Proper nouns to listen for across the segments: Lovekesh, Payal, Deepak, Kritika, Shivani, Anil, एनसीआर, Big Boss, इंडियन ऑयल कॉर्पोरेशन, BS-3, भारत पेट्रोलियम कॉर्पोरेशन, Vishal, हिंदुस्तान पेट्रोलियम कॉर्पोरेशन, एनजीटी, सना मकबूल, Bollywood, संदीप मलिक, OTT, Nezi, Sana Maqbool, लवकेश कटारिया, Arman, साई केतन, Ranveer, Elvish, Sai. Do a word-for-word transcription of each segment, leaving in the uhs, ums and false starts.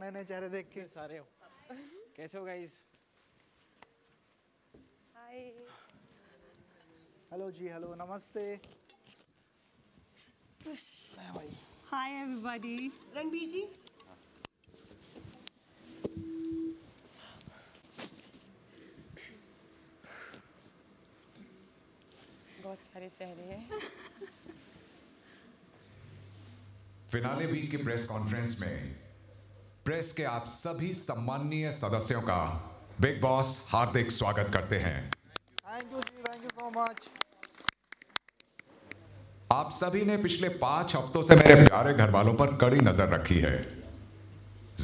नए नए चेहरे देख के सारे हो। कैसे हो गाइस? हाय, हेलो जी, हेलो, नमस्ते भाई। हाय एवरीबॉडी। रणवीर जी, बहुत सारे चेहरे हैं। फिनाले वीक की प्रेस कॉन्फ्रेंस में प्रेस के आप सभी सम्माननीय सदस्यों का बिग बॉस हार्दिक स्वागत करते हैं। Thank you ji, thank you so much. आप सभी ने पिछले पांच हफ्तों से मेरे प्यारे घर वालों पर कड़ी नजर रखी है।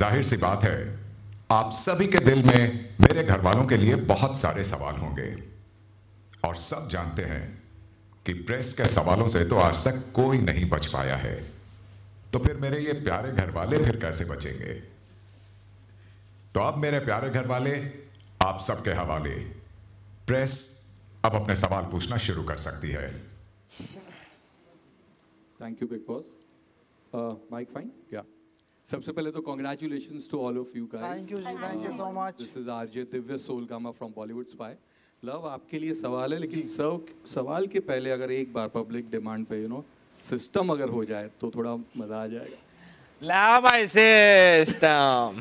जाहिर सी बात है, आप सभी के दिल में मेरे घर वालों के लिए बहुत सारे सवाल होंगे और सब जानते हैं कि प्रेस के सवालों से तो आज तक कोई नहीं बच पाया है, तो फिर मेरे ये प्यारे घर वाले फिर कैसे बचेंगे? तो अब मेरे प्यारे घर वाले आप सबके हवाले, प्रेस अब अपने सवाल पूछना शुरू कर सकती है। Thank you big boss. Mic fine? Yeah. सबसे पहले तो congratulations to all of you guys. Thank you ji, thank you so much. This is RJ Divya Solgama from Bollywood spy. Love, आपके लिए सवाल है, लेकिन सब सवाल के पहले अगर एक बार पब्लिक डिमांड पे यू नो सिस्टम अगर हो जाए तो थोड़ा मजा आ जाएगा। ला भाई सिस्टम।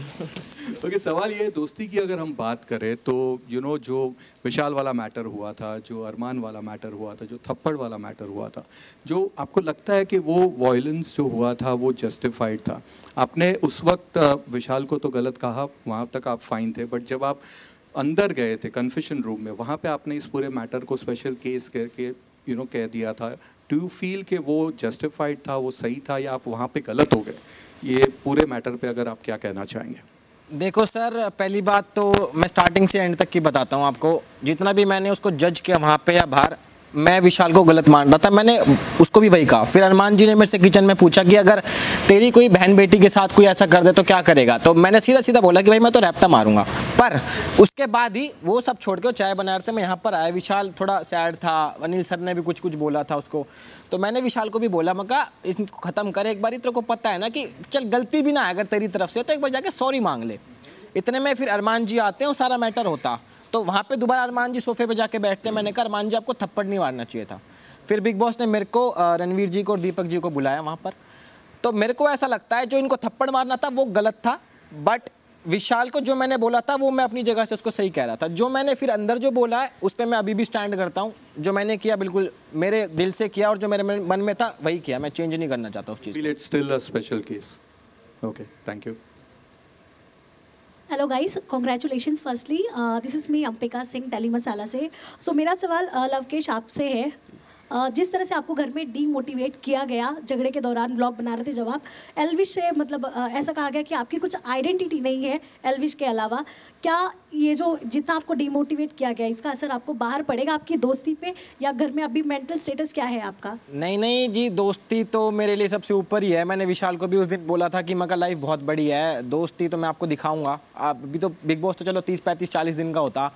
ओके, सवाल ये है, दोस्ती की अगर हम बात करें तो यू you नो know, जो विशाल वाला मैटर हुआ था, जो अरमान वाला मैटर हुआ था, जो थप्पड़ वाला मैटर हुआ था, जो आपको लगता है कि वो वॉयलेंस जो हुआ था वो जस्टिफाइड था? आपने उस वक्त विशाल को तो गलत कहा, वहाँ तक आप फाइन थे, बट जब आप अंदर गए थे कन्फेशन रूम में, वहाँ पे आपने इस पूरे मैटर को स्पेशल केस करके यू नो कह दिया था। डू यू फील कि वो जस्टिफाइड था, वो सही था, या आप वहाँ पे गलत हो गए? ये पूरे मैटर पे अगर आप क्या कहना चाहेंगे? देखो सर, पहली बात तो मैं स्टार्टिंग से एंड तक की बताता हूँ आपको। जितना भी मैंने उसको जज किया वहाँ पे या बाहर, मैं विशाल को गलत मान रहा था, मैंने उसको भी वही कहा। फिर अरमान जी ने मेरे से किचन में पूछा कि अगर तेरी कोई बहन बेटी के साथ कोई ऐसा कर दे तो क्या करेगा, तो मैंने सीधा सीधा बोला कि भाई मैं तो रैप्टा मारूंगा। पर उसके बाद ही वो सब छोड़ के चाय बना रहे थे, मैं यहाँ पर आया। विशाल थोड़ा सैड था, अनिल सर ने भी कुछ कुछ बोला था उसको, तो मैंने विशाल को भी बोला, मैं कहा इसको ख़त्म कर एक बार, तेरे को पता है ना कि चल गलती भी ना है अगर तेरी तरफ से तो एक बार जाके सॉरी मांग ले। इतने में फिर अरमान जी आते हैं और सारा मैटर होता, तो वहाँ पे दोबारा अरमान जी सोफे पे जाके बैठते हैं। मैंने कहा अरमान जी आपको थप्पड़ नहीं मारना चाहिए था। फिर बिग बॉस ने मेरे को, रणवीर जी को और दीपक जी को बुलाया वहाँ पर, तो मेरे को ऐसा लगता है जो इनको थप्पड़ मारना था वो गलत था, बट विशाल को जो मैंने बोला था वो मैं अपनी जगह से उसको सही कह रहा था। जो मैंने फिर अंदर जो बोला है उस पर मैं अभी भी स्टैंड करता हूँ। जो मैंने किया बिल्कुल मेरे दिल से किया और जो मेरे मन में था वही किया, मैं चेंज नहीं करना चाहता उस चीज़। It's still a special case. Okay, thank you. Hello guys, congratulations firstly. This is me Ampika Singh Telly Masala से। सो so, मेरा सवाल uh, लवकेश आपसे है। uh, जिस तरह से आपको घर में डीमोटिवेट किया गया, झगड़े के दौरान ब्लॉग बना रहे थे जब आप एल्विश से, मतलब uh, ऐसा कहा गया कि आपकी कुछ आइडेंटिटी नहीं है एल्विश के अलावा, क्या ये जो जितना आपको डीमोटिवेट किया गया इसका असर आपको बाहर पड़ेगा आपकी दोस्ती पे, या घर में अभी मेंटल स्टेटस क्या है आपका? नहीं नहीं जी, दोस्ती तो मेरे लिए सबसे ऊपर ही है। मैंने विशाल को भी उस दिन बोला था कि मगर लाइफ बहुत बड़ी है, दोस्ती तो मैं आपको दिखाऊंगा। आप भी तो बिग बॉस तो चलो तीस पैंतीस चालीस दिन का होता,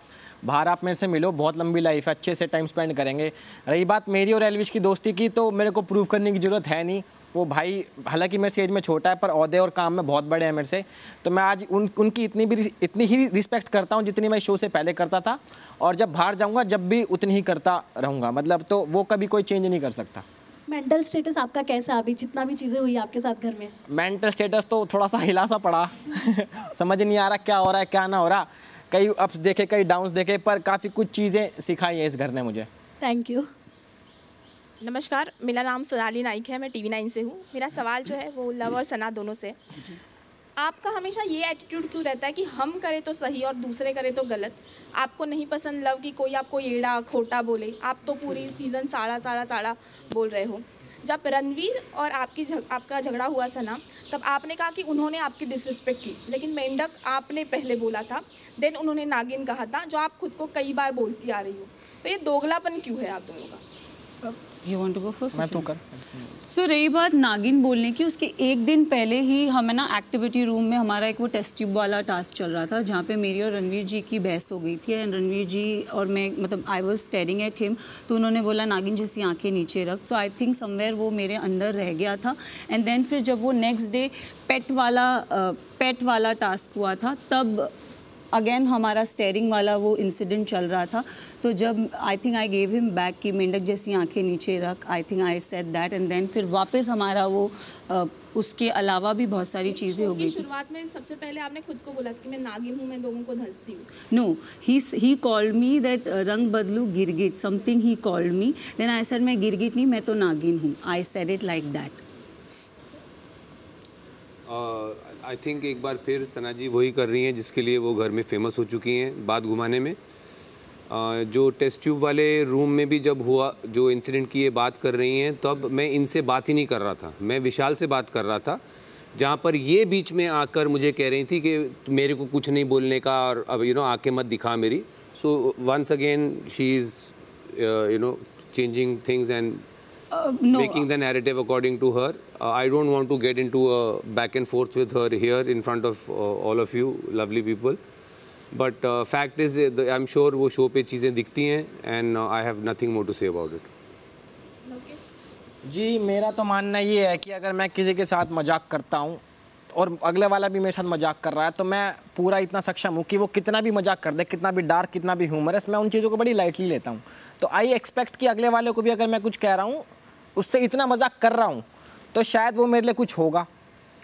बाहर आप मेरे से मिलो, बहुत लंबी लाइफ है, अच्छे से टाइम स्पेंड करेंगे। रही बात मेरी और एल्विश की दोस्ती की, तो मेरे को प्रूव करने की ज़रूरत है नहीं। वो भाई हालांकि मेरे से एज में छोटा है पर ओहदे और काम में बहुत बड़े हैं मेरे से, तो मैं आज उन उनकी इतनी भी इतनी ही रिस्पेक्ट करता हूँ जितनी मैं शो से पहले करता था, और जब बाहर जाऊँगा जब भी उतनी ही करता रहूँगा, मतलब तो वो कभी कोई चेंज नहीं कर सकता। मेंटल स्टेटस आपका कैसा अभी, जितना भी चीज़ें हुई आपके साथ घर में? मेंटल स्टेटस तो थोड़ा सा हिला सा पड़ा समझ नहीं आ रहा क्या हो रहा है क्या ना हो रहा। कई अप्स देखे, कई डाउन्स देखे, पर काफ़ी कुछ चीज़ें सिखाई है इस घर ने मुझे। Thank you. नमस्कार, मेरा नाम सोनाली नाइक है, मैं टीवी नाइन से हूँ। मेरा सवाल जो है वो लव और सना दोनों से। आपका हमेशा ये एटीट्यूड क्यों रहता है कि हम करें तो सही और दूसरे करें तो गलत? आपको नहीं पसंद लव कि कोई आपको एड़ा खोटा बोले, आप तो पूरी सीज़न साढ़ा साढ़ा साढ़ा बोल रहे हो। जब रणवीर और आपकी जग, आपका झगड़ा हुआ सना, तब आपने कहा कि उन्होंने आपकी डिसरिस्पेक्ट की, लेकिन मेंढक आपने पहले बोला था, देन उन्होंने नागिन कहा था, जो आप खुद को कई बार बोलती आ रही हो, तो ये दोगलापन क्यों है आप दोनों का? You want to go first? मैं तो कर। So रही बात नागिन बोलने की, उसके एक दिन पहले ही हमें ना एक्टिविटी रूम में हमारा एक वो टेस्ट ट्यूब वाला टास्क चल रहा था जहाँ पे मेरी और रणवीर जी की बहस हो गई थी। एंड रणवीर जी और मैं, मतलब I was staring at him, तो उन्होंने बोला नागिन जैसी आंखें नीचे रख। सो आई थिंक समवेयर वो मेरे अंदर रह गया था। एंड देन फिर जब वो नेक्स्ट डे पेट वाला पेट वाला टास्क हुआ था, तब अगेन हमारा स्टेरिंग वाला वो इंसिडेंट चल रहा था। तो जब I think I gave him back कि मेंढक जैसी आंखें नीचे रख, I think I said that. And then फिर वापस हमारा वो आ, उसके अलावा भी बहुत सारी चीज़ें हो गई। शुरुआत में सबसे पहले आपने खुद को बोला कि मैं नागिन हूँ, मैं लोगों को धंसती हूँ। No, he he called me that रंग बदलू गिरगिट, something he called me. Then I said मैं गिरगिट नहीं, मैं तो नागिन हूँ। I said it like that. I think एक बार फिर सना जी वही कर रही हैं जिसके लिए वो घर में फेमस हो चुकी हैं, बात घुमाने में। जो टेस्ट ट्यूब वाले रूम में भी जब हुआ, जो इंसिडेंट की ये बात कर रही हैं, तब मैं इनसे बात ही नहीं कर रहा था, मैं विशाल से बात कर रहा था, जहाँ पर ये बीच में आकर मुझे कह रही थी कि मेरे को कुछ नहीं बोलने का और अब यू नो आंखें मत दिखा मेरी। So once again she is you know changing things and Uh, no. making the narrative according to her. Uh, I don't want to get into a back and forth with her here in front of uh, all of you lovely people. But uh, fact is, uh, the, I'm sure वो show पे चीज़ें दिखती हैं and uh, I have nothing more to say about it. Lovekesh? जी, मेरा तो मानना ये है कि अगर मैं किसी के साथ मजाक करता हूँ और अगले वाला भी मेरे साथ मजाक कर रहा है, तो मैं पूरा इतना सक्षम हूँ कि वो कितना भी मजाक कर दे, कितना भी डार्क, कितना भी ह्यूमरस, मैं उन चीज़ों को बड़ी लाइटली लेता हूँ। तो आई एक्सपेक्ट कि अगले वाले को भी अगर मैं कुछ कह रहा हूँ, उससे इतना मजाक कर रहा हूँ, तो शायद वो मेरे लिए कुछ होगा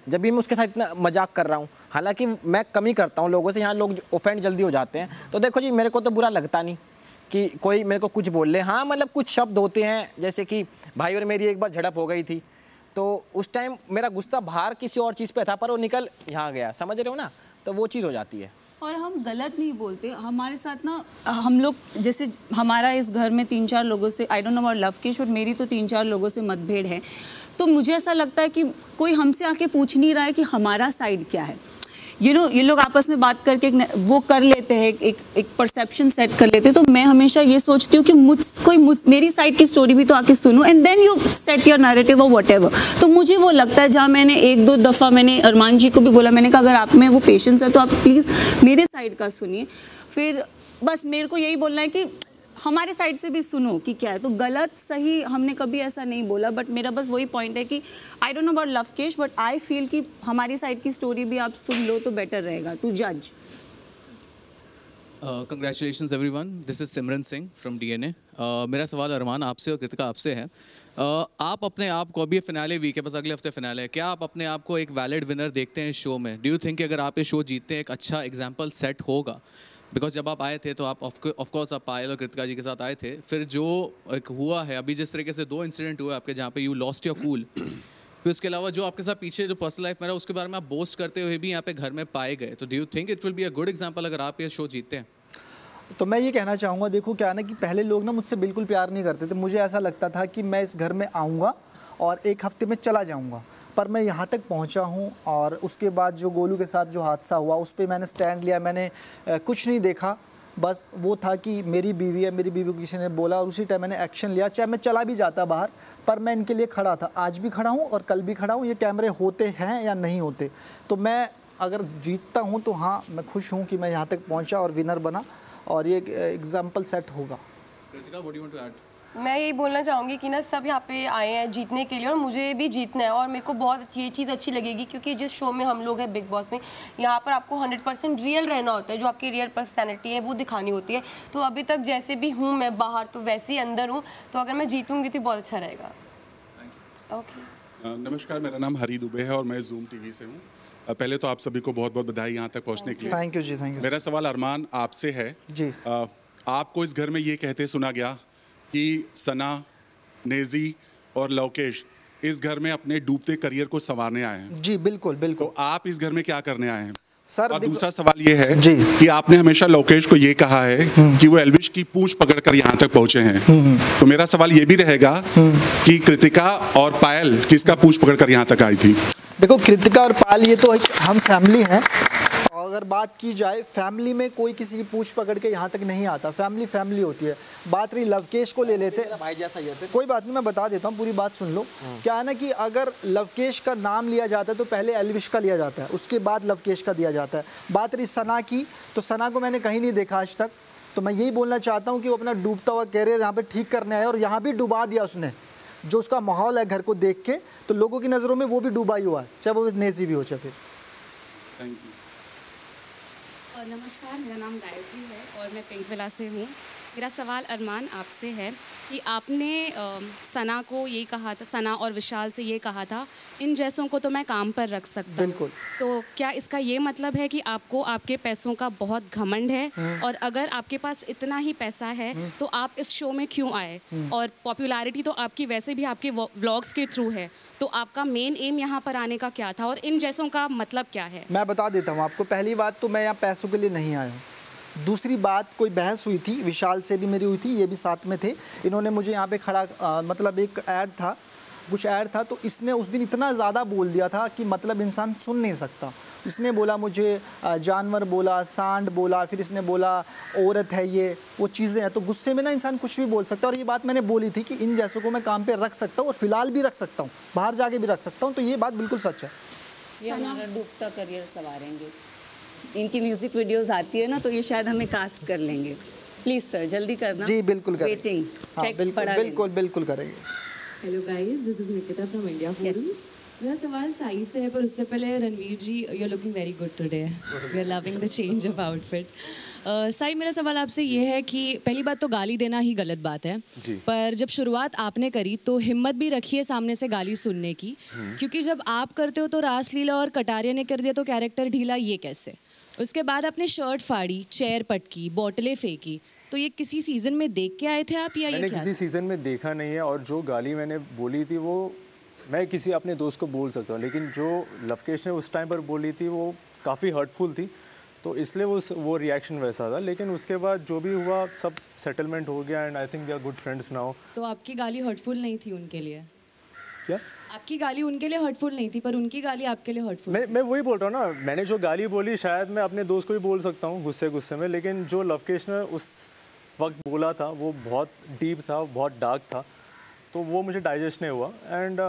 जब भी मैं उसके साथ इतना मजाक कर रहा हूँ। हालांकि मैं कमी करता हूँ लोगों से, यहाँ लोग ऑफेंड जल्दी हो जाते हैं। तो देखो जी, मेरे को तो बुरा लगता नहीं कि कोई मेरे को कुछ बोल ले। हाँ, मतलब कुछ शब्द होते हैं, जैसे कि भाई और मेरी एक बार झड़प हो गई थी, तो उस टाइम मेरा गुस्सा बाहर किसी और चीज़ पे था, पर वो निकल यहाँ गया, समझ रहे हो ना, तो वो चीज़ हो जाती है। और हम गलत नहीं बोलते। हमारे साथ ना, हम लोग जैसे हमारा इस घर में तीन चार लोगों से, I don't know about Lovekesh और मेरी तो तीन चार लोगों से मतभेद है, तो मुझे ऐसा लगता है कि कोई हमसे आके पूछ नहीं रहा है कि हमारा साइड क्या है। यू नो, ये लोग आपस में बात करके एक वो कर लेते हैं, एक एक परसेप्शन सेट कर लेते हैं। तो मैं हमेशा ये सोचती हूँ कि मुझ कोई मुझ मेरी साइड की स्टोरी भी तो आके सुनो, and then you set your narrative और व्हाटएवर। तो मुझे वो लगता है, जहाँ मैंने एक दो दफ़ा मैंने अरमान जी को भी बोला, मैंने कहा अगर आप में वो पेशेंस है तो आप प्लीज़ मेरे साइड का सुनिए। फिर बस मेरे को यही बोलना है कि हमारे साइड से भी सुनो कि क्या है। तो गलत सही हमने कभी ऐसा नहीं बोला, बट मेरा बस वही पॉइंट है कि I don't know about Lovekesh, but I feel कि हमारी साइड की स्टोरी भी आप सुन लो तो बेटर रहेगा टू जज। Congratulations everyone, this is Simran Singh from DNA. मेरा सवाल अरमान आपसे और कृतिका आपसे है। uh, आप अपने आप को, अभी फिनाले वीक है, बस अगले हफ्ते फिनाले है, क्या आप अपने आप को एक वैलिड विनर देखते हैं इस शो में? डू यू थिंक अगर आप ये शो जीतते हैं एक अच्छा एग्जाम्पल सेट होगा? बिकॉज जब आप आए थे तो आप ऑफकोर्स आप पायल और कृतिका जी के साथ आए थे, फिर जो एक हुआ है अभी, जिस तरीके से दो इंसिडेंट हुए आपके जहाँ पे यू लॉस्ट योर कूल, फिर उसके अलावा जो आपके साथ पीछे जो पर्सनल लाइफ में रहा, उसके बारे में आप बोस्ट करते हुए भी यहाँ पे घर में पाए गए, तो do you think it will be a good example अगर आप ये शो जीतते हैं? तो मैं ये कहना चाहूँगा, देखो क्या ना कि पहले लोग ना मुझसे बिल्कुल प्यार नहीं करते थे। मुझे ऐसा लगता था कि मैं इस घर में आऊँगा और एक हफ्ते में चला जाऊँगा, पर मैं यहाँ तक पहुँचा हूँ। और उसके बाद जो गोलू के साथ जो हादसा हुआ, उस पर मैंने स्टैंड लिया, मैंने कुछ नहीं देखा, बस वो था कि मेरी बीवी है, मेरी बीवी को किसी ने बोला और उसी टाइम मैंने एक्शन लिया। चाहे मैं चला भी जाता बाहर, पर मैं इनके लिए खड़ा था, आज भी खड़ा हूँ और कल भी खड़ा हूँ, ये कैमरे होते हैं या नहीं होते। तो मैं अगर जीतता हूँ तो हाँ, मैं खुश हूँ कि मैं यहाँ तक पहुँचा और विनर बना, और ये एग्ज़ाम्पल सेट होगा। मैं यही बोलना चाहूँगी कि ना, सब यहाँ पे आए हैं जीतने के लिए, और मुझे भी जीतना है, और मेरे को बहुत ये चीज़ अच्छी लगेगी, क्योंकि जिस शो में हम लोग हैं बिग बॉस में, यहाँ पर आपको हंड्रेड परसेंट रियल रहना होता है, जो आपकी रियल पर्सनैलिटी है वो दिखानी होती है। तो अभी तक जैसे भी हूँ मैं बाहर, तो वैसे ही अंदर हूँ, तो अगर मैं जीतूँगी तो बहुत अच्छा रहेगा। ओके, नमस्कार, मेरा नाम हरी दुबे है और मैं जूम टीवी से हूँ। पहले तो आप सभी को बहुत बहुत बधाई यहाँ तक पहुँचने के लिए। Thank you ji, thank you. मेरा सवाल अरमान आपसे है जी। आपको इस घर में ये कहते सुना गया कि सना, नेजी और लवकेश इस घर में अपने डूबते करियर को संवारने आए हैं। जी बिल्कुल बिल्कुल। तो आप इस घर में क्या करने आए हैं सर? और दूसरा सवाल ये है कि आपने हमेशा लवकेश को ये कहा है कि वो एल्विश की पूंछ पकड़कर यहाँ तक पहुँचे हैं, तो मेरा सवाल ये भी रहेगा कि कृतिका और पायल किसका पूंछ पकड़कर यहाँ तक आई थी? देखो, कृतिका और पायल ये तो हम फैमिली हैं, और अगर बात की जाए फैमिली में कोई किसी की पूछ पकड़ के यहाँ तक नहीं आता, फैमिली फैमिली होती है। बात रही लवकेश को ले लेते, भाई जैसा ही है, कोई बात नहीं, मैं बता देता हूँ, पूरी बात सुन लो। क्या है ना कि अगर लवकेश का नाम लिया जाता है तो पहले एल्विश का लिया जाता है, उसके बाद लवकेश का दिया जाता है। बात रही सना की, तो सना को मैंने कहीं नहीं देखा आज तक, तो मैं यही बोलना चाहता हूँ कि वो अपना डूबता हुआ कैरियर यहाँ पर ठीक करने आया और यहाँ भी डुबा दिया उसने। जो उसका माहौल है घर को देख के, तो लोगों की नज़रों में वो भी डूबा ही हुआ है, चाहे वो नेजी भी हो चाहे फिर। Thank you. नमस्कार, मेरा नाम गायत्री है और मैं पिंकविला से हूँ। मेरा सवाल अरमान आपसे है कि आपने आ, सना को ये कहा था, सना और विशाल से ये कहा था, इन जैसों को तो मैं काम पर रख सकता हूँ। तो क्या इसका ये मतलब है कि आपको आपके पैसों का बहुत घमंड है, और अगर आपके पास इतना ही पैसा है तो आप इस शो में क्यों आए? और पॉपुलैरिटी तो आपकी वैसे भी आपके व्लॉग्स के थ्रू है, तो आपका मेन एम यहाँ पर आने का क्या था, और इन जैसों का मतलब क्या है? मैं बता देता हूँ आपको। पहली बात तो मैं यहाँ पैसों के लिए नहीं आया हूँ। दूसरी बात, कोई बहस हुई थी, विशाल से भी मेरी हुई थी, ये भी साथ में थे, इन्होंने मुझे यहाँ पे खड़ा आ, मतलब एक ऐड था, कुछ ऐड था, तो इसने उस दिन इतना ज़्यादा बोल दिया था कि मतलब इंसान सुन नहीं सकता। इसने बोला मुझे जानवर बोला, सांड बोला, फिर इसने बोला औरत है, ये वो चीज़ें हैं, तो गुस्से में ना इंसान कुछ भी बोल सकता है। और ये बात मैंने बोली थी कि इन जैसों को मैं काम पर रख सकता हूँ और फिलहाल भी रख सकता हूँ, बाहर जाके भी रख सकता हूँ, तो ये बात बिल्कुल सच है। डूबता करियर संवारेंगे, इनकी म्यूजिक वीडियोस आती है ना, तो ये शायद हमें कास्ट कर लेंगे। प्लीज़ सर जल्दी करना। जी बिल्कुल करेंगे। वेटिंग हाँ, बिल्कुल बिल्कुल बिल्कुल करेंगे। Hello guys, this is Nikita from India force. मेरा सवाल साई से है, पर उससे पहले Ranveer ji, you are looking very good today, we are loving the change of outfit. Sai, मेरा सवाल आपसे ये है कि पहली बात तो गाली देना ही गलत बात है, पर जब शुरुआत आपने करी तो हिम्मत भी रखिए सामने से गाली सुनने की, क्योंकि जब आप करते हो तो रासलीला और कटारिया ने कर दिया तो कैरेक्टर ढीला, ये कैसे? उसके बाद आपने शर्ट फाड़ी, चेयर पटकी, बोतलें फेंकी, तो ये किसी सीजन में देख के आए थे आप या ये क्या? मैंने किसी सीजन में देखा नहीं है, और जो गाली मैंने बोली थी वो मैं किसी अपने दोस्त को बोल सकता हूँ, लेकिन जो लवकेश ने उस टाइम पर बोली थी वो काफ़ी हर्टफुल थी, तो इसलिए वो वो रिएक्शन वैसा था। लेकिन उसके बाद जो भी हुआ सब सेटलमेंट हो गया, and I think they are good friends now. तो आपकी गाली हर्टफुल नहीं थी उनके लिए? क्या आपकी गाली उनके लिए हर्टफुल नहीं थी, पर उनकी गाली आपके लिए हर्टफुल? मैं मैं वही बोल रहा हूँ ना, मैंने जो गाली बोली शायद मैं अपने दोस्त को भी बोल सकता हूँ गुस्से गुस्से में, लेकिन जो लवकेश ने उस वक्त बोला था वो बहुत डीप था, बहुत डार्क था, तो वो मुझे डाइजेस्ट नहीं हुआ, एंड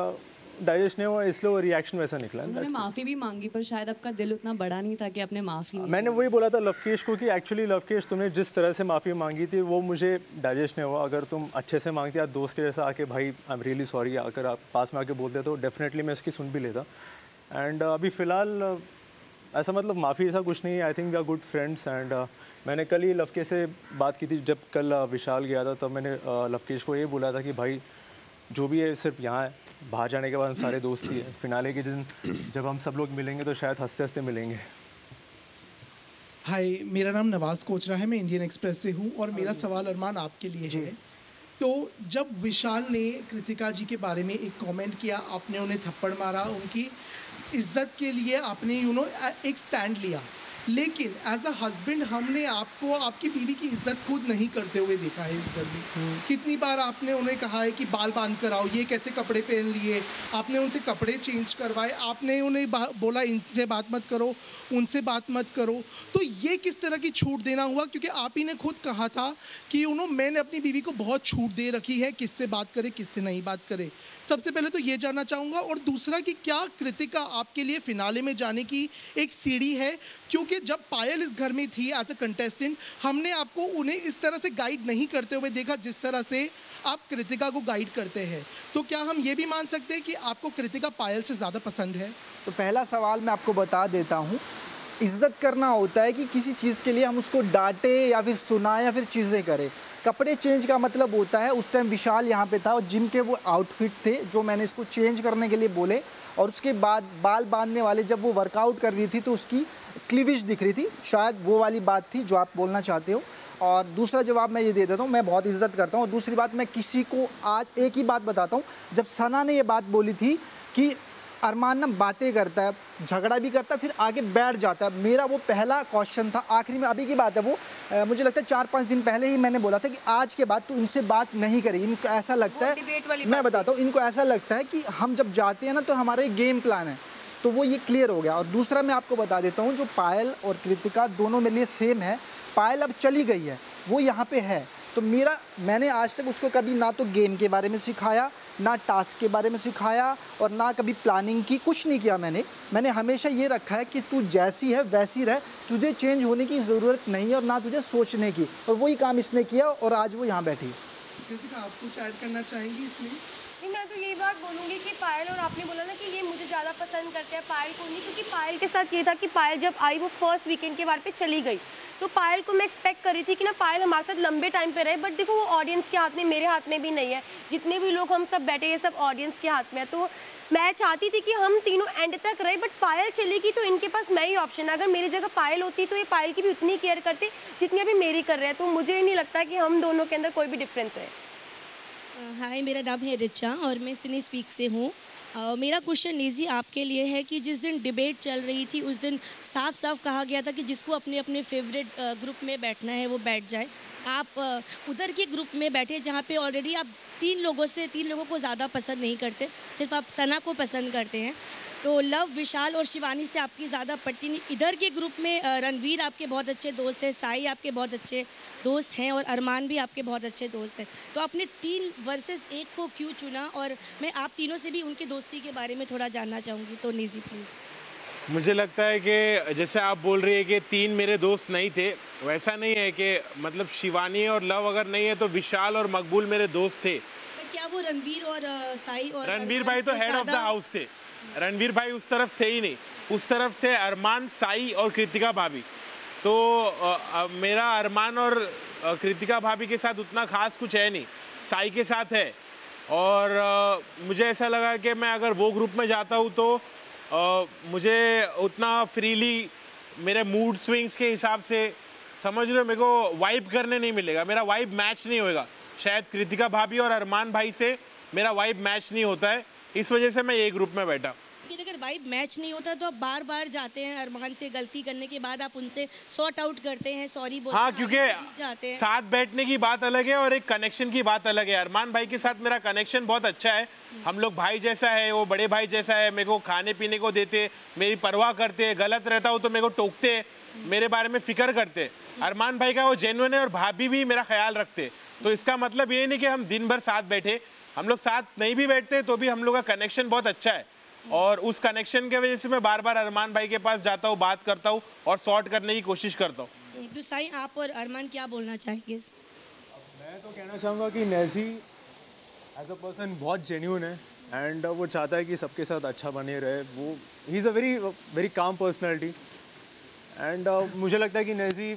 डाइजेस्ट नहीं हुआ इसलिए वो रिएक्शन वैसा निकला। मैंने माफ़ी भी मांगी, पर शायद आपका दिल उतना बड़ा नहीं था कि आपने माफ़ी। मैंने वही बोला था लवकेश को कि एक्चुअली लवकेश तुमने जिस तरह से माफ़ी मांगी थी वो मुझे डाइजेस्ट नहीं हुआ, अगर तुम अच्छे से मांगते आप दोस्त के जैसा आके, भाई आई एम रियली सॉरी, अगर आप पास में आके बोलते तो डेफिनेटली मैं इसकी सुन भी लेता। एंड अभी फ़िलहाल ऐसा मतलब माफ़ी ऐसा कुछ नहीं है, I think we are good friends. And मैंने कल ही लवकेश से बात की थी, जब कल विशाल गया था तब मैंने लवकेश को ये बोला था कि भाई जो भी है सिर्फ यहाँ है, बाहर जाने के बाद हम सारे दोस्त ही हैं, फिनाले के दिन जब हम सब लोग मिलेंगे तो शायद हंसते हंसते मिलेंगे। हाय, मेरा नाम नवाज़ कोचरा है, मैं इंडियन एक्सप्रेस से हूँ, और मेरा सवाल अरमान आपके लिए है। तो जब विशाल ने कृतिका जी के बारे में एक कमेंट किया, आपने उन्हें थप्पड़ मारा, उनकी इज्जत के लिए आपने यू नो एक स्टैंड लिया, लेकिन एज अ हस्बैंड हमने आपको आपकी बीवी की इज्जत खुद नहीं करते हुए देखा है इस घर में। कितनी बार आपने उन्हें कहा है कि बाल बांध कर आओ, ये कैसे कपड़े पहन लिए, आपने उनसे कपड़े चेंज करवाए, आपने उन्हें बोला इनसे बात मत करो, उनसे बात मत करो, तो ये किस तरह की छूट देना हुआ? क्योंकि आप ही ने खुद कहा था कि उन्होंने मैंने अपनी बीवी को बहुत छूट दे रखी है, किससे बात करे किससे नहीं बात करे। सबसे पहले तो ये जानना चाहूँगा, और दूसरा कि क्या कृतिका आपके लिए फिनाले में जाने की एक सीढ़ी है? क्योंकि कि जब पायल इस घर में थी एज अ कंटेस्टेंट, हमने आपको उन्हें इस तरह से गाइड नहीं करते हुए देखा जिस तरह से आप कृतिका को गाइड करते हैं। तो क्या हम ये भी मान सकते हैं कि आपको कृतिका पायल से ज़्यादा पसंद है? तो पहला सवाल मैं आपको बता देता हूँ, इज्जत करना होता है कि किसी चीज़ के लिए हम उसको डांटे या फिर सुनाए या फिर चीज़ें करें। कपड़े चेंज का मतलब होता है, उस टाइम विशाल यहाँ पे था और जिम के वो आउटफिट थे जो मैंने इसको चेंज करने के लिए बोले, और उसके बाद बाल बांधने वाले, जब वो वर्कआउट कर रही थी तो उसकी क्लीविज दिख रही थी, शायद वो वाली बात थी जो आप बोलना चाहते हो। और दूसरा जवाब मैं ये दे देता हूँ, मैं बहुत इज्जत करता हूँ। और दूसरी बात, मैं किसी को आज एक ही बात बताता हूँ, जब सना ने ये बात बोली थी कि अरमान ना बातें करता है, झगड़ा भी करता है, फिर आगे बैठ जाता है, मेरा वो पहला क्वेश्चन था आखिरी में। अभी की बात है वो, आ, मुझे लगता है चार पाँच दिन पहले ही मैंने बोला था कि आज के बाद तू इनसे बात नहीं करेगी। इनको ऐसा लगता है, मैं बताता हूँ, इनको ऐसा लगता है कि हम जब जाते हैं ना तो हमारा एक गेम प्लान है, तो वो ये क्लियर हो गया। और दूसरा मैं आपको बता देता हूँ, जो पायल और कृतिका दोनों मेरे लिए सेम है। पायल अब चली गई है, वो यहाँ पे है, तो मेरा मैंने आज तक उसको कभी ना तो गेम के बारे में सिखाया, ना टास्क के बारे में सिखाया, और ना कभी प्लानिंग की, कुछ नहीं किया मैंने। मैंने हमेशा ये रखा है कि तू जैसी है वैसी रह, तुझे चेंज होने की ज़रूरत नहीं है और ना तुझे सोचने की। और वही काम इसने किया और आज वो यहाँ बैठी है। आप कुछ ऐड करना चाहेंगी इसमें? मैं तो यही बात बोलूँगी कि पायल, और आपने बोला ना कि ये मुझे ज़्यादा पसंद करते हैं पायल को नहीं, क्योंकि पायल के साथ ये था कि पायल जब आई वो फर्स्ट वीकेंड के बार पे चली गई, तो पायल को मैं एक्सपेक्ट कर रही थी कि ना पायल हमारे साथ लंबे टाइम पे रहे, बट देखो वो ऑडियंस के हाथ में, मेरे हाथ में भी नहीं है, जितने भी लोग हम सब बैठे ये सब ऑडियंस के हाथ में है। तो मैं चाहती थी कि हम तीनों एंड तक रहे, बट पायल चलेगी तो इनके पास मैं ही ऑप्शन है। अगर मेरी जगह पायल होती तो ये पायल की भी उतनी केयर करती जितनी अभी मेरी कर रहे हैं। तो मुझे नहीं लगता कि हम दोनों के अंदर कोई भी डिफरेंस है। हाय, मेरा नाम है रिचा और मैं सिनी स्पीक से हूँ। Uh, मेरा क्वेश्चन नेजी आपके लिए है कि जिस दिन डिबेट चल रही थी उस दिन साफ साफ कहा गया था कि जिसको अपने अपने फेवरेट ग्रुप में बैठना है वो बैठ जाए। आप uh, उधर के ग्रुप में बैठे जहाँ पे ऑलरेडी आप तीन लोगों से तीन लोगों को ज़्यादा पसंद नहीं करते, सिर्फ आप सना को पसंद करते हैं। तो लव, विशाल और शिवानी से आपकी ज़्यादा पटती नहीं। इधर के ग्रुप में रणवीर आपके बहुत अच्छे दोस्त हैं, साई आपके बहुत अच्छे दोस्त हैं और अरमान भी आपके बहुत अच्छे दोस्त हैं। तो आपने तीन वर्सेस एक को क्यों चुना? और मैं आप तीनों से भी उनकी दोस्ती के बारे में थोड़ा जानना चाहूँगी, तो नेजी प्लीज़। मुझे लगता है कि जैसे आप बोल रही है कि तीन मेरे दोस्त नहीं थे, वैसा नहीं है कि मतलब शिवानी और लव अगर नहीं है तो विशाल और मकबूल मेरे दोस्त थे। क्या वो रणवीर और साई और रणवीर भाई तो हेड ऑफ द हाउस थे, रणवीर भाई उस तरफ थे ही नहीं, उस तरफ थे अरमान, साई और कृतिका भाभी। तो आ, आ, मेरा अरमान और कृतिका भाभी के साथ उतना खास कुछ है नहीं, साई के साथ है। और आ, मुझे ऐसा लगा कि मैं अगर वो ग्रुप में जाता हूँ तो आ, मुझे उतना फ्रीली मेरे मूड स्विंग्स के हिसाब से, समझ लो, मेरे को वाइब करने नहीं मिलेगा, मेरा वाइब मैच नहीं होएगा। शायद कृतिका भाभी और अरमान भाई से मेरा वाइब मैच नहीं होता है, इस वजह से मैं ये ग्रुप में बैठा। अगर वाइब मैच नहीं होता तो आप बार बार जाते हैं अरमान से, गलती करने के बाद आप उनसे सॉर्ट आउट करते हैं, सॉरी बोलते हैं। हाँ, क्योंकि साथ बैठने की बात अलग है और एक कनेक्शन की बात अलग है। अरमान भाई के साथ मेरा कनेक्शन बहुत अच्छा है, हम लोग भाई जैसा है, वो बड़े भाई जैसा है, मेरे को खाने पीने को देते, मेरी परवाह करते, गलत रहता हो तो मेरे को टोकते, मेरे बारे में फिक्र करते। अरमान भाई का वो जेन्युइन है और भाभी भी मेरा ख्याल रखते। तो इसका मतलब ये नहीं कि हम दिन भर साथ बैठे, हम लोग साथ नहीं भी बैठते तो भी हम लोग का कनेक्शन बहुत अच्छा है। और उस कनेक्शन के वजह से मैं बार बार अरमान भाई के पास जाता हूँ, बात करता हूँ और सॉर्ट करने की कोशिश करता हूँ। तो साई, आप और अरमान क्या बोलना चाहेंगे? मैं तो कहना चाहूँगा कि नेजी एज अ पर्सन बहुत जेन्यून है एंड वो चाहता है कि सबके साथ अच्छा बने रहे। वो he is a very very calm personality and मुझे लगता है कि नेजी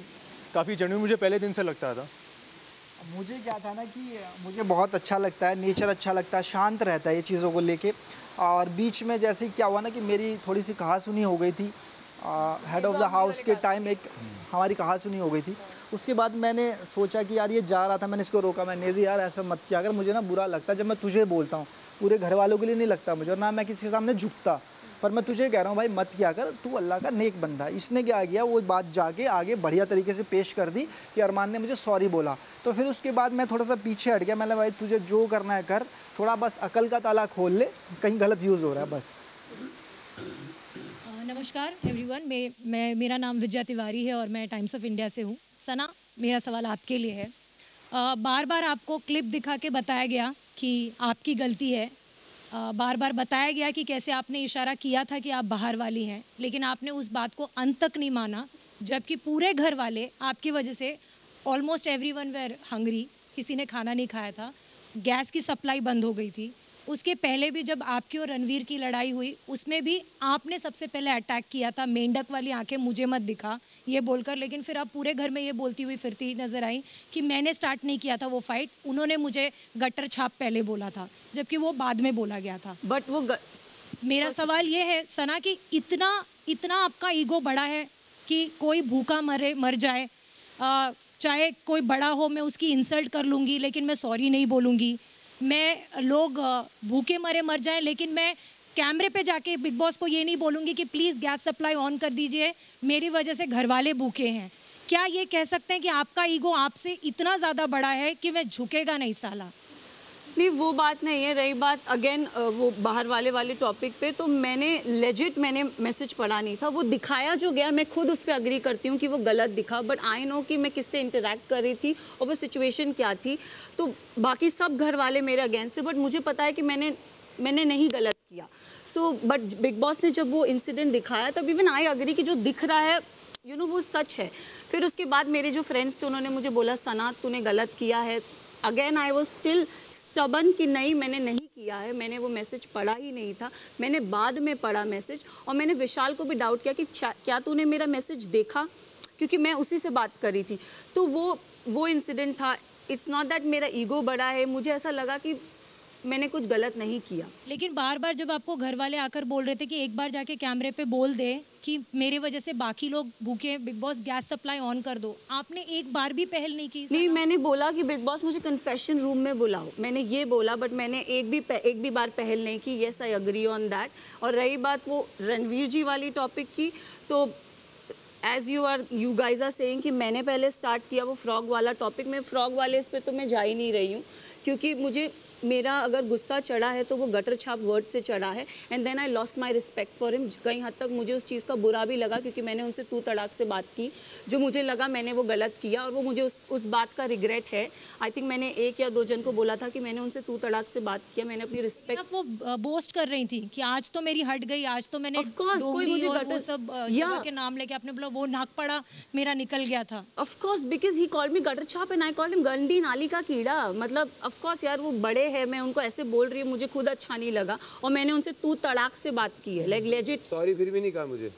काफ़ी जेन्यून मुझे पहले दिन से लगता था। मुझे क्या था ना कि मुझे बहुत अच्छा लगता है, नेचर अच्छा लगता है, शांत रहता है ये चीज़ों को लेके। और बीच में जैसे क्या हुआ ना कि मेरी थोड़ी सी कहासुनी हो गई थी, हेड ऑफ़ द हाउस के टाइम एक हमारी कहासुनी हो गई थी। उसके बाद मैंने सोचा कि यार ये जा रहा था, मैंने इसको रोका, मैंने नेजी यार ऐसा मत किया, अगर मुझे ना बुरा लगता जब मैं तुझे बोलता हूँ, पूरे घर वालों के लिए नहीं लगता मुझे, और ना मैं किसी के सामने झुकता, पर मैं तुझे कह रहा हूँ भाई मत किया कर, तू अल्लाह का नेक बंदा है। इसने क्या किया, वो बात जाके आगे बढ़िया तरीके से पेश कर दी कि अरमान ने मुझे सॉरी बोला। तो फिर उसके बाद मैं थोड़ा सा पीछे हट गया, मैंने भाई तुझे जो करना है कर, थोड़ा बस अकल का ताला खोल ले, कहीं गलत यूज़ हो रहा है बस। नमस्कार एवरीवन, मैं मैं मेरा नाम विजय तिवारी है और मैं टाइम्स ऑफ इंडिया से हूँ। सना, मेरा सवाल आपके लिए है। आ, बार बार आपको क्लिप दिखा के बताया गया कि आपकी गलती है, आ, बार बार बताया गया कि कैसे आपने इशारा किया था कि आप बाहर वाली हैं, लेकिन आपने उस बात को अंत तक नहीं माना, जबकि पूरे घर वाले आपकी वजह से ऑलमोस्ट एवरीवन वेर हंगरी, किसी ने खाना नहीं खाया था, गैस की सप्लाई बंद हो गई थी। उसके पहले भी जब आपकी और रणवीर की लड़ाई हुई उसमें भी आपने सबसे पहले अटैक किया था, मेंढक वाली आंखें मुझे मत दिखा ये बोलकर, लेकिन फिर आप पूरे घर में ये बोलती हुई फिरती नजर आई कि मैंने स्टार्ट नहीं किया था वो फाइट, उन्होंने मुझे गट्टर छाप पहले बोला था, जबकि वो बाद में बोला गया था। बट वो ग... मेरा सवाल ये है सना कि इतना इतना आपका ईगो बड़ा है कि कोई भूखा मरे मर जाए, आ, चाहे कोई बड़ा हो मैं उसकी इंसल्ट कर लूँगी लेकिन मैं सॉरी नहीं बोलूँगी, मैं लोग भूखे मरे मर जाएं लेकिन मैं कैमरे पे जाके बिग बॉस को ये नहीं बोलूँगी कि प्लीज़ गैस सप्लाई ऑन कर दीजिए, मेरी वजह से घर वाले भूखे हैं। क्या ये कह सकते हैं कि आपका ईगो आपसे इतना ज़्यादा बड़ा है कि मैं झुकेगा नहीं साला? नहीं वो बात नहीं है। रही बात अगेन वो बाहर वाले वाले टॉपिक पे, तो मैंने लेजिट मैंने मैसेज पढ़ा नहीं था, वो दिखाया जो गया मैं खुद उस पर अग्री करती हूँ कि वो गलत दिखा, बट आई नो कि मैं किससे इंटरेक्ट कर रही थी और वो सिचुएशन क्या थी। तो बाकी सब घर वाले मेरे अगेंस्ट थे, बट मुझे पता है कि मैंने मैंने नहीं गलत किया। सो बट बिग बॉस ने जब वो इंसिडेंट दिखाया तब इवन आई अग्री कि जो दिख रहा है यू you नो know, वो सच है। फिर उसके बाद मेरे जो फ्रेंड्स थे उन्होंने मुझे बोला सना तूने गलत किया है। Again I was still stubborn कि नहीं मैंने नहीं किया है, मैंने वो मैसेज पढ़ा ही नहीं था, मैंने बाद में पढ़ा मैसेज। और मैंने विशाल को भी डाउट किया कि क्या तूने मेरा मैसेज देखा, क्योंकि मैं उसी से बात कर रही थी। तो वो वो इंसिडेंट था। इट्स नॉट दैट मेरा ईगो बड़ा है, मुझे ऐसा लगा कि मैंने कुछ गलत नहीं किया। लेकिन बार बार जब आपको घर वाले आकर बोल रहे थे कि एक बार जाके कैमरे पे बोल दे कि मेरे वजह से बाकी लोग भूखे हैं, big boss gas supply on कर दो, आपने एक बार भी पहल नहीं की? नहीं, मैंने बोला कि बिग बॉस मुझे कन्फेशन रूम में बुलाओ, मैंने ये बोला, बट मैंने एक भी एक भी बार पहल नहीं की। Yes I agree on that. और रही बात वो रणवीर जी वाली टॉपिक की, तो as you are you guys are saying कि मैंने पहले स्टार्ट किया वो फ्रॉग वाला टॉपिक। मैं फ्रॉग वाले इस पर तो मैं जा ही नहीं रही हूँ, क्योंकि मुझे मेरा अगर गुस्सा चढ़ा है तो वो गटर छाप वर्ड से चढ़ा है। And then I lost my respect for him. कई हद तक मुझे उस चीज़ का बुरा भी लगा, क्योंकि मैंने उनसे तू तड़ाक से बात की जो मुझे लगा मैंने वो गलत किया, और वो मुझे उस उस बात का रिग्रेट है। आई थिंक मैंने एक या दो जन को बोला था कि मैंने उनसे तू तड़ाक से बात किया, मैंने अपनी रिस्पेक्ट। वो बोस्ट कर रही थी कि आज तो मेरी हट गई, आज तो मैंने ऑफकोर्स कोई मुझे गटर सब के नाम लेके आपने बोला वो नाक पड़ा मेरा निकल गया था। Of course because he called me gutter छाप एंड आई कॉल्ड हिम गंदी नाली का कीड़ा। मतलब ऑफकोर्स यार वो बड़े है, मैं उनको ऐसे बोल रही हूँ, मुझे खुद अच्छा नहीं लगा। और मैंने उनसे तू तड़ाक से बात की है, लाइक लेजिट। सॉरी फिर भी नहीं कहा मुझे,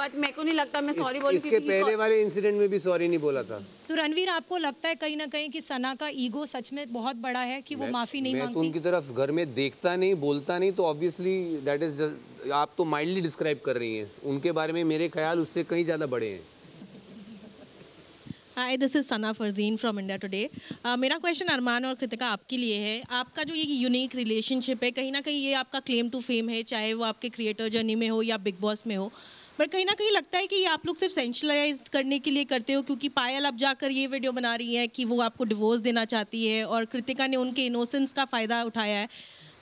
बट मेरे को नहीं लगता मैं सॉरी बोली। इसके पहले वाले इंसिडेंट में भी सॉरी नहीं बोला था। तो रणवीर आपको लगता है कहीं ना कहीं कि सना का ईगो सच में बहुत बड़ा है कि वो माफी नहीं मांगती? मैं तो उनकी तरफ घर में देखता नहीं, बोलता नहीं, तो ऑब्वियसली दैट इज जस्ट आप तो माइल्डली डिस्क्राइब कर रही हैं उनके बारे में। मेरे ख्याल उससे कहीं ज्यादा बड़े हैं। Hi, this is Sana Farzeen from India today. मेरा क्वेश्चन अरमान और कृतिका आपके लिए है। आपका जो ये यूनिक रिलेशनशिप है, कहीं ना कहीं ये आपका क्लेम टू फेम है, चाहे वो आपके क्रिएटर जर्नी में हो या बिग बॉस में हो, बट कहीं ना कहीं लगता है कि ये आप लोग सिर्फ सेंशलाइज करने के लिए करते हो, क्योंकि पायल अब जाकर ये वीडियो बना रही है कि वो आपको डिवोर्स देना चाहती है और कृतिका ने उनके इनोसेंस का फ़ायदा उठाया है।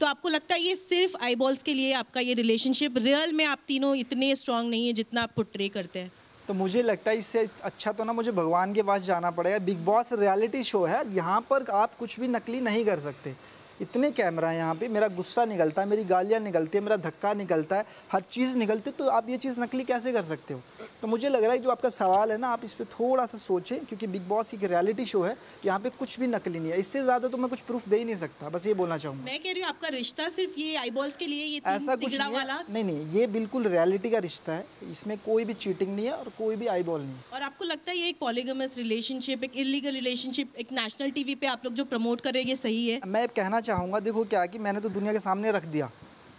तो आपको लगता है ये सिर्फ आईबॉल्स के लिए आपका ये रिलेशनशिप, रियल में आप तीनों इतने स्ट्रॉन्ग नहीं है जितना आप पोर्ट्रे करते हैं? तो मुझे लगता है इससे अच्छा तो ना मुझे भगवान के पास जाना पड़ेगा। बिग बॉस रियलिटी शो है, यहाँ पर आप कुछ भी नकली नहीं कर सकते। इतने कैमरा है यहाँ पे, मेरा गुस्सा निकलता है, मेरी गालियाँ निकलती है, मेरा धक्का निकलता है, हर चीज़ निकलती है, तो आप ये चीज़ नकली कैसे कर सकते हो? तो मुझे लग रहा है जो आपका सवाल है ना, आप इस पर थोड़ा सा सोचें, क्योंकि बिग बॉस एक रियलिटी शो है, यहाँ पे कुछ भी नकली नहीं है। इससे ज़्यादा तो मैं कुछ प्रूफ दे ही नहीं सकता, बस ये बोलना चाहूँगा। मैं कह रही हूँ आपका रिश्ता सिर्फ ये आईबॉल्स के लिए, ये ऐसा कुछ वाला नहीं, नहीं, ये बिल्कुल रियलिटी का रिश्ता है, इसमें कोई भी चीटिंग नहीं है और कोई भी आईबॉल नहीं। और आपको लगता है ये एक पॉलीगमस रिलेशनशिप, एक इलीगल रिलेशनशिप, एक नेशनल टीवी पे आप लोग जो प्रमोट कर रहे हैं, ये सही है? मैं कहना चाहूँगा, देखो क्या कि मैंने तो दुनिया के सामने रख दिया,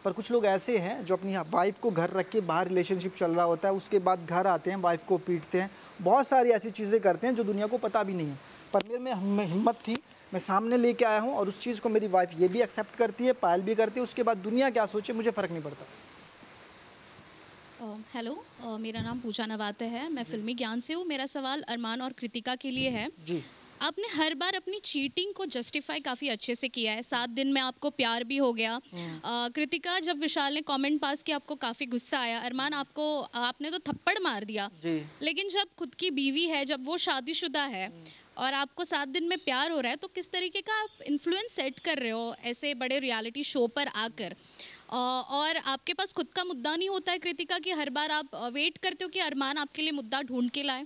पर कुछ लोग ऐसे हैं जो अपनी वाइफ को घर रख के बाहर रिलेशनशिप चल रहा होता है, उसके बाद घर आते हैं, वाइफ को पीटते हैं, बहुत सारी ऐसी चीज़ें करते हैं जो दुनिया को पता भी नहीं है। पर मेरे में हिम्मत थी, मैं सामने लेके आया हूँ, और उस चीज़ को मेरी वाइफ ये भी एक्सेप्ट करती है, पायल भी करती है। उसके बाद दुनिया क्या सोचे मुझे फ़र्क नहीं पड़ता। हेलो, uh, uh, मेरा नाम पूजा नवाते है, मैं फिल्मी ज्ञान से हूँ। मेरा सवाल अरमान और कृतिका के लिए है। जी, आपने हर बार अपनी चीटिंग को जस्टिफाई काफ़ी अच्छे से किया है, सात दिन में आपको प्यार भी हो गया। कृतिका, जब विशाल ने कमेंट पास किया आपको काफ़ी गुस्सा आया। अरमान, आपको आपने तो थप्पड़ मार दिया, लेकिन जब खुद की बीवी है, जब वो शादीशुदा है और आपको सात दिन में प्यार हो रहा है, तो किस तरीके का आप इन्फ्लुएंस सेट कर रहे हो ऐसे बड़े रियलिटी शो पर आकर? और आपके पास खुद का मुद्दा नहीं होता है कृतिका, कि हर बार आप वेट करते हो कि अरमान आपके लिए मुद्दा ढूंढ के लाए?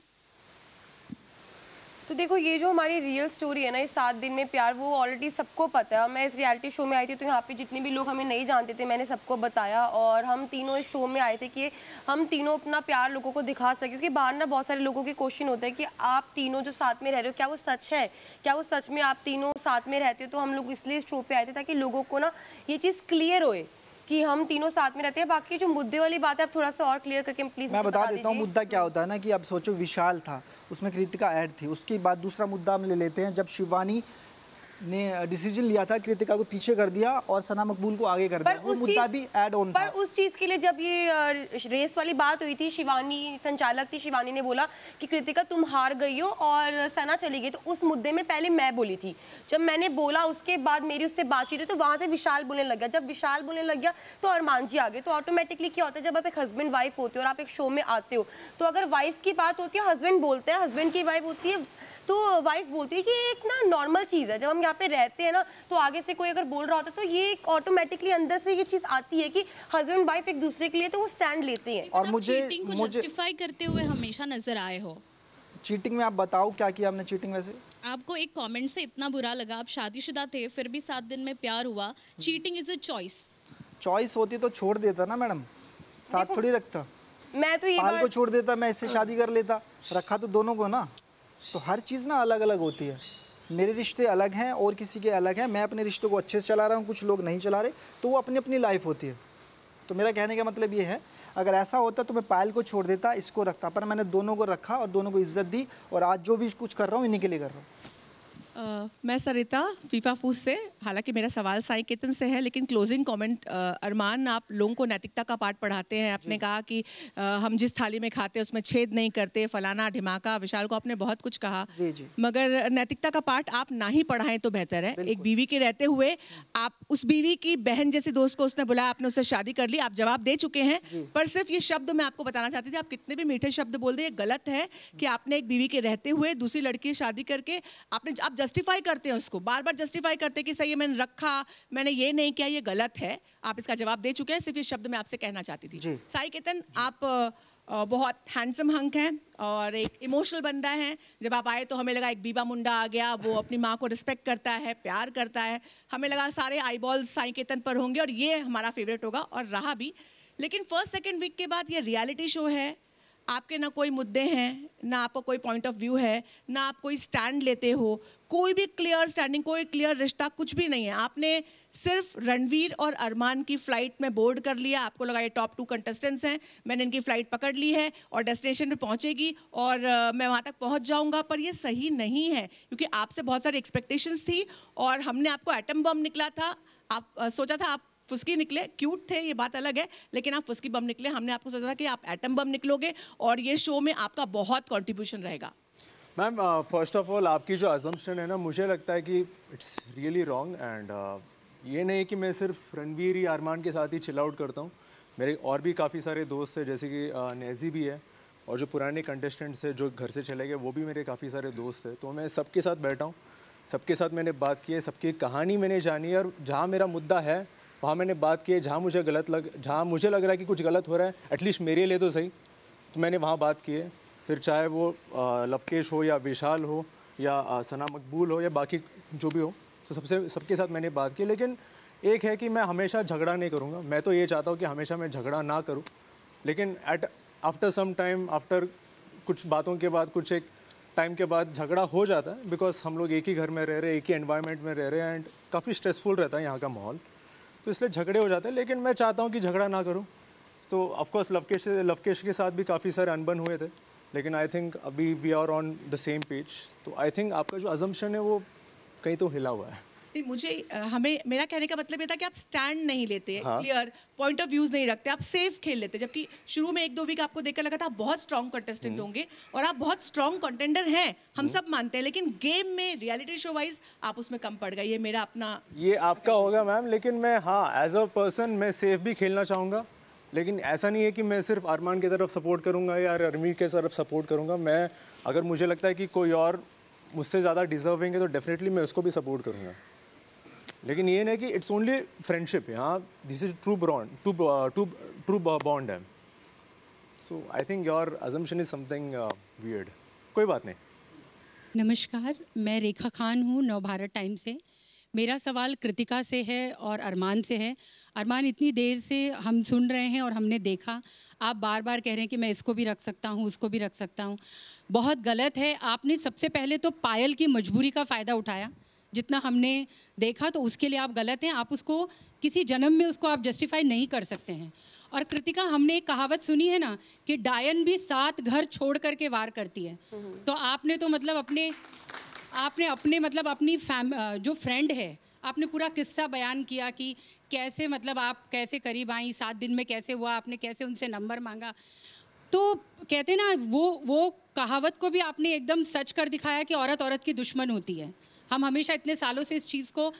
तो देखो, ये जो हमारी रियल स्टोरी है ना, इस सात दिन में प्यार, वो ऑलरेडी सबको पता है। और मैं इस रियलिटी शो में आई थी तो यहाँ पे जितने भी लोग हमें नहीं जानते थे मैंने सबको बताया, और हम तीनों इस शो में आए थे कि हम तीनों अपना प्यार लोगों को दिखा सके। क्योंकि बाहर ना बहुत सारे लोगों के क्वेश्चन होता है कि आप तीनों जो साथ में रह रहे हो, क्या वो सच है, क्या वो सच में आप तीनों साथ में रहते हो? तो हम लोग इसलिए इस शो पर आए थे ताकि लोगों को ना ये चीज़ क्लियर होए कि हम तीनों साथ में रहते हैं। बाकी जो मुद्दे वाली बात है आप थोड़ा सा और क्लियर करके प्लीज मैं बता, बता देता हूँ मुद्दा क्या होता है ना, कि आप सोचो विशाल था, उसमें कृतिका ऐड थी, उसके बाद दूसरा मुद्दा हम ले लेते हैं जब शिवानी ने डिसीजन लिया था, कृतिका को पीछे कर दिया और सना मकबूल को आगे कर दिया। पर उस मुद्दा भी ऐड ऑन पर था। उस चीज़ के लिए जब ये रेस वाली बात हुई थी, शिवानी संचालक थी, शिवानी ने बोला कि कृतिका तुम हार गई हो और सना चली गई, तो उस मुद्दे में पहले मैं बोली थी। जब मैंने बोला उसके बाद मेरी उससे बातचीत हुई तो वहाँ से विशाल बोलने लग गया। जब विशाल बोलने लग गया तो अरमान जी आ गए। तो ऑटोमेटिकली क्या होता है, जब आप एक हस्बैंड वाइफ होते हो और आप एक शो में आते हो तो अगर वाइफ की बात होती है, हस्बैंड बोलते हैं, हस्बैंड की वाइफ होती है तो वाइफ बोलती है कि ये एक ना नॉर्मल चीज़ है। जब हम यहाँ पे रहते हैं ना तो आगे से कोई अगर बोल रहा होता है तो ये ऑटोमेटिकली अंदर से ये चीज़ आती है कि हस्बैंड वाइफ एक दूसरे के लिए तो वो स्टैंड लेते हैं। और मुझे चीटिंग को जस्टिफाई करते हुए हमेशा नजर आए हो। चीटिंग में आप बताओ क्या किया आपने चीटिंग? वैसे आपको एक कॉमेंट से इतना बुरा लगा, आप शादीशुदा थे फिर भी सात दिन में प्यार हुआ। Cheating is a choice. Choice होती तो छोड़ देता ना मैडम, साथ थोड़ी रखता। मैं तो ये पाल को छोड़ देता, मैं इससे शादी कर लेता, रखा तो दोनों को ना। तो हर चीज़ ना अलग अलग होती है। मेरे रिश्ते अलग हैं और किसी के अलग हैं। मैं अपने रिश्तों को अच्छे से चला रहा हूँ, कुछ लोग नहीं चला रहे, तो वो अपनी अपनी लाइफ होती है। तो मेरा कहने का मतलब ये है, अगर ऐसा होता तो मैं पायल को छोड़ देता, इसको रखता, पर मैंने दोनों को रखा और दोनों को इज्जत दी और आज जो भी कुछ कर रहा हूँ इन्हीं के लिए कर रहा हूँ। मैं सरिता फीफा फूस से, हालाँकि मेरा सवाल साई केतन से है, लेकिन क्लोजिंग कॉमेंट अरमान, आप लोगों को नैतिकता का पाठ पढ़ाते हैं। आपने कहा कि आ, हम जिस थाली में खाते हैं उसमें छेद नहीं करते, फलाना ढिमाका, विशाल को आपने बहुत कुछ कहा। जी जी। मगर नैतिकता का पाठ आप ना ही पढ़ाएं तो बेहतर है। एक बीवी के रहते हुए आप उस बीवी की बहन जैसे दोस्त को उसने बुलाया, आपने उससे शादी कर ली, आप जवाब दे चुके हैं। पर सिर्फ ये शब्द मैं आपको बताना चाहती थी, आप कितने भी मीठे शब्द बोल दें, ये गलत है कि आपने एक बीवी के रहते हुए दूसरी लड़की शादी करके आपने आप जस्टिफाई करते हैं उसको, बार बार जस्टिफाई करते हैं कि सही है मैंने रखा, मैंने ये नहीं किया, ये गलत है। आप इसका जवाब दे चुके हैं, सिर्फ ये शब्द मैं आपसे कहना चाहती थी। साई केतन, आप बहुत हैंडसम हंक हैं और एक इमोशनल बंदा है। जब आप आए तो हमें लगा एक बीबा मुंडा आ गया, वो अपनी माँ को रिस्पेक्ट करता है, प्यार करता है, हमें लगा सारे आईबॉल्स साई केतन पर होंगे और ये हमारा फेवरेट होगा और रहा भी। लेकिन फर्स्ट सेकेंड वीक के बाद ये रियलिटी शो है, आपके ना कोई मुद्दे हैं, ना आपका कोई पॉइंट ऑफ व्यू है, ना आप कोई स्टैंड लेते हो, कोई भी क्लियर स्टैंडिंग, कोई क्लियर रिश्ता, कुछ भी नहीं है। आपने सिर्फ रणवीर और अरमान की फ़्लाइट में बोर्ड कर लिया, आपको लगा ये टॉप टू कंटेस्टेंट्स हैं, मैंने इनकी फ़्लाइट पकड़ ली है और डेस्टिनेशन पे पहुंचेगी और मैं वहां तक पहुंच जाऊंगा। पर ये सही नहीं है, क्योंकि आपसे बहुत सारी एक्सपेक्टेशंस थी और हमने आपको एटम बम निकला था, आप आ, सोचा था आप फुसकी निकले, क्यूट थे ये बात अलग है, लेकिन आप फुसकी बम निकले। हमने आपको सोचा था कि आप एटम बम निकलोगे और ये शो में आपका बहुत कॉन्ट्रीब्यूशन रहेगा। मैम, फर्स्ट ऑफ ऑल आपकी जो अजम्पशन है ना, मुझे लगता है कि इट्स रियली रॉन्ग। एंड ये नहीं कि मैं सिर्फ रणवीर या अरमान के साथ ही चिल आउट करता हूँ, मेरे और भी काफ़ी सारे दोस्त हैं, जैसे कि नेजी भी है और जो पुराने कंटेस्टेंट्स हैं जो घर से चले गए वो भी मेरे काफ़ी सारे दोस्त हैं। तो मैं सबके साथ बैठा हूँ, सबके साथ मैंने बात की है, सबकी कहानी मैंने जानी है और जहाँ मेरा मुद्दा है वहाँ मैंने बात की है। जहाँ मुझे गलत लग जहाँ मुझे लग रहा है कि कुछ गलत हो रहा है, एटलीस्ट मेरे लिए तो सही, तो मैंने वहाँ बात की है। फिर चाहे वो लवकेश हो या विशाल हो या सना मकबूल हो या बाकी जो भी हो, तो सबसे सबके साथ मैंने बात की। लेकिन एक है कि मैं हमेशा झगड़ा नहीं करूँगा, मैं तो ये चाहता हूँ कि हमेशा मैं झगड़ा ना करूँ, लेकिन at after some time, after कुछ बातों के बाद, कुछ एक टाइम के बाद झगड़ा हो जाता है, बिकॉज हम लोग एक ही घर में रह रहे हैं, एक ही एनवायरनमेंट में रह रहे हैं एंड काफ़ी स्ट्रेसफुल रहता है यहाँ का माहौल, तो इसलिए झगड़े हो जाते हैं। लेकिन मैं चाहता हूँ कि झगड़ा ना करूँ। तो ऑफकोर्स लवकेश लवकेश के साथ भी काफ़ी सारे अनबन हुए थे, लेकिन आई थिंक अभी we are on the same page. तो आई थिंक आपका जो अजम्पशन है वो कहीं तो हिला हुआ है। मुझे हमें मेरा कहने का मतलब ये था कि आप स्टैंड नहीं लेते, क्लियर पॉइंट ऑफ व्यूज नहीं रखते, आप सेफ खेल लेते। जबकि शुरू में एक दो वीक आपको देखकर लगा था आप बहुत स्ट्रांग कंटेस्टेंट होंगे और आप बहुत स्ट्रांग कंटेंडर हैं, हम सब मानते हैं, लेकिन गेम में रियलिटी शो वाइज आप उसमें कम पड़ गए। ये मेरा अपना ये आपका होगा मैम, लेकिन मैं हाँ एज अ पर्सन मैं सेफ भी खेलना चाहूँगा, लेकिन ऐसा नहीं है कि मैं सिर्फ अरमान की तरफ सपोर्ट करूँगा या रणवीर की तरफ सपोर्ट करूँगा। मैं अगर मुझे लगता है कि कोई और मुझसे ज़्यादा डिजर्विंग है तो डेफिनेटली मैं उसको भी सपोर्ट करूँगा, लेकिन ये नहीं कि इट्स ओनली फ्रेंडशिप। यहाँ this is true bond to to true bond है। So I think your assumption is something weird. कोई बात नहीं। नमस्कार, मैं रेखा खान हूँ नवभारत टाइम से। मेरा सवाल कृतिका से है और अरमान से है। अरमान, इतनी देर से हम सुन रहे हैं और हमने देखा, आप बार बार कह रहे हैं कि मैं इसको भी रख सकता हूँ, उसको भी रख सकता हूँ। बहुत गलत है। आपने सबसे पहले तो पायल की मजबूरी का फ़ायदा उठाया, जितना हमने देखा, तो उसके लिए आप गलत हैं। आप उसको किसी जन्म में उसको आप जस्टिफाई नहीं कर सकते हैं। और कृतिका, हमने एक कहावत सुनी है ना कि डायन भी सात घर छोड़ करके वार करती है, तो आपने तो मतलब अपने आपने अपने मतलब अपनी फैम जो फ्रेंड है आपने पूरा किस्सा बयान किया कि कैसे मतलब आप कैसे करीब आई, सात दिन में कैसे हुआ, आपने कैसे उनसे नंबर मांगा। तो कहते ना वो वो कहावत को भी आपने एकदम सच कर दिखाया कि औरत औरत की दुश्मन होती है। हम हमेशा इतने सालों से इस चीज़ को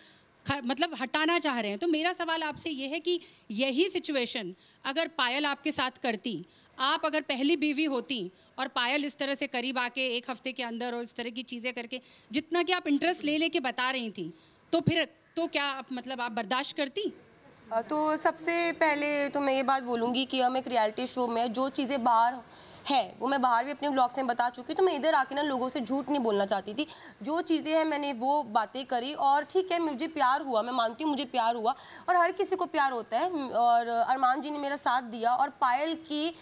मतलब हटाना चाह रहे हैं। तो मेरा सवाल आपसे ये है कि यही सिचुएशन अगर पायल आपके साथ करती, आप अगर पहली बीवी होती और पायल इस तरह से करीब आके एक हफ्ते के अंदर और इस तरह की चीज़ें करके जितना कि आप इंटरेस्ट ले लेके बता रही थी, तो फिर तो क्या आप मतलब आप बर्दाश्त करती? तो सबसे पहले तो मैं ये बात बोलूँगी कि हम एक रियलिटी शो में जो चीज़ें बाहर है वो मैं बाहर भी अपने ब्लॉग्स में बता चुकी, तो मैं इधर आके ना लोगों से झूठ नहीं बोलना चाहती थी। जो चीज़ें हैं मैंने वो बातें करी और ठीक है मुझे प्यार हुआ, मैं मानती हूँ मुझे प्यार हुआ और हर किसी को प्यार होता है और अरमान जी ने मेरा साथ दिया और पायल की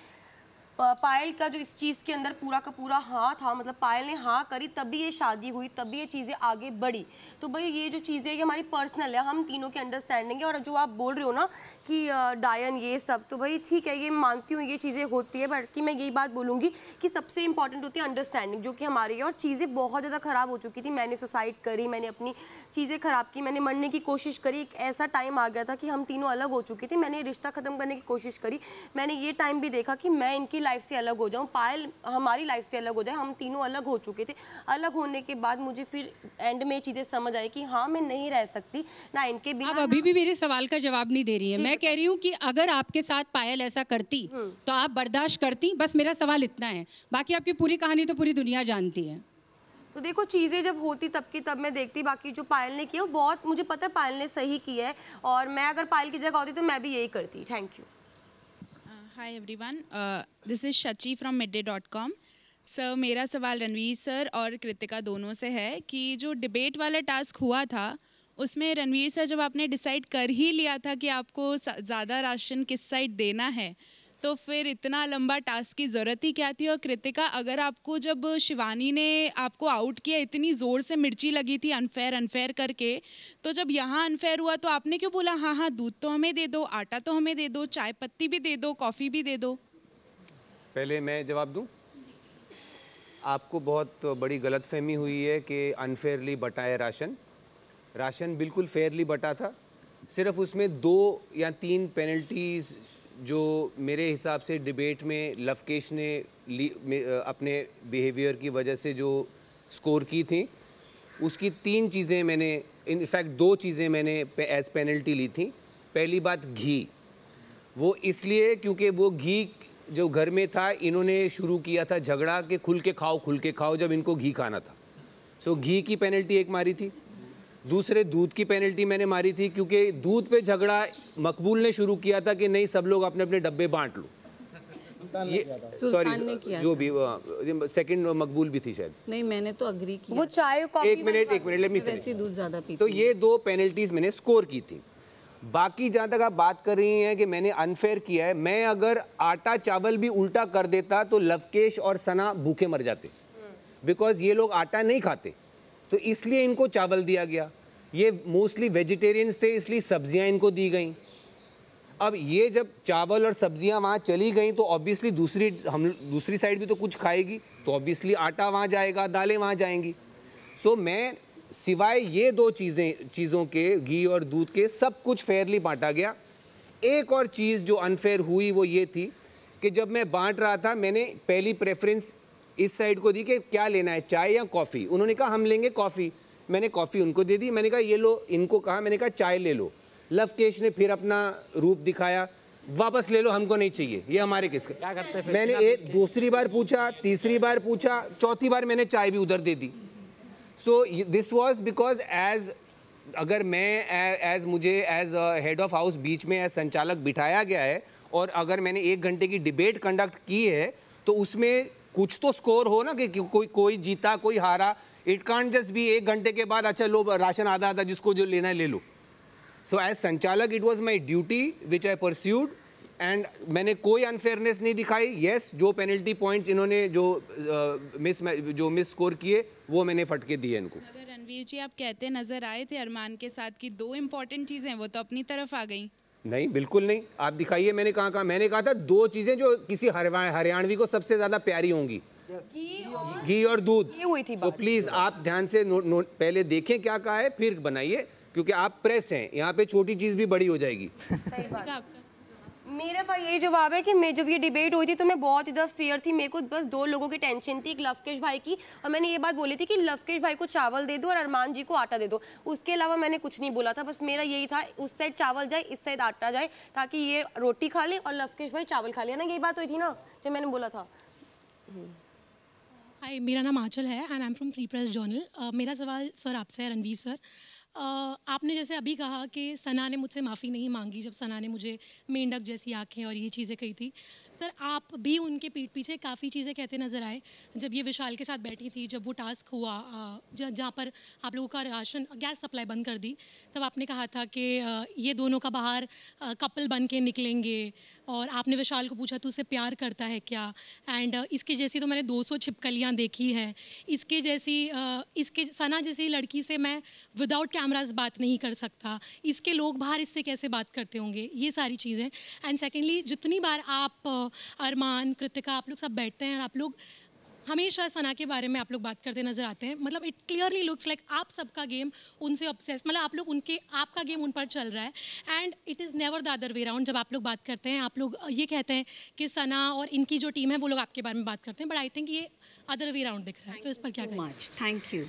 पायल का जो इस चीज़ के अंदर पूरा का पूरा हाँ था, मतलब पायल ने हाँ करी तभी ये शादी हुई, तभी ये चीज़ें आगे बढ़ी। तो भाई ये जो चीज़ें ये हमारी पर्सनल है, हम तीनों की अंडरस्टैंडिंग है। और जो आप बोल रहे हो ना कि डायन ये सब, तो भाई ठीक है ये मानती हूँ ये चीज़ें होती है, बल्कि मैं यही बात बोलूँगी कि सबसे इंपॉर्टेंट होती है अंडरस्टैंडिंग जो कि हमारी है। और चीज़ें बहुत ज़्यादा ख़राब हो चुकी थी, मैंने सुसाइड करी, मैंने अपनी चीज़ें ख़राब की, मैंने मरने की कोशिश करी। एक ऐसा टाइम आ गया था कि हम तीनों अलग हो चुकी थी, मैंने रिश्ता ख़त्म करने की कोशिश करी। मैंने ये टाइम भी देखा कि मैं इनकी लाइफ से अलग हो जाऊं, पायल हमारी लाइफ से अलग हो जाए, हम तीनों अलग हो चुके थे। अलग होने के बाद मुझे फिर एंड में चीज़ें समझ आई कि हाँ मैं नहीं रह सकती ना इनके बिना। आप अभी भी मेरे सवाल का जवाब नहीं दे रही है। मैं कह रही हूँ कि अगर आपके साथ पायल ऐसा करती तो आप बर्दाश्त करती, बस मेरा सवाल इतना है। बाकी आपकी पूरी कहानी तो पूरी दुनिया जानती है। तो देखो चीज़ें जब होती तब की तब मैं देखती, बाकी जो पायल ने किया वो बहुत मुझे पता है पायल ने सही किया है और मैं अगर पायल की जगह होती तो मैं भी यही करती। Thank you. Hi everyone, this is Shachi from midday dot com. Sir मेरा सवाल रणवीर सर और कृतिका दोनों से है कि जो डिबेट वाला टास्क हुआ था उसमें रणवीर सर जब आपने डिसाइड कर ही लिया था कि आपको ज़्यादा राशन किस साइड देना है तो फिर इतना लंबा टास्क की ज़रूरत ही क्या थी। और कृतिका अगर आपको जब शिवानी ने आपको आउट किया इतनी ज़ोर से मिर्ची लगी थी अनफेयर अनफेयर करके, तो जब यहाँ अनफेयर हुआ तो आपने क्यों बोला हाँ हाँ दूध तो हमें दे दो, आटा तो हमें दे दो, चाय पत्ती भी दे दो, कॉफ़ी भी दे दो। पहले मैं जवाब दूँ, आपको बहुत बड़ी गलतफहमी हुई है कि अनफेयरली बटा है राशन। राशन बिल्कुल फेयरली बटा था, सिर्फ उसमें दो या तीन पेनल्टीज जो मेरे हिसाब से डिबेट में लवकेश ने अपने बिहेवियर की वजह से जो स्कोर की थी उसकी तीन चीज़ें मैंने इनफैक्ट दो चीज़ें मैंने एज पेनल्टी ली थी। पहली बात घी, वो इसलिए क्योंकि वो घी जो घर में था इन्होंने शुरू किया था झगड़ा कि खुल के खाओ खुल के खाओ जब इनको घी खाना था, सो घी की पेनल्टी एक मारी थी। दूसरे दूध की पेनल्टी मैंने मारी थी क्योंकि दूध पे झगड़ा मकबूल ने शुरू किया था कि नहीं सब लोग अपने अपने डब्बे बांट लो, सॉरी जो भी सेकंड मकबूल भी थी शायद, नहीं मैंने तो अग्री किया वो चाय कॉफी एक मिनट एक मिनट लेट मी वैसे दूध ज्यादा पीती। तो ये दो पेनल्टीज मैंने स्कोर की थी। बाकी जहाँ तक आप बात कर रही हैं कि मैंने अनफेयर किया है, मैं अगर आटा चावल भी उल्टा कर देता तो लवकेश और सना भूखे मर जाते बिकॉज ये लोग आटा नहीं खाते तो इसलिए इनको चावल दिया गया। ये मोस्टली वेजिटेरियंस थे इसलिए सब्जियां इनको दी गई। अब ये जब चावल और सब्जियां वहाँ चली गई तो ऑब्वियसली दूसरी हम दूसरी साइड भी तो कुछ खाएगी तो ऑब्वियसली आटा वहाँ जाएगा, दालें वहाँ जाएंगी। सो मैं सिवाय ये दो चीज़ें चीज़ों के घी और दूध के सब कुछ फेयरली बांटा गया। एक और चीज़ जो अनफेयर हुई वो ये थी कि जब मैं बाँट रहा था मैंने पहली प्रेफरेंस इस साइड को दी कि क्या लेना है चाय या कॉफ़ी, उन्होंने कहा हम लेंगे कॉफ़ी, मैंने कॉफ़ी उनको दे दी। मैंने कहा ये लो, इनको कहा मैंने कहा चाय ले लो, लवकेश ने फिर अपना रूप दिखाया वापस ले लो हमको नहीं चाहिए ये हमारे किसके क्या करते हैं। मैंने एक दूसरी बार पूछा, तीसरी बार पूछा, चौथी बार मैंने चाय भी उधर दे दी। So this was because as अगर मैं एज मुझे एज हेड ऑफ हाउस बीच में एज संचालक बिठाया गया है और अगर मैंने एक घंटे की डिबेट कंडक्ट की है तो उसमें कुछ तो स्कोर हो ना कि कोई कोई जीता कोई हारा। इट कांट जस्ट बी एक घंटे के बाद अच्छा लो राशन आधा आधा जिसको जो लेना है ले लो। सो एज संचालक it was my duty which I pursued and मैंने कोई अनफेयरनेस नहीं दिखाई। येस yes, जो पेनल्टी पॉइंट्स इन्होंने जो मिस uh, जो मिस स्कोर किए वो मैंने फटके दिए इनको। अगर रणवीर जी आप कहते नजर आए थे अरमान के साथ कि दो इम्पोर्टेंट चीज़ें वो तो अपनी तरफ आ गई। नहीं बिल्कुल नहीं, आप दिखाइए मैंने कहाँ कहा। मैंने कहा था दो चीज़ें जो किसी हरियाणवी को सबसे ज़्यादा प्यारी होंगी, yes. घी और दूध हुई थी। तो प्लीज आप ध्यान से नो, नो, पहले देखें क्या कहा है फिर बनाइए, क्योंकि आप प्रेस हैं, यहाँ पे छोटी चीज भी बड़ी हो जाएगी। सही बात। मेरा भाई यही जवाब है कि मैं जब ये डिबेट हुई थी तो मैं बहुत इधर फेयर थी, मेरे को बस दो लोगों की टेंशन थी, एक लवकेश भाई की, और मैंने ये बात बोली थी कि लवकेश भाई को चावल दे दो और अरमान जी को आटा दे दो, उसके अलावा मैंने कुछ नहीं बोला था। बस मेरा यही था उस साइड चावल जाए इस साइड आटा जाए, ताकि ये रोटी खा ले और लवकेश भाई चावल खा ले ना, यही बात हुई थी ना जो मैंने बोला था। हाय, मेरा नाम आंचल है and I am from Free Press Journal. मेरा सवाल सर आपसे है, रणवीर सर, uh, आपने जैसे अभी कहा कि सना ने मुझसे माफ़ी नहीं मांगी जब सना ने मुझे मेंढक जैसी आंखें और ये चीज़ें कही थी। सर आप भी उनके पीठ पीछे काफ़ी चीज़ें कहते नजर आए, जब ये विशाल के साथ बैठी थी, जब वो टास्क हुआ जहाँ पर आप लोगों का राशन गैस सप्लाई बंद कर दी, तब आपने कहा था कि ये दोनों का बाहर कपल बन के निकलेंगे, और आपने विशाल को पूछा तू उससे प्यार करता है क्या, एंड इसके जैसी तो मैंने दो सौ छिपकलियाँ देखी हैं, इसके जैसी इसके सना जैसी लड़की से मैं विदाउट कैमराज बात नहीं कर सकता, इसके लोग बाहर इससे कैसे बात करते होंगे, ये सारी चीज़ें। एंड सेकेंडली जितनी बार आप अरमान कृतिका आप लोग सब बैठते हैं और आप लोग हमेशा सना के बारे में आप लोग बात करते नजर आते हैं, मतलब इट क्लियरली लुक्स लाइक आप सबका गेम उनसे ऑब्सेस, मतलब आप लोग उनके आपका गेम उन पर चल रहा है, and it is never the other way round. जब आप लोग बात करते हैं आप लोग ये कहते हैं कि सना और इनकी जो टीम है वो लोग आपके बारे में बात करते हैं, बट आई थिंक ये अदर वे राउंड दिख रहा है, तो इस पर क्या करें? Thank you.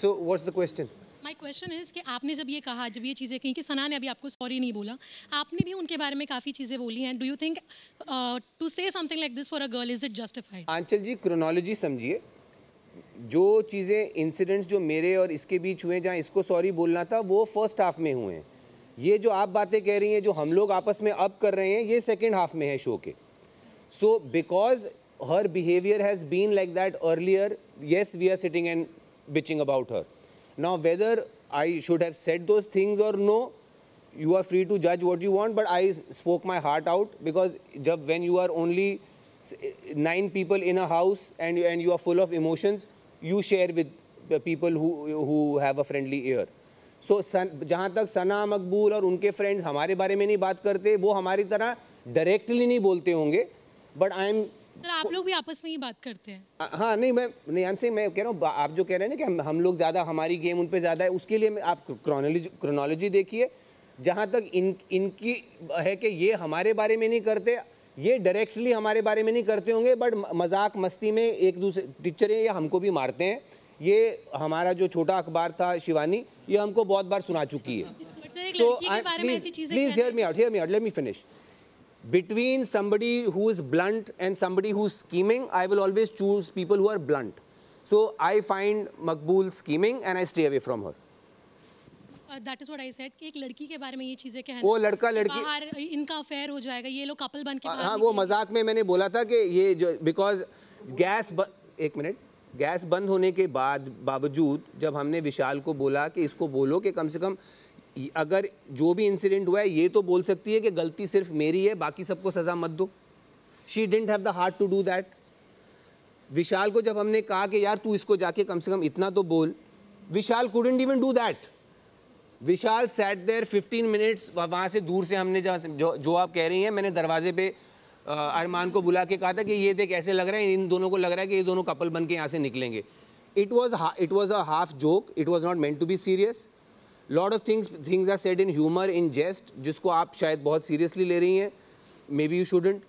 So what's the question? My question is कि आपने जब ये कहा, जब ये चीज़ें कहीं कि सना ने अभी आपको सॉरी नहीं बोला, आपने भी उनके बारे में काफ़ी चीज़ें बोली हैं, do you think to say something like this for a girl is it justified? Aanchal ji chronology समझिए, जो चीज़ें इंसिडेंट्स जो मेरे और इसके बीच हुए जहाँ इसको सॉरी बोलना था वो फर्स्ट हाफ में हुए हैं, ये जो आप बातें कह रही हैं जो हम लोग आपस में अब कर रहे हैं ये सेकेंड हाफ में है शो के। So because her behaviour has been like that earlier, yes we are sitting and bitching about her. Now whether I should have said those things or no, you are free to judge what you want, but I spoke my heart out, because jab when you are only nine people in a house and and you are full of emotions, you share with the people who who have a friendly ear. So jahan tak Sana Maqbool aur unke friends hamare bare mein nahi baat karte, wo hamari tarah directly nahi bolte honge, but I am sir आप लोग भी आपस में ही बात करते हैं? आ, हाँ नहीं मैं नहीं हम से मैं कह रहा हूँ आप जो कह रहे हैं ना कि हम, हम लोग ज़्यादा हमारी गेम उन पे ज़्यादा है, उसके लिए आप क्रोनोलॉजी क्रोनोलॉजी देखिए, जहाँ तक इन इनकी है कि ये हमारे बारे में नहीं करते, ये डायरेक्टली हमारे बारे में नहीं करते होंगे, बट मजाक मस्ती में एक दूसरे टीचर ये हमको भी मारते हैं। ये हमारा जो छोटा अखबार था शिवानी, ये हमको बहुत बार सुना चुकी है। Please hear me out, hear me out, let me finish. Between somebody who is blunt and somebody who is scheming, I will always choose people who are blunt. So I find Maqbool scheming and I stay away from her. Uh, that is what I said. एक लड़की के बारे में ये चीजें कहना, वो लड़का लड़की बाहर इनका affair हो जाएगा, ये लोग couple बन के बाहर। हाँ वो मजाक में मैंने बोला था कि ये जो because gas एक मिनट गैस बंद होने के बाद बावजूद जब हमने विशाल को बोला कि इसको बोलो कि कम से कम अगर जो भी इंसिडेंट हुआ है ये तो बोल सकती है कि गलती सिर्फ मेरी है, बाकी सबको सज़ा मत दो। She didn't have the heart to do that. Vishal को जब हमने कहा कि यार तू इसको जाके कम से कम इतना तो बोल, Vishal couldn't even do that. Vishal sat there fifteen minutes. वहाँ से दूर से हमने जो जो आप कह रही हैं, मैंने दरवाजे पे अरमान को बुला के कहा था कि ये देख ऐसे लग रहा है, इन दोनों को लग रहा है कि ये दोनों कपल बन के यहाँ से निकलेंगे। It was it was a half joke, it was not meant to be serious. Lot of things things are said in humour, in jest, जिसको आप शायद बहुत सीरियसली ले रही हैं, maybe you shouldn't.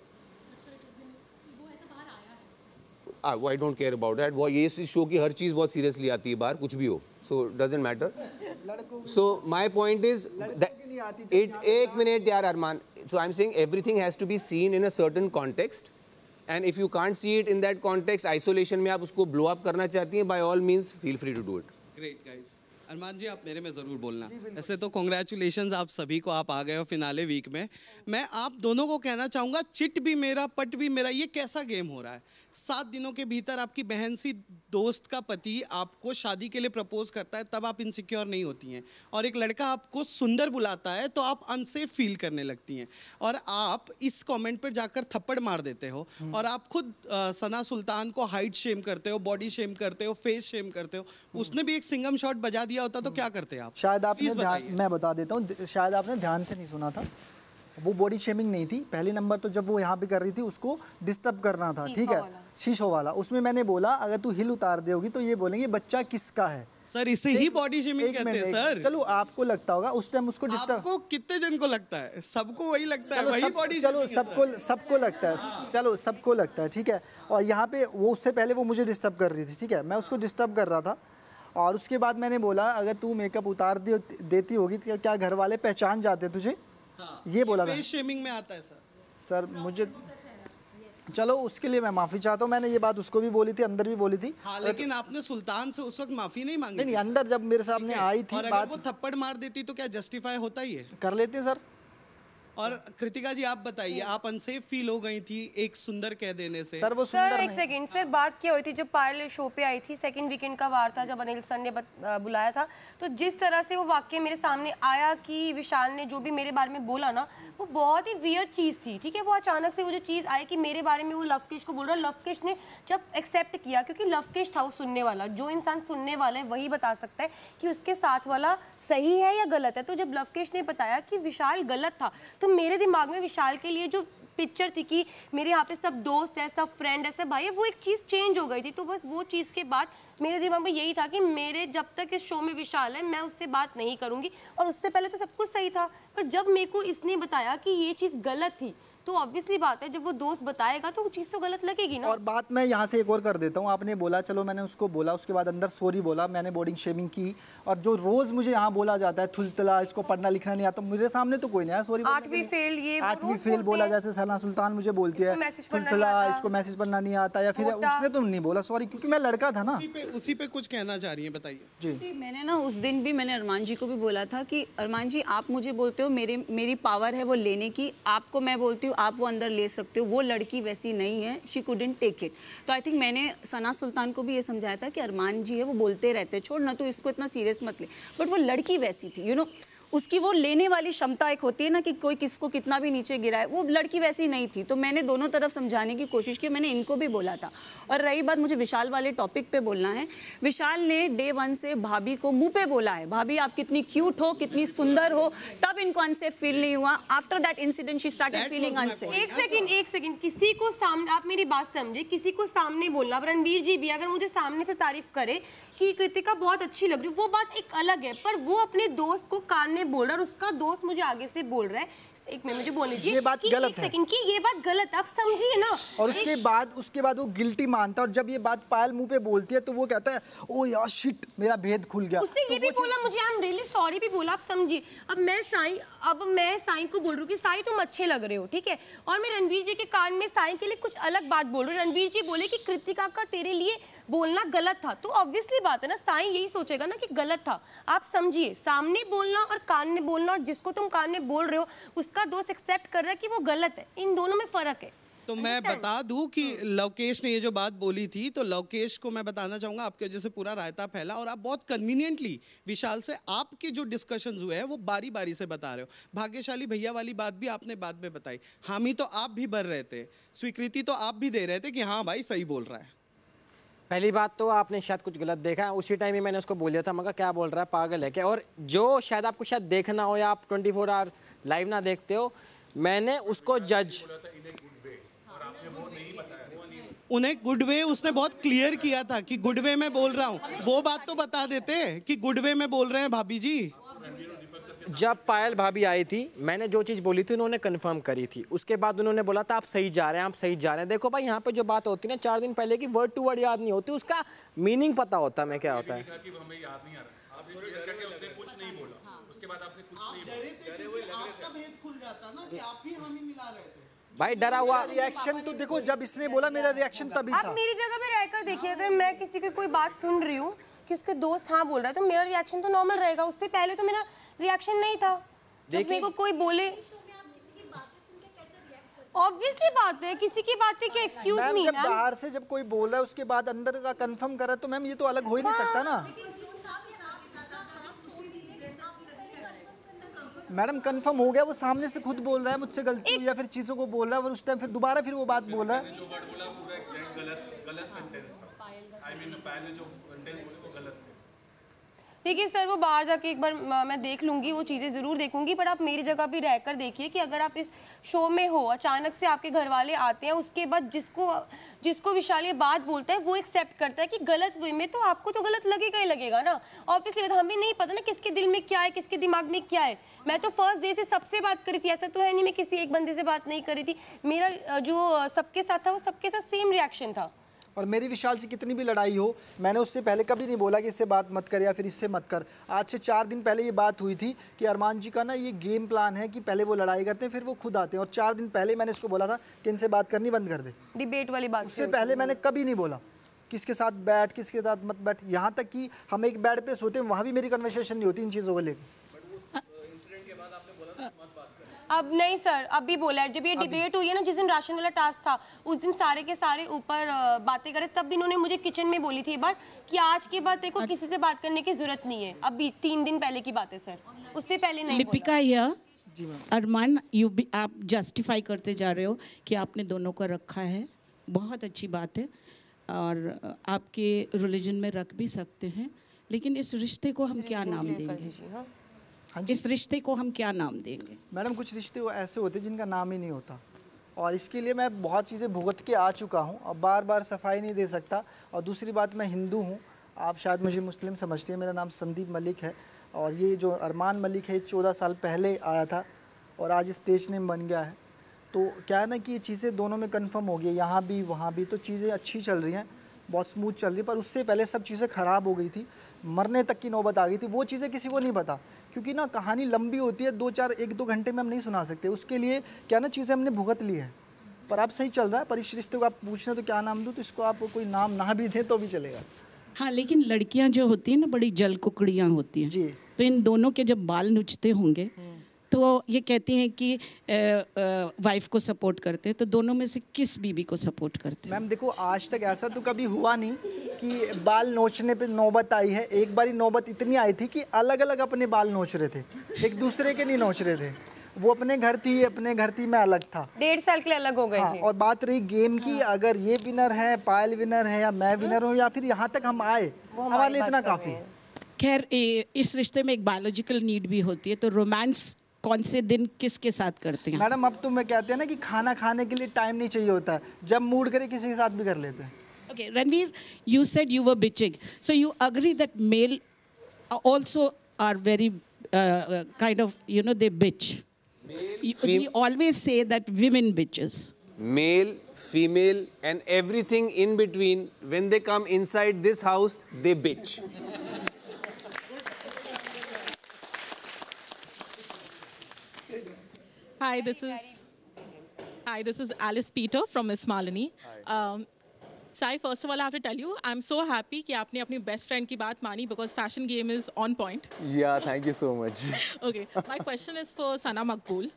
I don't care about that. वो ये इस शो की हर चीज़ बहुत सीरियसली आती है बाहर, कुछ भी हो, so doesn't matter. So my point is it, एक मिनट यार Armaan, so I am saying everything has to be seen in a certain context, and if you can't see it in that context, isolation में आप उसको blow up करना चाहती हैं, by all means feel free to do it. Great guys. Armaan ji आप मेरे में ज़रूर बोलना। ऐसे तो कॉन्ग्रेचुलेशंस आप सभी को, आप आ गए हो फिनाले वीक में। मैं आप दोनों को कहना चाहूँगा, चिट भी मेरा पट भी मेरा, ये कैसा गेम हो रहा है? सात दिनों के भीतर आपकी बहन सी दोस्त का पति आपको शादी के लिए प्रपोज करता है, तब आप इनसिक्योर नहीं होती हैं, और एक लड़का आपको सुंदर बुलाता है तो आप अनसेफ फील करने लगती हैं, और आप इस कमेंट पर जाकर थप्पड़ मार देते हो, और आप खुद आ, सना सुल्तान को हाइट शेम करते हो, बॉडी शेम करते हो, फेस शेम करते हो। उसने भी एक सिंगम शॉट बजा दिया होता तो क्या करते आप? शायद आपने, मैं बता देता हूँ, शायद आपने ध्यान से नहीं सुना था, वो बॉडी शेमिंग नहीं थी। पहले नंबर तो जब वो यहाँ पे कर रही थी उसको डिस्टर्ब करना था, ठीक है, शीशो वाला, उसमें मैंने बोला अगर तू हिल उतार दोगी तो ये बोलेंगे बच्चा किसका है। सर इसे ही बॉडी शेमिंग कहते हैं सर। चलो आपको लगता होगा उस टाइम उसको डिस्टर्ब। आपको कितने जन को लगता है? सबको वही लगता है, वही बॉडी। चलो सबको सबको लगता है, चलो सबको लगता है, ठीक है। और यहाँ पे वो उससे पहले वो मुझे डिस्टर्ब कर रही थी, ठीक है, मैं उसको डिस्टर्ब कर रहा था। और उसके बाद मैंने बोला अगर तू मेकअप उतार देती होगी तो क्या घर वाले पहचान जाते हैं तुझे, ये बोला था। शेमिंग में आता है सर। सर मुझे चलो उसके लिए मैं माफी चाहता हूँ, मैंने ये बात उसको भी बोली थी, अंदर भी बोली थी। हाँ, लेकिन आपने सुल्तान से उस वक्त माफी नहीं मांगी? नहीं, अंदर जब मेरे सामने आई थी। और अगर वो थप्पड़ मार देती तो क्या जस्टिफाई होता ही है? कर लेते हैं सर। और कृतिका जी आप बताइए, आप अनसेफ फील हो गई थी एक सुंदर कह देने से? सर वो सुंदर एक सेकंड सर, बात क्या हुई थी जब पायल शो पे आई थी, सेकंड वीकेंड का वार था जब अनिल सर ने बुलाया था, तो जिस तरह से वो वाक्य मेरे सामने आया कि विशाल ने जो भी मेरे बारे में बोला ना, वो बहुत ही वियर्ड चीज़ थी, ठीक है। वो अचानक से वो जो चीज़ आई कि मेरे बारे में वो लवकेश को बोल रहा है, लवकेश ने जब एक्सेप्ट किया, क्योंकि लवकेश था वो सुनने वाला, जो इंसान सुनने वाला है वही बता सकता है कि उसके साथ वाला सही है या गलत है। तो जब लवकेश ने बताया कि विशाल गलत था, तो मेरे दिमाग में विशाल के लिए जो पिक्चर थी कि मेरे यहाँ पे सब दोस्त है, सब फ्रेंड है, सब भाई है, वो एक चीज़ चेंज हो गई थी। तो बस वो चीज़ के बाद मेरे दिमाग में यही था कि मेरे जब तक इस शो में विशाल है मैं उससे बात नहीं करूँगी। और उससे पहले तो सब कुछ सही था, पर जब मेरे को इसने बताया कि ये चीज़ गलत थी, तो ऑब्वियसली बात है जब वो दोस्त बताएगा तो वो चीज़ तो गलत लगेगी ना। और बात मैं यहाँ से एक और कर देता हूँ, आपने बोला चलो मैंने उसको बोला, उसके बाद अंदर सॉरी बोला, मैंने बॉडी शेमिंग की। और जो रोज़ मुझे यहाँ बोला जाता है थुलतला, इसको पढ़ना लिखना नहीं आता, मेरे सामने तो कोई नहीं है सॉरी। आठवीं फेल, ये आठवीं फेल बोला, जैसे सना सुल्तान मुझे बोलती है थुलतला, इसको मैसेज पढ़ना नहीं आता, या फिर उसने तो नहीं बोला सॉरी क्योंकि मैं लड़का था ना। उसी पे कुछ कहना चाह रही है, बताइए जी। मैंने ना उस दिन भी मैंने अरमान जी को भी बोला था कि अरमान जी आप मुझे बोलते हो मेरे मेरी पावर है वो लेने की, आपको मैं बोलती हूँ आप वो अंदर ले सकते हो, वो लड़की वैसी नहीं है, शी कुडंट टेक इट। तो आई थिंक मैंने सना सुल्तान को भी ये समझाया था कि अरमान जी है वो बोलते रहते हैं, छोड़ ना तो इसको इतना सीरियस मत ले, बट वो लड़की वैसी थी, यू नो उसकी वो लेने वाली क्षमता एक होती है ना कि कोई किसको कितना भी नीचे गिराए, वो लड़की वैसी नहीं थी। तो मैंने दोनों तरफ समझाने की कोशिश की, मैंने इनको भी बोला था। और रही बात मुझे विशाल वाले टॉपिक पे बोलना है, विशाल ने डे वन से भाभी को मुंह पे बोला है, भाभी आप कितनी क्यूट हो, कितनी सुंदर हो, तब इनको अनसेफ फील नहीं हुआ। After that incident she started feeling unsafe. एक सेकंड एक सेकंड किसी को सामने, आप मेरी बात समझे, किसी को सामने बोलना, रणवीर जी भी अगर मुझे सामने से तारीफ करे कि कृतिका बहुत अच्छी लग रही है, वो बात एक अलग है, पर वो अपने दोस्त को कान में बोल रहा है, उसका दोस्त मुझे आगे से बोल रहा है एक मिनट मुझे बोलने दीजिए, ये बात गलत है, कि ये बात गलत है, आप समझिए ना। और उसके बाद उसके बाद वो गिल्टी मानता है, और जब ये बात पायल मुंह पे बोलती है तो वो कहता है ओ यार शिट मेरा भेद खुल गया। उसने ये भी बोला मुझे आई एम रियली सॉरी भी बोला, आप समझिए। अब मैं साई अब मैं साई को बोल रही हूँ कि साई तुम अच्छे लग रहे हो, ठीक है, और मैं रणवीर जी के कान में साई के लिए कुछ अलग बात बोल रही हूँ। रणवीर जी बोले कि कृतिका का तेरे लिए बोलना गलत था, तो ऑब्वियसली बात है ना साई यही सोचेगा ना कि गलत था। आप समझिए, सामने बोलना और कान में बोलना, और जिसको तुम कान में बोल रहे हो उसका दोस्त एक्सेप्ट कर रहा है कि वो गलत है, इन दोनों में फर्क है। तो मैं बता दूं कि लवकेश ने ये जो बात बोली थी, तो लवकेश को मैं बताना चाहूँगा आपकी वजह से पूरा रायता फैला, और आप बहुत कन्वीनियंटली विशाल से आपके जो डिस्कशंस हुए हैं वो बारी बारी से बता रहे हो। भाग्यशाली भैया वाली बात भी आपने बाद में बताई, हामी तो आप भी भर रहे थे, स्वीकृति तो आप भी दे रहे थे कि हाँ भाई सही बोल रहा है। पहली बात तो आपने शायद कुछ गलत देखा है, उसी टाइम ही मैंने उसको बोल दिया था, मगर क्या बोल रहा है पागल है क्या। और जो शायद आपको शायद देखना हो या आप ट्वेंटी फोर आवर लाइव ना देखते हो, मैंने उसको जज उन्हें गुड वे उसने बहुत क्लियर किया था कि गुड वे में बोल रहा हूँ, वो बात तो बता देते कि गुड वे में बोल रहे हैं भाभी जी। जब पायल भाभी आई थी मैंने जो चीज़ बोली थी उन्होंने कंफर्म करी थी, उसके बाद उन्होंने बोला था आप सही जा रहे हैं आप सही जा रहे हैं। देखो भाई यहाँ पे जो बात होती है ना चार दिन पहले की, वर्ड टू वर्ड याद नहीं होती, उसका मीनिंग पता होता मैं क्या होता है। भाई डरा हुआ रिएक्शन तो देखो, जब इसने बोला मेरा रिएक्शन तभी था। आप मेरी जगह पे रहकर देखिए, अगर मैं किसी की कोई बात सुन रही हूँ कि उसके दोस्त हाँ बोल रहा है तो मेरा रिएक्शन तो नॉर्मल रहेगा। उससे पहले तो मेरा रिएक्शन नहीं था, जब मेरे को कोई बोले। ऑब्वियसली बात है किसी की बातें क्या एक्सक्यूज नहीं है। बाहर से जब कोई बोल रहा है उसके बाद अंदर का कंफर्म कर रहा है तो मैम ये तो अलग हो ही नहीं सकता ना। मैडम कंफर्म हो गया, वो सामने से खुद बोल रहा है मुझसे गलती या फिर चीज़ों को बोल रहा है, और उस टाइम फिर दोबारा फिर वो बात बोल रहा है। देखिए सर, वो बाहर जाके एक बार मैं देख लूँगी, वो चीज़ें ज़रूर देखूँगी, पर आप मेरी जगह भी रहकर देखिए कि अगर आप इस शो में हो, अचानक से आपके घर वाले आते हैं, उसके बाद जिसको जिसको विशाल ये बात बोलता है वो एक्सेप्ट करता है कि गलत वे में, तो आपको तो गलत लगेगा ही लगेगा ना ऑब्वियसली। हमें नहीं पता ना किसके दिल में क्या है, किसके दिमाग में क्या है। मैं तो फर्स्ट डे से सबसे बात करी थी, ऐसा तो है नहीं मैं किसी एक बंदे से बात नहीं करी थी। मेरा जो सबके साथ था वो सबके साथ सेम रिएक्शन था। और मेरी विशाल से कितनी भी लड़ाई हो, मैंने उससे पहले कभी नहीं बोला कि इससे बात मत कर या फिर इससे मत कर। आज से चार दिन पहले ये बात हुई थी कि अरमान जी का ना ये गेम प्लान है कि पहले वो लड़ाई करते हैं फिर वो खुद आते हैं, और चार दिन पहले मैंने इसको बोला था कि इनसे बात करनी बंद कर दे, डिबेट वाली बात। उससे पहले मैंने कभी नहीं बोला किसके साथ बैठ किसके साथ मत बैठ। यहाँ तक कि हम एक बेड पे सोते हैं वहाँ भी मेरी कन्वर्सेशन नहीं होती इन चीज़ों को लेकर। अब नहीं सर, अब भी बोला है, जब ये डिबेट हुई है ना, जिस दिन राशन वाला टास्क था उस दिन सारे के सारे ऊपर बातें करे, तब भी इन्होंने मुझे किचन में बोली थी ये बात कि आज के बाद देखो किसी से बात करने की जरूरत नहीं है। अब भी तीन दिन पहले की बात है सर, उससे पहले नहीं। लिपिका यह अरमान, यू आप जस्टिफाई करते जा रहे हो कि आपने दोनों को रखा है, बहुत अच्छी बात है और आपके रिलीजन में रख भी सकते हैं, लेकिन इस रिश्ते को हम क्या नाम देंगे, इस रिश्ते को हम क्या नाम देंगे? मैडम कुछ रिश्ते वो ऐसे होते हैं जिनका नाम ही नहीं होता, और इसके लिए मैं बहुत चीज़ें भुगत के आ चुका हूँ और बार बार सफाई नहीं दे सकता। और दूसरी बात, मैं हिंदू हूँ, आप शायद मुझे मुस्लिम समझते हैं, मेरा नाम संदीप मलिक है। और ये जो अरमान मलिक है चौदह साल पहले आया था और आज स्टेज नेम बन गया है। तो क्या है ना कि ये चीज़ें दोनों में कन्फर्म हो गई, यहाँ भी वहाँ भी, तो चीज़ें अच्छी चल रही हैं, बहुत स्मूथ चल रही है। पर उससे पहले सब चीज़ें ख़राब हो गई थी, मरने तक की नौबत आ गई थी। वो चीज़ें किसी को नहीं पता, क्योंकि ना कहानी लंबी होती है, दो चार एक दो घंटे में हम नहीं सुना सकते। उसके लिए क्या ना चीज़ें हमने भुगत ली है, पर अब सही चल रहा है। पर इस रिश्ते को आप पूछ रहे हो तो क्या नाम दूँ, तो इसको आप कोई नाम ना भी दें तो भी चलेगा। हाँ, लेकिन लड़कियाँ जो होती हैं ना बड़ी जलकुकड़ियाँ होती हैं जी, तो इन दोनों के जब बाल नुचते होंगे तो ये कहती हैं कि वाइफ को सपोर्ट करते हैं, तो दोनों में से किस बीबी को सपोर्ट करते हैं? मैम देखो, आज तक ऐसा तो कभी हुआ नहीं कि बाल नोचने पे नौबत आई है। एक बारी नौबत इतनी आई थी कि अलग अलग अपने बाल नोच रहे थे, एक दूसरे के नहीं नोच रहे थे। वो अपने घर थी, अपने घर थी, मैं अलग था, डेढ़ साल के लिए अलग हो गए हाँ, थे। और बात रही गेम की, हाँ। अगर ये विनर है, पायल विनर है, या मैं विनर हूँ, या फिर यहाँ तक हम आए, हमारे लिए इतना काफ़ी। खैर इस रिश्ते में एक बायोलॉजिकल नीड भी होती है, तो रोमांस कौन से दिन किसके साथ करते हैं? मैडम अब तो मैं कहते हैं ना कि खाना खाने के लिए टाइम नहीं चाहिए होता है, जब मूड करे किसी के साथ भी कर लेते हैं। Okay, Ranveer, you said you were bitching. So you agree that male also are very kind of, you know, they bitch. We always say that women bitches. Male, female, and everything in between, when they come inside this house, they bitch. Hi, this is Alice Peter from Miss Malini. Hi. of all, I have to tell you, I'm so happy कि आपने अपनी best friend की बात मानी, because fashion game is on point. Yeah, thank you so much. Okay, my question is for Sana Maqbool.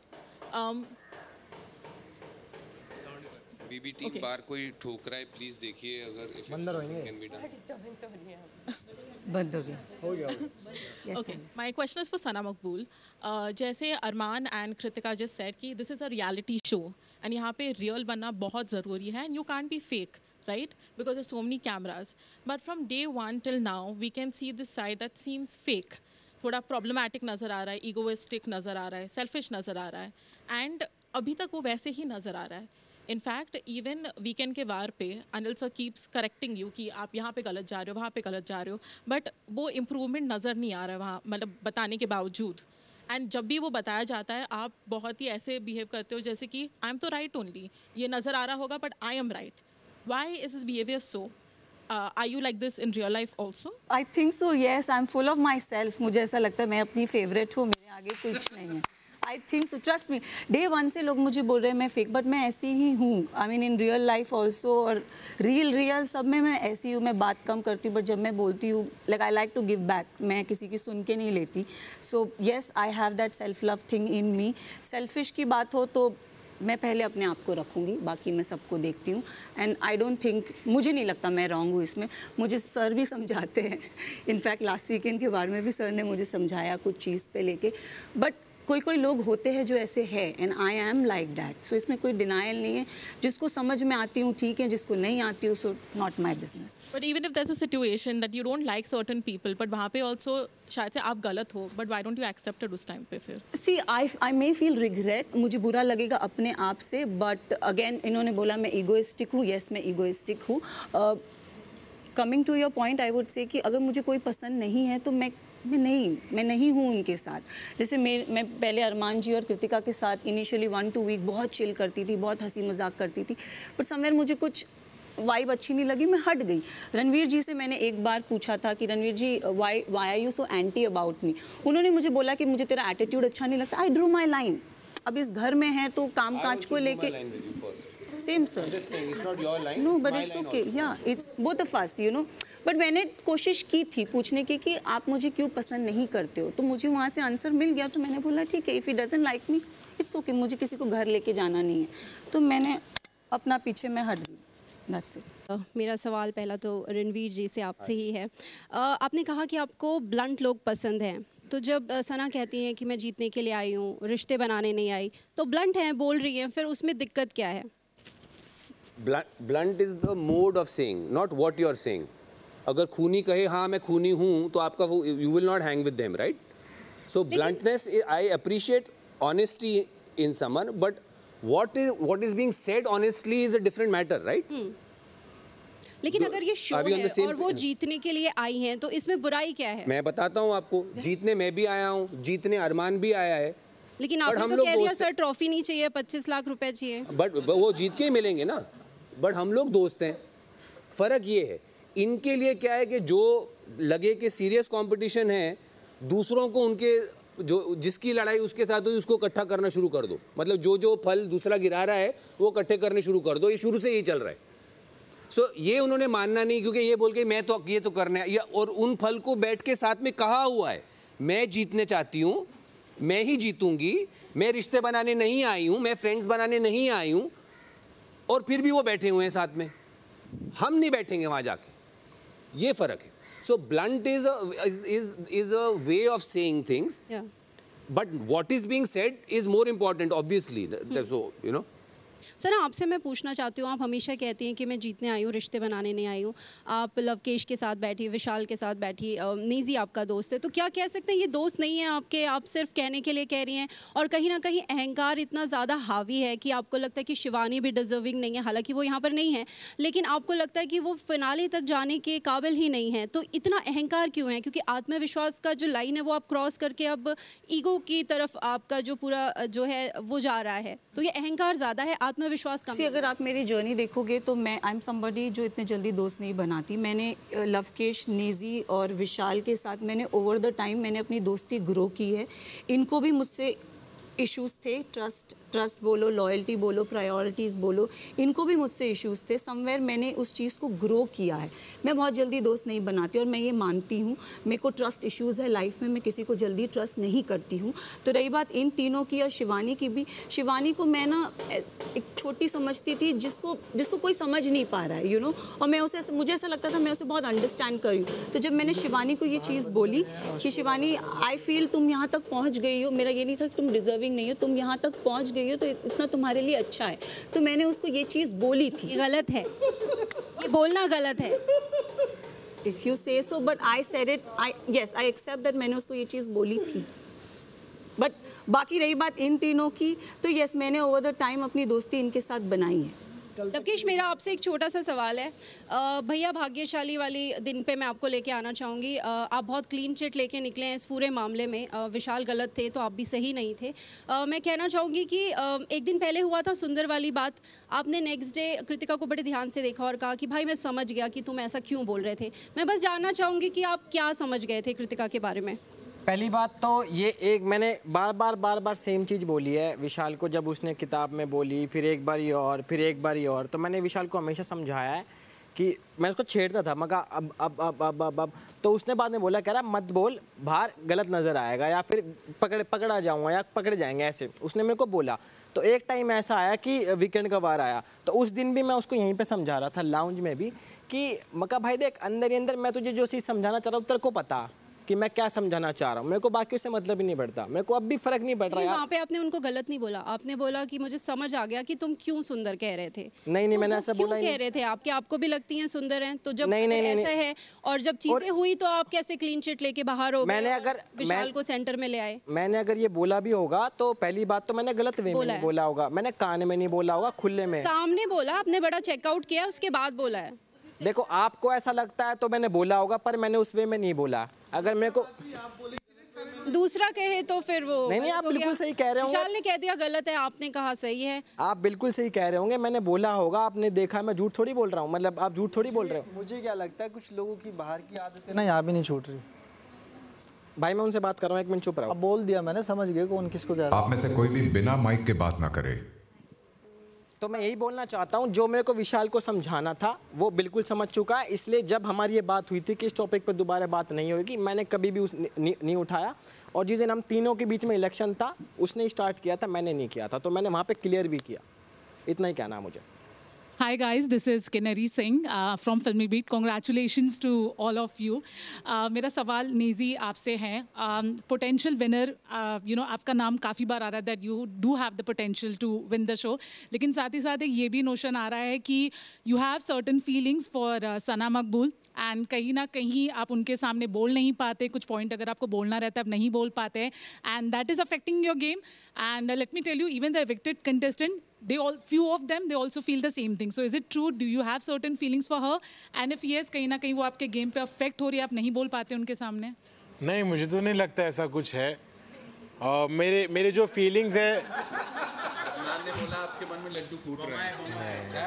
Um, BB team okay. बार कोई ठोक रहा है, प्लीज देखिए अगर बंदर होएंगे। बंद हो गया हो गया okay. My question is for सना मकबूल, जैसे Armaan and Kritika just said कि this is a reality show and यहाँ पे रियल बनना बहुत ज़रूरी है, and you can't be fake right, because there so many cameras, but from day one till now we can see this side that seems fake, थोड़ा problematic नज़र आ रहा है, ईगोइस्टिक नज़र आ रहा है, सेल्फिश नज़र आ रहा है, एंड अभी तक वो वैसे ही नज़र आ रहा है। इनफैक्ट इवन वीकेंड के वार पे Anil sir keeps correcting you कि आप यहाँ पे गलत जा रहे हो, वहाँ पे गलत जा रहे हो, बट वो इम्प्रूवमेंट नज़र नहीं आ रहा वहाँ, मतलब बताने के बावजूद। एंड जब भी वो बताया जाता है आप बहुत ही ऐसे बिहेव करते हो जैसे कि आई एम तो राइट ओनली, ये नज़र आ रहा होगा but I am right, why is this behaviour so? Uh, are you like this in real life also? I think so. Yes, I'm full of myself. मुझे ऐसा लगता है मैं अपनी फेवरेट हूँ, मेरे आगे कुछ नहीं है। I think so. Trust me. Day one से लोग मुझे बोल रहे हैं मैं फेक, बट मैं ऐसी ही हूँ। I mean in real life also और real real सब में मैं ऐसी हूँ। मैं बात कम करती हूँ, बट जब मैं बोलती हूँ like I like to give back. मैं किसी की सुन के नहीं लेती. So yes, I have that self love thing in me. Selfish की बात हो तो मैं पहले अपने आप को रखूँगी, बाकी मैं सबको देखती हूँ। एंड आई डोंट थिंक, मुझे नहीं लगता मैं रॉन्ग हूँ इसमें। मुझे सर भी समझाते हैं, इनफैक्ट लास्ट वीकेंड के बारे में भी सर ने मुझे समझाया कुछ चीज़ पे लेके, बट कोई कोई लोग होते हैं जो ऐसे हैं, and I am like that, so इसमें कोई डिनायल नहीं है. जिसको समझ में आती हूँ ठीक है, जिसको नहीं आती हूँ so not my business. But even if that's a situation that you don't like certain people, but वहाँ पे ऑल्सो शायद से आप गलत हो, but why don't you accepted उस टाइम पे फिर? सी आई आई मे फील रिग्रेट, मुझे बुरा लगेगा अपने आप से, बट अगेन इन्होंने बोला मैं ईगोइस्टिक हूँ, येस मैं ईगोइस्टिक हूँ. Coming to your point, I would say कि अगर मुझे कोई पसंद नहीं है तो मैं मैं नहीं मैं नहीं हूँ उनके साथ. जैसे मैं मैं पहले अरमान जी और कृतिका के साथ इनिशियली वन टू वीक बहुत चिल करती थी, बहुत हंसी मजाक करती थी, पर समवेयर मुझे कुछ वाइब अच्छी नहीं लगी, मैं हट गई. रणवीर जी से मैंने एक बार पूछा था कि Ranveer ji why why are you so anti about me. उन्होंने मुझे बोला कि मुझे तेरा एटीट्यूड अच्छा नहीं लगता. I drew my line. अब इस घर में है तो काम काज को लेके same sir, no but it's okay, या it's both of us you know. But मैंने कोशिश की थी पूछने की कि आप मुझे क्यों पसंद नहीं करते हो, तो मुझे वहाँ से आंसर मिल गया. तो मैंने बोला ठीक है, if he doesn't like me it's okay, मुझे किसी को घर लेके जाना नहीं है. तो मैंने अपना पीछे मैं हट दी. That's it. Uh, मेरा सवाल पहला तो रणवीर जी से आपसे ही है. uh, आपने कहा कि आपको ब्लंट लोग पसंद हैं, तो जब सना कहती हैं कि मैं जीतने के लिए आई हूँ, रिश्ते बनाने नहीं आई, तो ब्लंट हैं, बोल रही हैं, फिर उसमें दिक्कत क्या है? Blunt is the mode of saying, not what you are saying. अगर खूनी कहे हाँ मैं खूनी हूँ, तो आपका you will not hang with them, right? So bluntness, I appreciate honesty in someone, but what is what is being said honestly is a different matter, right? hmm. लेकिन अगर ये शो है और वो जीतने के लिए आई हैं, तो इसमें बुराई क्या है? मैं बताता हूँ आपको, जीतने मैं भी आया हूँ, जीतने अरमान भी आया है. लेकिन आपने तो कह दिया सर ट्रॉफी नहीं चाहिए, पच्चीस लाख रुपए चाहिए, बट वो जीत के ही मिलेंगे ना. बट हम लोग दोस्त हैं. फर्क ये है, इनके लिए क्या है कि जो लगे कि सीरियस कॉम्पिटिशन है, दूसरों को उनके जो जिसकी लड़ाई उसके साथ हुई उसको इकट्ठा करना शुरू कर दो. मतलब जो जो फल दूसरा गिरा रहा है वो इकट्ठे करने शुरू कर दो. ये शुरू से ही चल रहा है. सो so, ये उन्होंने मानना नहीं, क्योंकि ये बोल के मैं तो ये तो करना है, और उन फल को बैठ के साथ में कहा हुआ है मैं जीतने चाहती हूँ, मैं ही जीतूंगी, मैं रिश्ते बनाने नहीं आई हूँ, मैं फ्रेंड्स बनाने नहीं आई हूँ, और फिर भी वो बैठे हुए हैं साथ में. हम नहीं बैठेंगे वहाँ जाके. ये फ़र्क है. So blunt is a is is is a way of saying things, yeah. But what is being said is more important, obviously. Hmm. So you know. Sir आपसे मैं पूछना चाहती हूँ, आप हमेशा कहती हैं कि मैं जीतने आई हूँ, रिश्ते बनाने नहीं आई हूँ. आप लवकेश के साथ बैठी, विशाल के साथ बैठी, नेजी आपका दोस्त है, तो क्या कह सकते हैं ये दोस्त नहीं है आपके, आप सिर्फ कहने के लिए कह रही हैं? और कहीं ना कहीं अहंकार इतना ज़्यादा हावी है कि आपको लगता है कि शिवानी भी डिजर्विंग नहीं है, हालाँकि वो यहाँ पर नहीं है, लेकिन आपको लगता है कि वो फिनाले तक जाने के काबिल ही नहीं है. तो इतना अहंकार क्यों है? क्योंकि आत्मविश्वास का जो लाइन है वो आप क्रॉस करके अब ईगो की तरफ आपका जो पूरा जो है वो जा रहा है. तो ये अहंकार ज़्यादा है, आत्मविश्वास कम है. अगर आप मेरी जर्नी देखोगे तो मैं आई एम समबडी जो इतने जल्दी दोस्त नहीं बनाती. मैंने लवकेश, नेजी और विशाल के साथ मैंने ओवर द टाइम मैंने अपनी दोस्ती ग्रो की है. इनको भी मुझसे इश्यूज थे, ट्रस्ट ट्रस्ट बोलो, लॉयल्टी बोलो, प्रायोरिटीज़ बोलो, इनको भी मुझसे इश्यूज थे. समवेयर मैंने उस चीज़ को ग्रो किया है. मैं बहुत जल्दी दोस्त नहीं बनाती और मैं ये मानती हूँ मेरे को ट्रस्ट इश्यूज़ है लाइफ में, मैं किसी को जल्दी ट्रस्ट नहीं करती हूँ. तो रही बात इन तीनों की और शिवानी की भी, शिवानी को मैं ना एक छोटी समझती थी जिसको जिसको कोई समझ नहीं पा रहा है यू नो, और मैं उसे मुझे ऐसा लगता था मैं उसे बहुत अंडरस्टैंड कर रही हूँ. तो जब मैंने शिवानी को ये चीज़ बोली कि शिवानी आई फील तुम यहाँ तक पहुँच गई हो, मेरा ये नहीं था कि तुम डिजर्व नहीं हो, तुम यहाँ तक पहुँच गई हो तो इतना तुम्हारे लिए अच्छा है, तो मैंने उसको ये चीज़ बोली थी. ये गलत है, ये बोलना गलत है. If you say so, but I said it, I yes I accept that. मैंने उसको ये चीज़ बोली थी. बट बाकी रही बात इन तीनों की, तो यस मैंने ओवर द टाइम अपनी दोस्ती इनके साथ बनाई है. लवकेश मेरा आपसे एक छोटा सा सवाल है. भैया भाग्यशाली वाली दिन पे मैं आपको लेके आना चाहूँगी. आप बहुत क्लीन चिट लेके निकले हैं इस पूरे मामले में. आ, विशाल गलत थे तो आप भी सही नहीं थे. आ, मैं कहना चाहूँगी कि आ, एक दिन पहले हुआ था सुंदर वाली बात. आपने नेक्स्ट डे कृतिका को बड़े ध्यान से देखा और कहा कि भाई मैं समझ गया कि तुम ऐसा क्यों बोल रहे थे. मैं बस जानना चाहूँगी कि आप क्या समझ गए थे कृतिका के बारे में? पहली बात तो ये एक मैंने बार बार बार बार सेम चीज़ बोली है विशाल को. जब उसने किताब में बोली, फिर एक बार ये और फिर एक बार ये और, तो मैंने विशाल को हमेशा समझाया है कि मैं उसको छेड़ता था. मैं कहा अब अब अब अब अब अब तो उसने बाद में बोला, कह रहा मत बोल, बाहर गलत नज़र आएगा या फिर पकड़ पकड़ा जाऊँगा या पकड़े जाएंगे, ऐसे उसने मेरे को बोला. तो एक टाइम ऐसा आया कि वीकेंड का वार आया, तो उस दिन भी मैं उसको यहीं पे समझा रहा था लाउंज में भी कि मक्का भाई देख अंदर ही अंदर मैं तुझे जो चीज़ समझाना चाह रहा हूँ तेरे को पता, कि मैं क्या समझाना चाह रहा हूँ, मेरे को बाकी से मतलब ही नहीं पड़ता, मेरे को अब भी फर्क नहीं पड़ रहा है। यहाँ पे आपने उनको गलत नहीं बोला, आपने बोला कि मुझे समझ आ गया कि तुम क्यों सुंदर कह रहे थे। नहीं नहीं, मैंने ऐसा बोला नहीं। कह रहे थे आपके, आपको भी लगती हैं सुंदर हैं, तो जब नहीं, नहीं, ऐसा नहीं, है और जब चीजें हुई तो आप कैसे क्लीन चिट लेके बाहर हो गए? मैंने अगर विशाल को सेंटर में ले आए, मैंने अगर ये बोला भी होगा तो पहली बात तो मैंने गलत वे में बोला होगा, मैंने कान में नहीं बोला होगा, खुले में सामने बोला। आपने बड़ा चेकआउट किया उसके बाद बोला है। देखो आपको ऐसा लगता है तो मैंने बोला होगा, पर मैंने उस वे में नहीं बोला। अगर मेरे को दूसरा कहे तो फिर वो नहीं, नहीं आप बिल्कुल सही कह रहे होंगे। विशाल ने कह दिया गलत है, आपने कहा सही है, आप बिल्कुल सही कह रहे होंगे, मैंने बोला होगा। आपने देखा मैं झूठ थोड़ी बोल रहा हूँ, मतलब आप झूठ थोड़ी बोल रहे हो। मुझे क्या लगता है कुछ लोगों की बाहर की आदतें ना यहाँ भी नहीं छूट रही। भाई मैं उनसे बात कर रहा हूँ, एक मिनट चुप रहा हूँ। बोल दिया मैंने, समझ गए कौन किसको कह रहा है। आप में से कोई भी बिना माइक के बात ना करे। तो मैं यही बोलना चाहता हूँ, जो मेरे को विशाल को समझाना था वो बिल्कुल समझ चुका है। इसलिए जब हमारी ये बात हुई थी कि इस टॉपिक पर दोबारा बात नहीं होगी, मैंने कभी भी उस नहीं, नहीं उठाया। और जिस दिन हम तीनों के बीच में इलेक्शन था, उसने स्टार्ट किया था, मैंने नहीं किया था, तो मैंने वहाँ पे क्लियर भी किया। इतना ही कहना मुझे। Hi guys, this is Kinari Singh uh, from Filmy Beat. Congratulations to all of you. Uh, मेरा सवाल नेजी आपसे है, पोटेंशियल विनर, यू नो आपका नाम काफ़ी बार आ रहा है that you do have the potential to win the show, लेकिन साथ ही साथ एक ये भी नोशन आ रहा है कि you have certain feelings for सना मकबूल and कहीं ना कहीं आप उनके सामने बोल नहीं पाते, कुछ पॉइंट अगर आपको बोलना रहता है आप नहीं बोल पाते and that is affecting your game and let me tell you even the evicted contestant they all few of them they also feel the same thing. So is it true, do you have certain feelings for her and if yes kahin na kahin wo aapke game pe affect ho rahi hai, aap nahi bol pate unke samne? Nahi mujhe to nahi lagta aisa kuch hai, aur mere mere jo feelings hai Arman ne bola aapke man mein laddu phoot raha hai,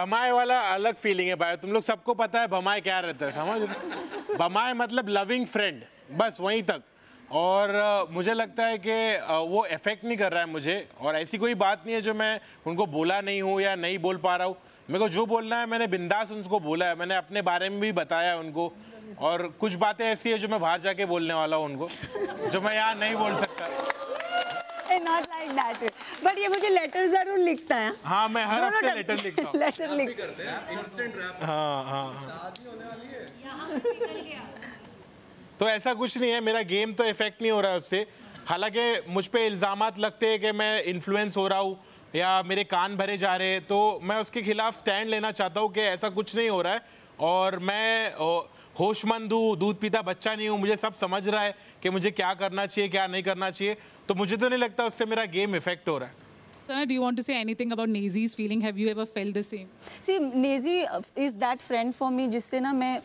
bamai wala alag feeling hai bhai, tum log sabko pata hai bamai kya rehta hai, samajh bamai matlab loving friend, bas wahi tak. और uh, मुझे लगता है कि uh, वो effect नहीं कर रहा है मुझे, और ऐसी कोई बात नहीं है जो मैं उनको बोला नहीं हूँ या नहीं बोल पा रहा हूँ। मेरे को जो बोलना है मैंने बिंदास उनको बोला है, मैंने अपने बारे में भी बताया उनको, और कुछ बातें ऐसी है जो मैं बाहर जाके बोलने वाला हूँ उनको जो मैं यहाँ नहीं बोल सकता। Not like that, but ये मुझे लेटर जरूर लिखता है। हाँ मैं हर हफ्ते लेटर लिखता हूँ। लेटर लिखते हैं इंस्टेंट रैप। हाँ हाँ तो ऐसा कुछ नहीं है, मेरा गेम तो इफेक्ट नहीं हो रहा है उससे। हालांकि मुझ पे इल्ज़ामात लगते हैं कि मैं इन्फ्लुएंस हो रहा हूँ या मेरे कान भरे जा रहे हैं, तो मैं उसके खिलाफ स्टैंड लेना चाहता हूँ कि ऐसा कुछ नहीं हो रहा है और मैं होशमंद हूँ, दूध पीता बच्चा नहीं हूँ, मुझे सब समझ रहा है कि मुझे क्या करना चाहिए क्या नहीं करना चाहिए। तो मुझे तो नहीं लगता उससे मेरा गेम इफेक्ट हो रहा है। Sana, do you want to say anything about Nezi's feeling? Have you ever felt the same? See, Nezi is that friend for me जिससे ना मैं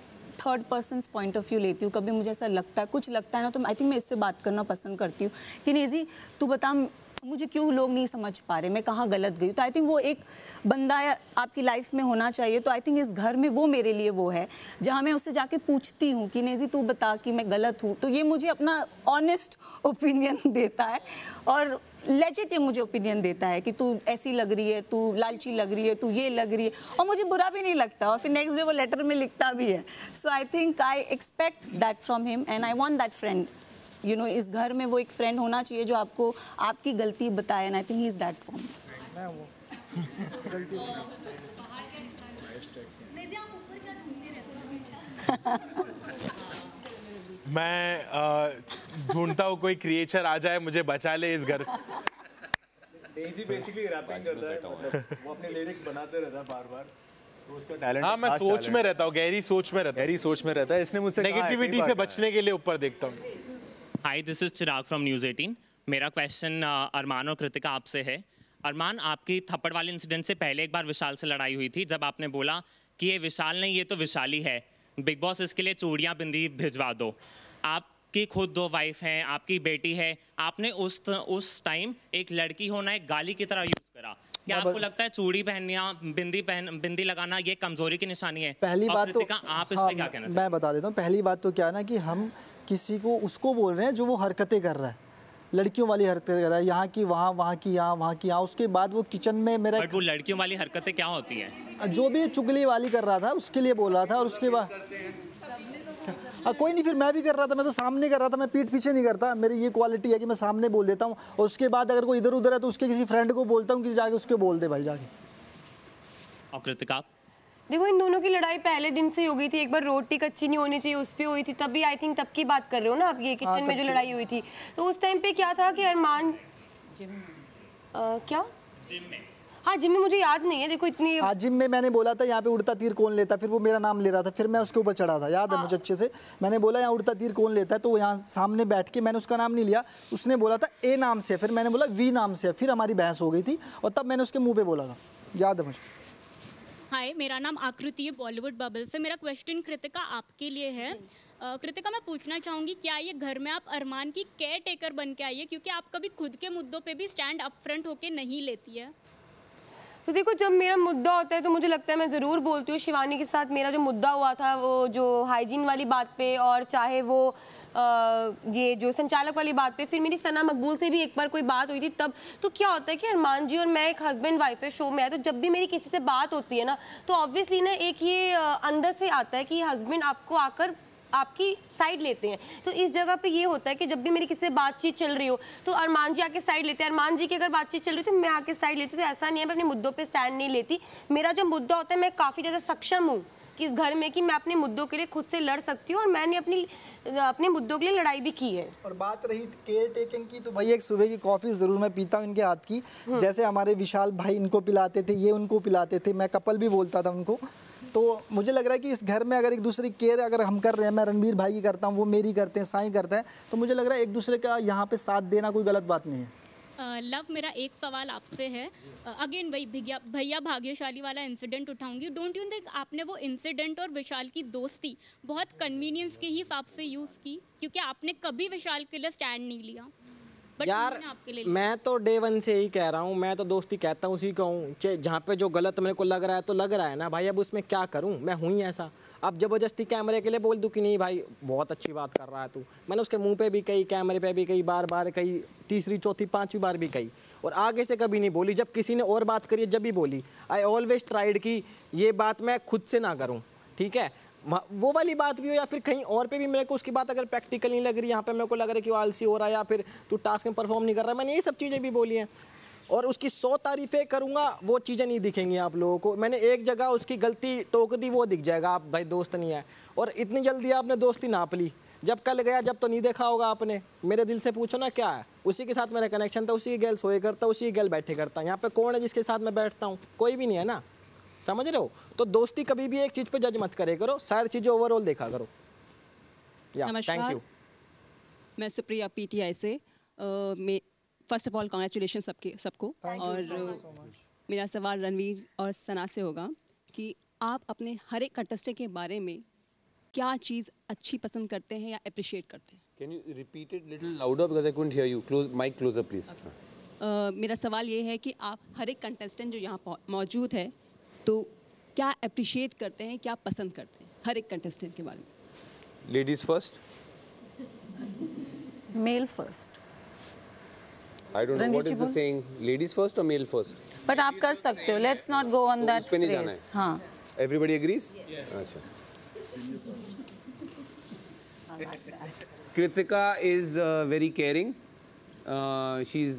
third person point of view लेती हूँ। कभी मुझे ऐसा लगता है कुछ लगता है ना, तो आई थिंक मैं इससे बात करना पसंद करती हूँ कि नेजी तू बता मुझे क्यों लोग नहीं समझ पा रहे, मैं कहाँ गलत गई। तो आई थिंक वो एक बंदा आपकी लाइफ में होना चाहिए। तो आई थिंक इस घर में वो मेरे लिए वो है जहाँ मैं उससे जाके पूछती हूँ कि नेजी तू बता कि मैं गलत हूँ, तो ये मुझे अपना ऑनेस्ट ओपिनियन देता है और लेजिट ये मुझे ओपिनियन देता है कि तू ऐसी लग रही है, तू लालची लग रही है, तू ये लग रही है, और मुझे बुरा भी नहीं लगता। और फिर नेक्स्ट डे वो लेटर में लिखता भी है। So I think I expect that from him and I want that friend, you know इस घर में वो एक फ्रेंड होना चाहिए जो आपको आपकी गलती बताए, and I think he is that form. मैं ढूंढता हूँ कोई क्रिएचर आ जाए मुझे बचा ले इस घर से। डेजी बेसिकली रैपिंग करता है, मतलब वो अपने लिरिक्स बनाते रहता है बार-बार, तो उसका टैलेंट। हाँ मैं सोच में रहता हूँ, गहरी सोच में रहता हूँ, गहरी सोच में रहता है। इसने मुझसे नेगेटिविटी से बचने के लिए ऊपर देखता हूँ। Hi this is Chirag from News Eighteen. मेरा क्वेश्चन अरमान और कृतिका आपसे है। अरमान, आपकी थप्पड़ वाले इंसिडेंट से पहले एक बार विशाल से लड़ाई हुई थी, जब आपने बोला कि ये विशाल नहीं ये तो विशाली है, बिग बॉस इसके लिए चूड़ियाँ बिंदी भिजवा दो। आपकी खुद दो वाइफ हैं, आपकी बेटी है, आपने उस उस टाइम एक लड़की होना एक गाली की तरह यूज़ करा। क्या आपको लगता है चूड़ी पहनना बिंदी पहन बिंदी लगाना ये कमजोरी की निशानी है? पहली बात तो आप इसमें क्या कहना? मैं बता देता हूँ। पहली बात तो क्या है ना कि हम किसी को उसको बोल रहे हैं जो वो हरकतें कर रहा है, लड़कियों वाली हरकतें कर रहा है, यहाँ की वहाँ, वहाँ की यहाँ, वहाँ की यहाँ। उसके बाद वो किचन में मेरा वो लड़कियों वाली हरकतें क्या होती हैं? जो भी चुगली वाली कर रहा था उसके लिए बोल रहा था। और उसके बाद आ, कोई नहीं, फिर मैं भी कर रहा था, मैं तो सामने कर रहा था, मैं पीठ पीछे नहीं करता। मेरी ये क्वालिटी है कि मैं सामने बोल देता हूँ, और उसके बाद अगर कोई इधर उधर है तो उसके किसी फ्रेंड को बोलता हूँ कि जाके उसके बोल दे भाई जाके। और कृतिका देखो, इन दोनों की लड़ाई पहले पहले दिन से हो गई थी, एक बार रोटी कच्ची नहीं होनी चाहिए उस पर हुई थी, तभी आई थिंक तब की बात कर रहे हो ना आप, ये किचन में जो लड़ाई हुई थी, तो उस टाइम पे क्या था कि अरमान क्या जिम में, हाँ जिम में मुझे याद नहीं है, देखो इतनी हाँ जिम में मैंने बोला था यहाँ पे उड़ता तीर कौन लेता, फिर वो मेरा नाम ले रहा था, फिर मैं उसके ऊपर चढ़ा था, याद हाँ। है मुझे अच्छे से, मैंने बोला यहाँ उड़ता तीर कौन लेता है, तो यहाँ सामने बैठ के मैंने उसका नाम नहीं लिया, उसने बोला था ए नाम से, फिर मैंने बोला वी नाम से, फिर हमारी बहस हो गई थी और तब मैंने उसके मुँह पे बोला था, याद है मुझे। हाय, मेरा नाम आकृति है बॉलीवुड बबल से। मेरा क्वेश्चन कृतिका आपके लिए है। कृतिका मैं पूछना चाहूँगी, क्या ये घर में आप अरमान की केयर टेकर बन के आई है, क्योंकि आप कभी खुद के मुद्दों पे भी स्टैंड अपफ्रंट होके नहीं लेती है? तो देखो जब मेरा मुद्दा होता है तो मुझे लगता है मैं ज़रूर बोलती हूँ। शिवानी के साथ मेरा जो मुद्दा हुआ था वो जो हाइजीन वाली बात पे, और चाहे वो आ, ये जो संचालक वाली बात पे, फिर मेरी सना मकबूल से भी एक बार कोई बात हुई थी तब, तो क्या होता है कि अरमान जी और मैं एक हस्बैंड वाइफ है शो में है, तो जब भी मेरी किसी से बात होती है ना तो ऑब्वियसली ना एक ये अंदर से आता है कि हस्बैंड आपको आकर आपकी साइड लेते हैं। तो इस जगह पे ये होता है कि जब भी मेरी किसी से बातचीत चल रही हो तो अरमान जी आके साइड लेते हैं, अरमान जी की अगर बातचीत चल रही हो तो मैं आके साइड लेती हूँ। तो ऐसा नहीं है मैं अपने मुद्दों पे स्टैंड नहीं लेती, मेरा जो मुद्दा होता है मैं काफ़ी ज़्यादा सक्षम हूँ कि इस घर में कि मैं अपने मुद्दों के लिए खुद से लड़ सकती हूँ, और मैंने अपनी अपने मुद्दों के लिए लड़ाई भी की है। और बात रही केयर टेकिंग की, तो भाई एक सुबह की कॉफ़ी ज़रूर मैं पीता हूँ इनके हाथ की, जैसे हमारे विशाल भाई इनको पिलाते थे, ये उनको पिलाते थे, मैं कपल भी बोलता था उनको। तो मुझे लग रहा है कि इस घर में अगर एक दूसरे की केयर अगर हम कर रहे हैं, मैं रणवीर भाई की करता हूँ, वो मेरी करते हैं, साई करते हैं, तो मुझे लग रहा है एक दूसरे का यहाँ पे साथ देना कोई गलत बात नहीं है। लव, मेरा एक सवाल आपसे है, अगेन वही भैया भैया भाग्यशाली वाला इंसिडेंट उठाऊंगी। डोंट यू थिंक आपने वो इंसिडेंट और विशाल की दोस्ती बहुत कन्वीनियंस के ही हिसाब से यूज़ की, क्योंकि आपने कभी विशाल के लिए स्टैंड नहीं लिया? यार मैं तो डे वन से ही कह रहा हूँ, मैं तो दोस्ती कहता हूँ उसी कहूँ, जहाँ पे जो गलत मेरे को लग रहा है तो लग रहा है ना भाई, अब उसमें क्या करूँ, मैं हूँ ही ऐसा। अब जबरदस्ती कैमरे के लिए बोल दूँ कि नहीं भाई बहुत अच्छी बात कर रहा है तू, मैंने उसके मुंह पे भी कही, कैमरे पे भी कही, बार बार कही, तीसरी चौथी पाँचवीं बार भी कही, और आगे से कभी नहीं बोली। जब किसी ने और बात करी जब भी बोली, आई ऑलवेज ट्राइड कि ये बात मैं खुद से ना करूँ, ठीक है, वो वाली बात भी हो या फिर कहीं और पे भी मेरे को उसकी बात अगर प्रैक्टिकल नहीं लग रही, यहाँ पे मेरे को लग रहा है कि वो आलसी हो रहा है या फिर तू टास्क में परफॉर्म नहीं कर रहा है, मैंने ये सब चीज़ें भी बोली हैं। और उसकी सौ तारीफ़ें करूँगा वो चीज़ें नहीं दिखेंगी आप लोगों को, मैंने एक जगह उसकी गलती टोक दी वो दिख जाएगा, आप भाई दोस्त नहीं है। और इतनी जल्दी आपने दोस्ती नाप ली, जब कल गया जब तो नहीं देखा होगा आपने, मेरे दिल से पूछो ना क्या है, उसी के साथ मेरा कनेक्शन था, उसी की गर्ल सोए करता, उसी की गर्ल बैठे करता, यहाँ पर कौन है जिसके साथ मैं बैठता हूँ? कोई भी नहीं है ना, समझ रहे हो? तो दोस्ती कभी भी एक चीज़ पे जज मत करे करो, सारी चीज़ें ओवरऑल देखा करो। या थैंक यू। मैं सुप्रिया पीटीआई से, फर्स्ट ऑफ ऑल कॉन्ग्रेचुलेशन सबके सबको, और so मेरा सवाल रणवीर और सना से होगा कि आप अपने हर एक कंटेस्टेंट के बारे में क्या चीज़ अच्छी पसंद करते हैं या अप्रिशिएट करते हैं? Can you repeat it little louder because I couldn't hear you, close mic closer please. मेरा सवाल ये है कि आप हर एक कंटेस्टेंट जो यहाँ मौजूद है तो क्या अप्रिशिएट करते हैं, क्या पसंद करते हैं हर एक कंटेस्टेंट के बारे में? Ladies first, male first, I don't know what is the saying, ladies first और मेल फर्स्ट, बट आप कर सकते हो, let's not go on that phrase. हां, एवरीबॉडी एग्रीज। अच्छा, Kritika is very caring, she is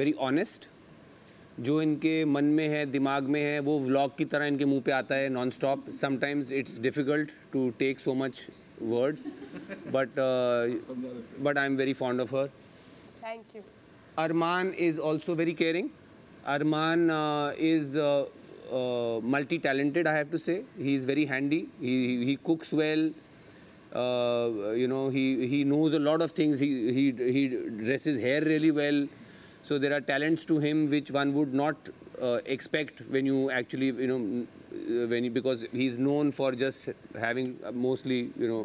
very honest, जो इनके मन में है दिमाग में है वो व्लॉग की तरह इनके मुंह पे आता है non stop. Sometimes it's difficult to take so much words, but but I am very fond of her. Thank you. Armaan is also very caring, Armaan is multi talented, I have to say, he is very handy, he cooks well, you know, he knows a lot of things, he dresses hair really well, so there are talents to him which one would not uh, expect when you actually, you know, when he, because he is known for just having mostly, you know,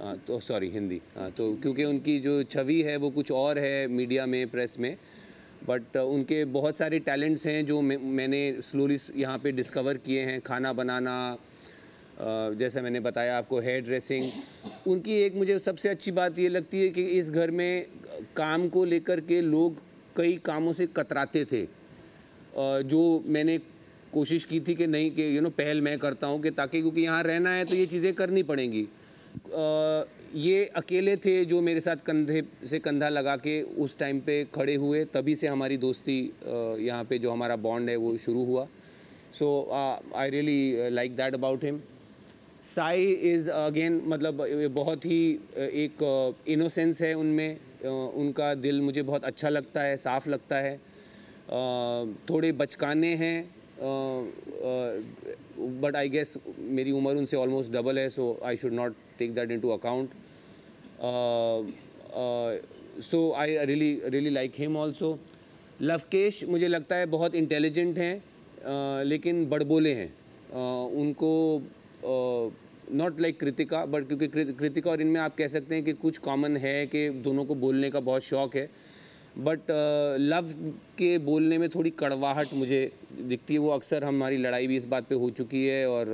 uh, to sorry Hindi, uh, to kyunki unki jo chhavi hai wo kuch aur hai media mein, press mein, but uh, unke bahut sare talents hain jo maine slowly yahan pe discover kiye hain, khana banana, Uh, जैसा मैंने बताया आपको, hair dressing. उनकी एक मुझे सबसे अच्छी बात ये लगती है कि इस घर में काम को लेकर के लोग कई कामों से कतराते थे, uh, जो मैंने कोशिश की थी कि नहीं कि यू नो पहल मैं करता हूँ कि ताकि, क्योंकि यहाँ रहना है तो ये चीज़ें करनी पड़ेंगी। uh, ये अकेले थे जो मेरे साथ कंधे से कंधा लगा के उस टाइम पे खड़े हुए, तभी से हमारी दोस्ती uh, यहाँ पे जो हमारा बॉन्ड है वो शुरू हुआ। So uh, I really uh, like that about him. Sai is again मतलब बहुत ही एक innocence है उनमें, उनका दिल मुझे बहुत अच्छा लगता है, साफ लगता है, थोड़े बचकाने हैं, but I guess मेरी उम्र उनसे almost double है, so I should not take that into account. So I really really like him also. Lavkesh मुझे लगता है बहुत intelligent हैं, लेकिन बड़बोले हैं, उनको नॉट लाइक कृतिका, बट क्योंकि कृतिका और इनमें आप कह सकते हैं कि कुछ कॉमन है कि दोनों को बोलने का बहुत शौक़ है, बट लव के बोलने में थोड़ी कड़वाहट मुझे दिखती है, वो अक्सर हमारी लड़ाई भी इस बात पे हो चुकी है और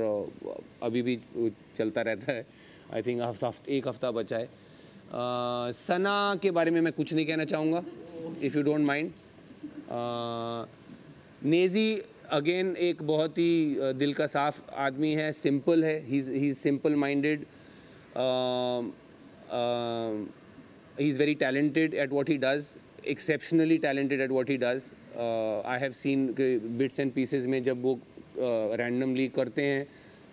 अभी भी चलता रहता है। आई थिंक हफ्ता एक हफ्ता बचा है। सना के बारे में मैं कुछ नहीं कहना चाहूँगा, if you don't mind. Naezy again एक बहुत ही दिल का साफ आदमी है, सिंपल है, he is simple minded, he is very talented at what he does, exceptionally talented at what he does. I have seen bits and pieces में जब वो रैंडमली uh, करते हैं,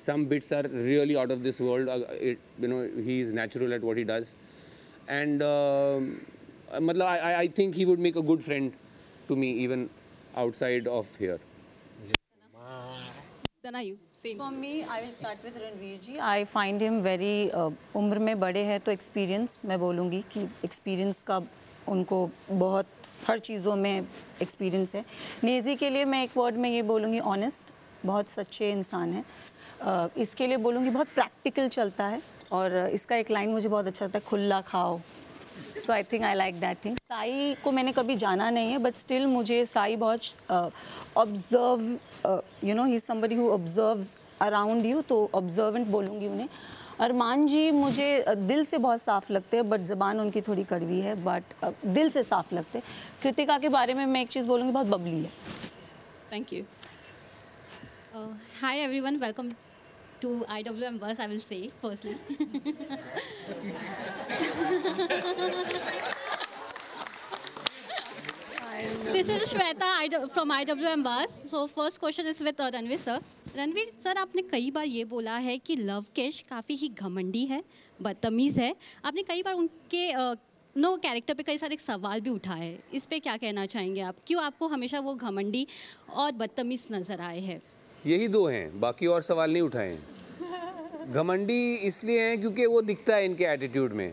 some bits are really out of this world, it you know he is natural at what he does, and मतलब I think he would make a good friend to me even outside of here. Sana, you same. For me, I will start with Ranveer ji. I find him very uh, उम्र में बड़े हैं तो experience, मैं बोलूँगी कि experience का उनको बहुत हर चीज़ों में experience है। नेजी के लिए मैं एक word में ये बोलूँगी honest, बहुत सच्चे इंसान हैं। uh, इसके लिए बोलूँगी बहुत practical चलता है और इसका एक line मुझे बहुत अच्छा लगता है, खुला खाओ। So I think I like that thing. Sai को मैंने कभी जाना नहीं है, but still मुझे साई बहुत observe, you know, he's somebody who observes around you, तो observant बोलूँगी उन्हें। अरमान जी मुझे दिल से बहुत साफ लगते हैं, but ज़बान उनकी थोड़ी कड़वी है, but दिल से साफ लगते हैं। कृतिका के बारे में मैं एक चीज़ बोलूँगी, बहुत बबली है। Thank you. Hi everyone, welcome to I W M verse, I will say firstly. This is Shweta from I W M verse. So first question is with Ranveer sir. Ranveer sir, आपने कई बार ये बोला है कि लवकेश काफ़ी ही घमंडी है, बदतमीज़ है, आपने कई बार उनके नो कैरेक्टर पे कई सारे सवाल भी उठाए, इस पे क्या कहना चाहेंगे आप, क्यों आपको हमेशा वो घमंडी और बदतमीज़ नज़र आए हैं? यही दो हैं, बाकी और सवाल नहीं उठाए हैं। घमंडी इसलिए हैं क्योंकि वो दिखता है इनके एटीट्यूड में,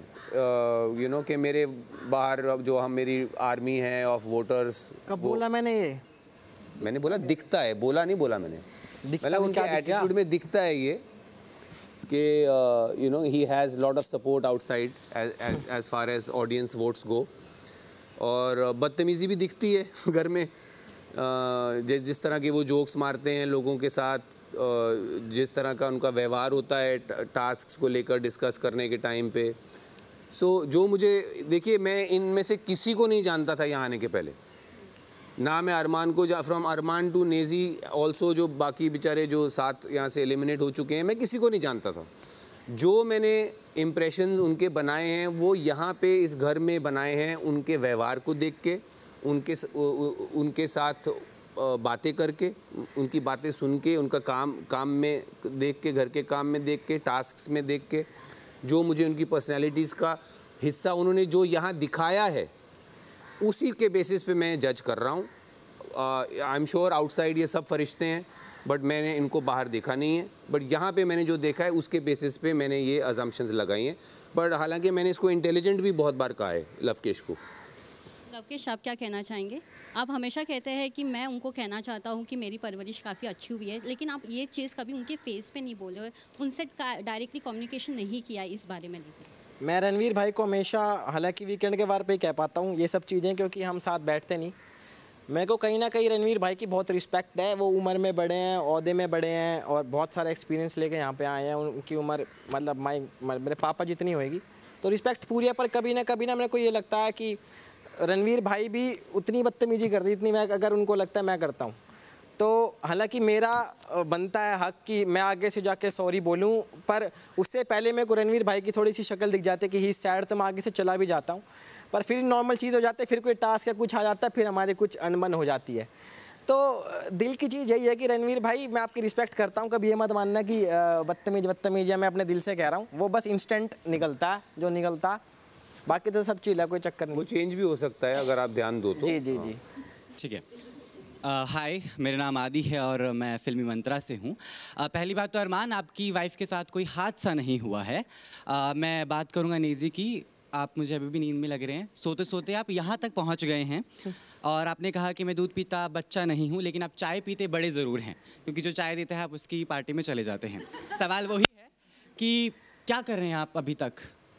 यू नो कि मेरे बाहर जो हम मेरी आर्मी है ऑफ वोटर्स। कब बोला मैंने ये? मैंने बोला दिखता है, बोला नहीं बोला मैंने, मतलब उनके एटीट्यूड में दिखता है ये कि you know he has lot of support outside as far as audience votes go, और बदतमीज़ी भी दिखती है घर में, जिस तरह के वो जोक्स मारते हैं लोगों के साथ, जिस तरह का उनका व्यवहार होता है टास्क को लेकर डिस्कस करने के टाइम पे। सो जो मुझे देखिए, मैं इनमें से किसी को नहीं जानता था यहाँ आने के पहले, ना मैं अरमान को जा from Armaan to Naezy also, जो बाकी बेचारे जो साथ यहाँ से एलिमिनेट हो चुके हैं, मैं किसी को नहीं जानता था। जो मैंने इम्प्रेशन उनके बनाए हैं वो यहाँ पे इस घर में बनाए हैं, उनके व्यवहार को देख के, उनके उनके साथ बातें करके, उनकी बातें सुन के, उनका काम काम में देख के, घर के काम में देख के, टास्क में देख के, जो मुझे उनकी पर्सनालिटीज़ का हिस्सा उन्होंने जो यहाँ दिखाया है उसी के बेसिस पे मैं जज कर रहा हूँ। आई एम श्योर आउटसाइड ये सब फरिश्ते हैं, बट मैंने इनको बाहर देखा नहीं है, बट यहाँ पे मैंने जो देखा है उसके बेसिस पे मैंने ये अजम्पशंस लगाई हैं। बट हालांकि मैंने इसको इंटेलिजेंट भी बहुत बार कहा है लवकेश को। लवकेश आप क्या कहना चाहेंगे? आप हमेशा कहते हैं कि मैं उनको कहना चाहता हूं कि मेरी परवरिश काफ़ी अच्छी हुई है, लेकिन आप ये चीज़ कभी उनके फेस पे नहीं बोले, उनसे डायरेक्टली कम्युनिकेशन नहीं किया इस बारे में लेकर। मैं रणवीर भाई को हमेशा, हालांकि वीकेंड के बार पे कह पाता हूँ ये सब चीज़ें क्योंकि हम साथ बैठते नहीं, मेरे को कहीं ना कहीं रणवीर भाई की बहुत रिस्पेक्ट है, वो उम्र में बड़े हैं, ओहदे में बड़े हैं और बहुत सारा एक्सपीरियंस लेके यहाँ पे आए हैं। उनकी उम्र मतलब माई मेरे पापा जितनी होएगी, तो रिस्पेक्ट पूरी है, पर कभी ना कभी ना मेरे को ये लगता है कि रणवीर भाई भी उतनी बदतमीजी करती है इतनी मैं अगर उनको लगता है मैं करता हूँ, तो हालांकि मेरा बनता है हक कि मैं आगे से जाके सॉरी बोलूँ, पर उससे पहले मेरे को रणवीर भाई की थोड़ी सी शक्ल दिख जाती है कि ही सैड, तो मैं आगे से चला भी जाता हूँ, पर फिर नॉर्मल चीज़ हो जाती है, फिर कोई टास्क या कुछ आ जाता है, फिर हमारे कुछ अनबन हो जाती है। तो दिल की चीज़ यही है कि रणवीर भाई मैं आपकी रिस्पेक्ट करता हूँ, कभी ये मत मानना कि बदतमीज बदतमीज है, मैं अपने दिल से कह रहा हूँ। वो बस इंस्टेंट निकलता जो निकलता, बाकी तो सब चीज़ कोई चक्कर नहीं। वो चेंज भी हो सकता है अगर आप ध्यान दो तो। जी जी जी ठीक है। हाय uh, मेरा नाम आदि है और मैं फिल्मी मंत्रा से हूँ। uh, पहली बात तो अरमान आपकी वाइफ के साथ कोई हादसा नहीं हुआ है। uh, मैं बात करूँगा नेजी की। आप मुझे अभी भी नींद में लग रहे हैं, सोते सोते आप यहाँ तक पहुँच गए हैं और आपने कहा कि मैं दूध पीता बच्चा नहीं हूँ, लेकिन आप चाय पीते बड़े ज़रूर हैं, क्योंकि जो चाय देता है आप उसकी पार्टी में चले जाते हैं। सवाल वही है कि क्या कर रहे हैं आप अभी तक,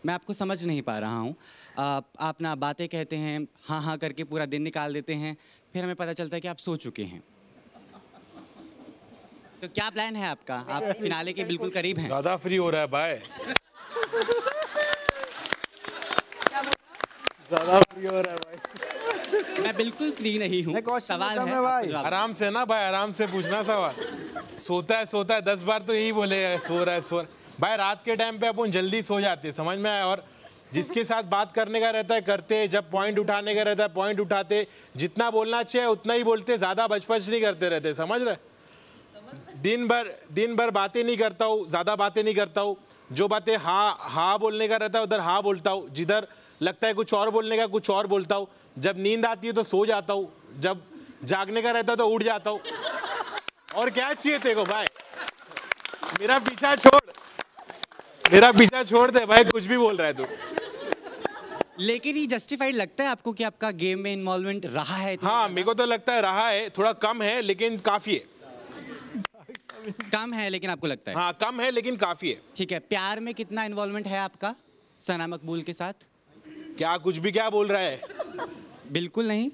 मैं आपको समझ नहीं पा रहा हूँ। आप, आप ना बातें कहते हैं, हाँ हाँ करके पूरा दिन निकाल देते हैं, फिर हमें पता चलता है कि आप सो चुके हैं। तो क्या प्लान है आपका? आप फिनाले के बिल्कुल करीब हैं। ज़्यादा फ्री हो रहा है भाई। ज़्यादा फ्री हो रहा है भाई। मैं बिल्कुल फ्री नहीं हूँ। सवाल है भाई। आराम से ना भाई, आराम से पूछना सवाल। सोता है सोता है दस बार तो यही बोलेगा सो रहा है सो रहा। भाई रात के टाइम पे अपन जल्दी सो जाते हैं, समझ में आया। और जिसके साथ बात करने का रहता है करते, जब पॉइंट उठाने का रहता है पॉइंट उठाते, जितना बोलना चाहिए उतना ही बोलते, ज़्यादा बचपच नहीं करते रहते, समझ रहे। दिन भर दिन भर बातें नहीं करता हूँ, ज़्यादा बातें नहीं करता हूँ। जो बातें हाँ हाँ बोलने का रहता है उधर हाँ बोलता हूँ, जिधर लगता है कुछ और बोलने का कुछ और बोलता हूँ। जब नींद आती है तो सो जाता हूँ, जब जागने का रहता है तो उठ जाता हूँ। और क्या चाहिए तेरे को भाई, मेरा पीछा छोड़ मेरा पीछा छोड़ दे भाई, कुछ भी बोल रहा है तू। लेकिन ये जस्टिफाइड लगता है आपको कि आपका गेम में इन्वॉल्वमेंट रहा है? हाँ, मेरे को तो लगता है रहा है, थोड़ा कम है लेकिन काफ़ी है। कम है लेकिन आपको लगता है? हाँ, कम है लेकिन काफ़ी है। ठीक है। प्यार में कितना इन्वॉल्वमेंट है आपका सना मकबूल के साथ? क्या कुछ भी क्या बोल रहा है? बिल्कुल नहीं।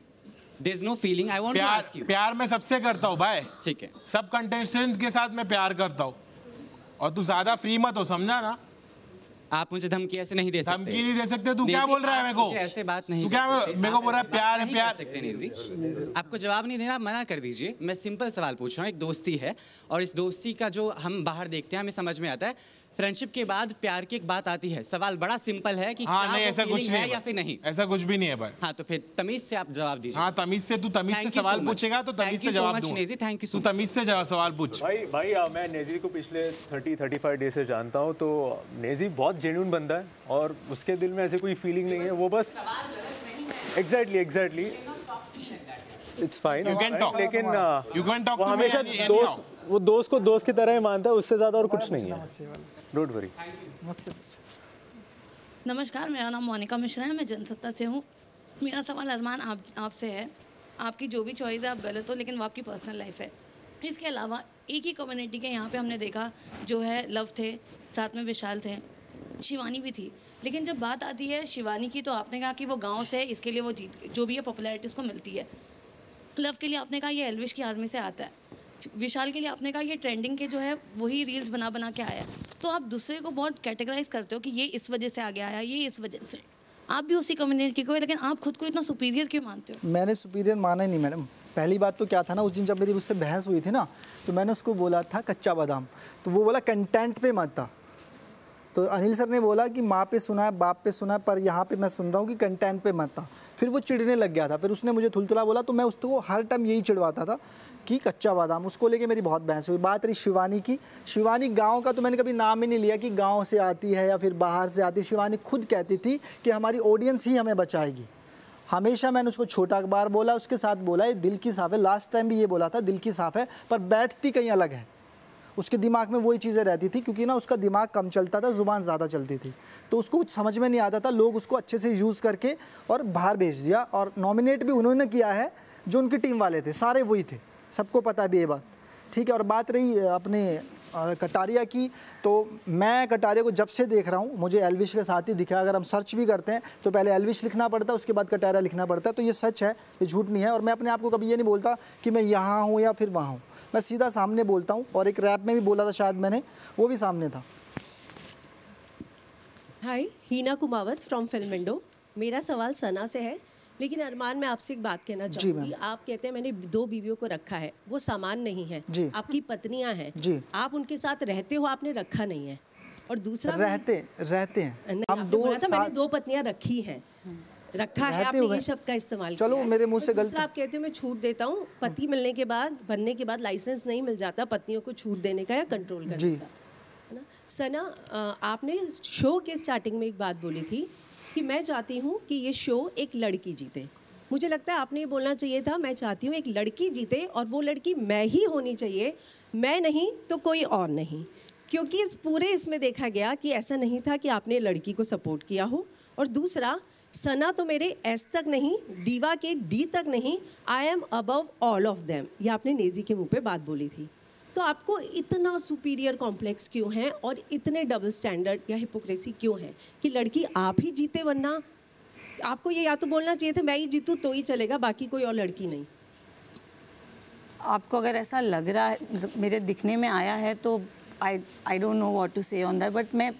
There is no feeling. I want to ask you. प्यार में सबसे करता हूँ भाई। ठीक है। सब कंटेस्टेंट के साथ मैं प्यार करता हूँ, और तू ज़्यादा फ्री मत हो, समझा ना। आप मुझे धमकी ऐसे नहीं दे सकते। धमकी नहीं दे सकते। तू क्या बोल रहा है मेरे को? ऐसे बात नहीं। तू क्या मेरे को बोल रहा है? प्यार है प्यार सकते नहीं, आपको जवाब नहीं देना, मना कर दीजिए। मैं सिंपल सवाल पूछ रहा हूँ। एक दोस्ती है और इस दोस्ती का जो हम बाहर देखते हैं हमें समझ में आता है फ्रेंडशिप के बाद प्यार की एक बात आती है। सवाल बड़ा सिंपल है कि हाँ, नहीं, ऐसा कुछ नहीं है या फिर नहीं, ऐसा कुछ भी नहीं है भाई। हाँ तो फिर तमीज से आप जवाब दीजिए। हाँ तमीज से, तू तमीज से सवाल पूछेगा तो तमीज से जवाब दूंगा। Naezy thank you. तू तमीज से सवाल पूछ। भाई भाई मैं नेजी को पिछले थर्टी थर्टी फाइव डे से जानता हूँ, तो नेजी बहुत जेन्युइन बंदा है और उसके दिल में ऐसे कोई फीलिंग नहीं है। वो बस एग्जैक्टली एग्जैक्टली इट्स फाइन, लेकिन हमेशा वो दोस्त को दोस्त की तरह ही मानता है, उससे ज़्यादा और कुछ नहीं है। Don't worry. नमस्कार, मेरा नाम मोनिका मिश्रा है, मैं जनसत्ता से हूँ। मेरा सवाल अरमान आप आपसे है। आपकी जो भी चॉइस है आप गलत हो, लेकिन वो आपकी पर्सनल लाइफ है। इसके अलावा एक ही कम्युनिटी के यहाँ पे हमने देखा जो है लव थे, साथ में विशाल थे, शिवानी भी थी, लेकिन जब बात आती है शिवानी की तो आपने कहा कि वो गाँव से है, इसके लिए वो जीत जो भी है पॉपुलैरिटी उसको मिलती है। लव के लिए आपने कहा ये एल्विश की आदमी से आता है, विशाल के लिए आपने कहा ये ट्रेंडिंग के जो है वही रील्स बना बना के आया। तो आप दूसरे को बहुत कैटेगराइज करते हो कि ये इस वजह से आगे आया, ये इस वजह से। आप भी उसी कम्युनिटी को, लेकिन आप खुद को इतना सुपीरियर क्यों मानते हो? मैंने सुपीरियर माना ही नहीं मैडम। पहली बात तो क्या था ना, उस दिन जब मेरी उससे बहस हुई थी ना, तो मैंने उसको बोला था कच्चा बादाम, तो वो बोला कंटेंट पे मत था। तो अनिल सर ने बोला कि माँ पे सुना है बाप पे सुना है, पर यहाँ पे मैं सुन रहा हूँ कि कंटेंट पे मत था। फिर वो चिढ़ने लग गया था, फिर उसने मुझे थुलथुला बोला, तो मैं उसको हर टाइम यही चिढ़वाता था कि कच्चा बादाम। उसको लेके मेरी बहुत बहस हुई। बात रही शिवानी की, शिवानी गांव का तो मैंने कभी नाम ही नहीं लिया कि गांव से आती है या फिर बाहर से आती। शिवानी खुद कहती थी कि हमारी ऑडियंस ही हमें बचाएगी। हमेशा मैंने उसको छोटा अखबार बोला, उसके साथ बोला ये दिल की साफ है, लास्ट टाइम भी ये बोला था दिल की साफ है, पर बैठती कहीं अलग है। उसके दिमाग में वही चीज़ें रहती थी, क्योंकि ना उसका दिमाग कम चलता था, ज़ुबान ज़्यादा चलती थी, तो उसको कुछ समझ में नहीं आता था। लोग उसको अच्छे से यूज़ करके और बाहर भेज दिया, और नॉमिनेट भी उन्होंने किया है जो उनकी टीम वाले थे, सारे वही थे, सबको पता भी ये बात। ठीक है। और बात रही अपने कटारिया की, तो मैं कटारिया को जब से देख रहा हूँ मुझे एल्विश के साथ ही दिखा। अगर हम सर्च भी करते हैं तो पहले एल्विश लिखना पड़ता है, उसके बाद कटारिया लिखना पड़ता है। तो ये सच है, ये झूठ नहीं है। और मैं अपने आप को कभी ये नहीं बोलता कि मैं यहाँ हूँ या फिर वहाँ हूँ, मैं सीधा सामने बोलता हूँ। और एक रैप में भी बोला था शायद मैंने, वो भी सामने था। Hi, Heena Kumawat from Filmindo. मेरा सवाल सना से है, लेकिन अरमान मैं आपसे एक बात कहना चाहूँगी। आप कहते हैं मैंने दो बीवियों को रखा है, वो सामान नहीं है, आपकी पत्नियां हैं, आप उनके साथ रहते हो, आपने रखा नहीं है। और दूसरा रहते रहते हैं, हम दो, मैंने दो पत्नियां रखी हैं, रखा है आपने ये शब्द का इस्तेमाल किया। चलो मेरे मुंह से गलती। आप कहते हो मैं छूट देता हूँ, पति मिलने के बाद बनने के बाद लाइसेंस नहीं मिल जाता पत्नियों को छूट देने का या कंट्रोल करने का, है ना। सना, आपने शो के स्टार्टिंग में एक बात बोली थी कि मैं चाहती हूँ कि ये शो एक लड़की जीते। मुझे लगता है आपने ये बोलना चाहिए था मैं चाहती हूँ एक लड़की जीते और वो लड़की मैं ही होनी चाहिए, मैं नहीं तो कोई और नहीं, क्योंकि इस पूरे इसमें देखा गया कि ऐसा नहीं था कि आपने लड़की को सपोर्ट किया हो। और दूसरा, सना तो मेरे एस तक नहीं, दीवा के डी तक नहीं, I am above all of them, ये आपने नेजी के मुंह पे बात बोली थी। तो आपको इतना सुपीरियर कॉम्प्लेक्स क्यों है और इतने डबल स्टैंडर्ड या हिपोक्रेसी क्यों है कि लड़की आप ही जीते, वरना आपको ये या तो बोलना चाहिए था मैं ही जीतूँ तो ही चलेगा, बाकी कोई और लड़की नहीं। आपको अगर ऐसा लग रहा है, मेरे दिखने में आया है, तो I I don't know what to say on that, but मैं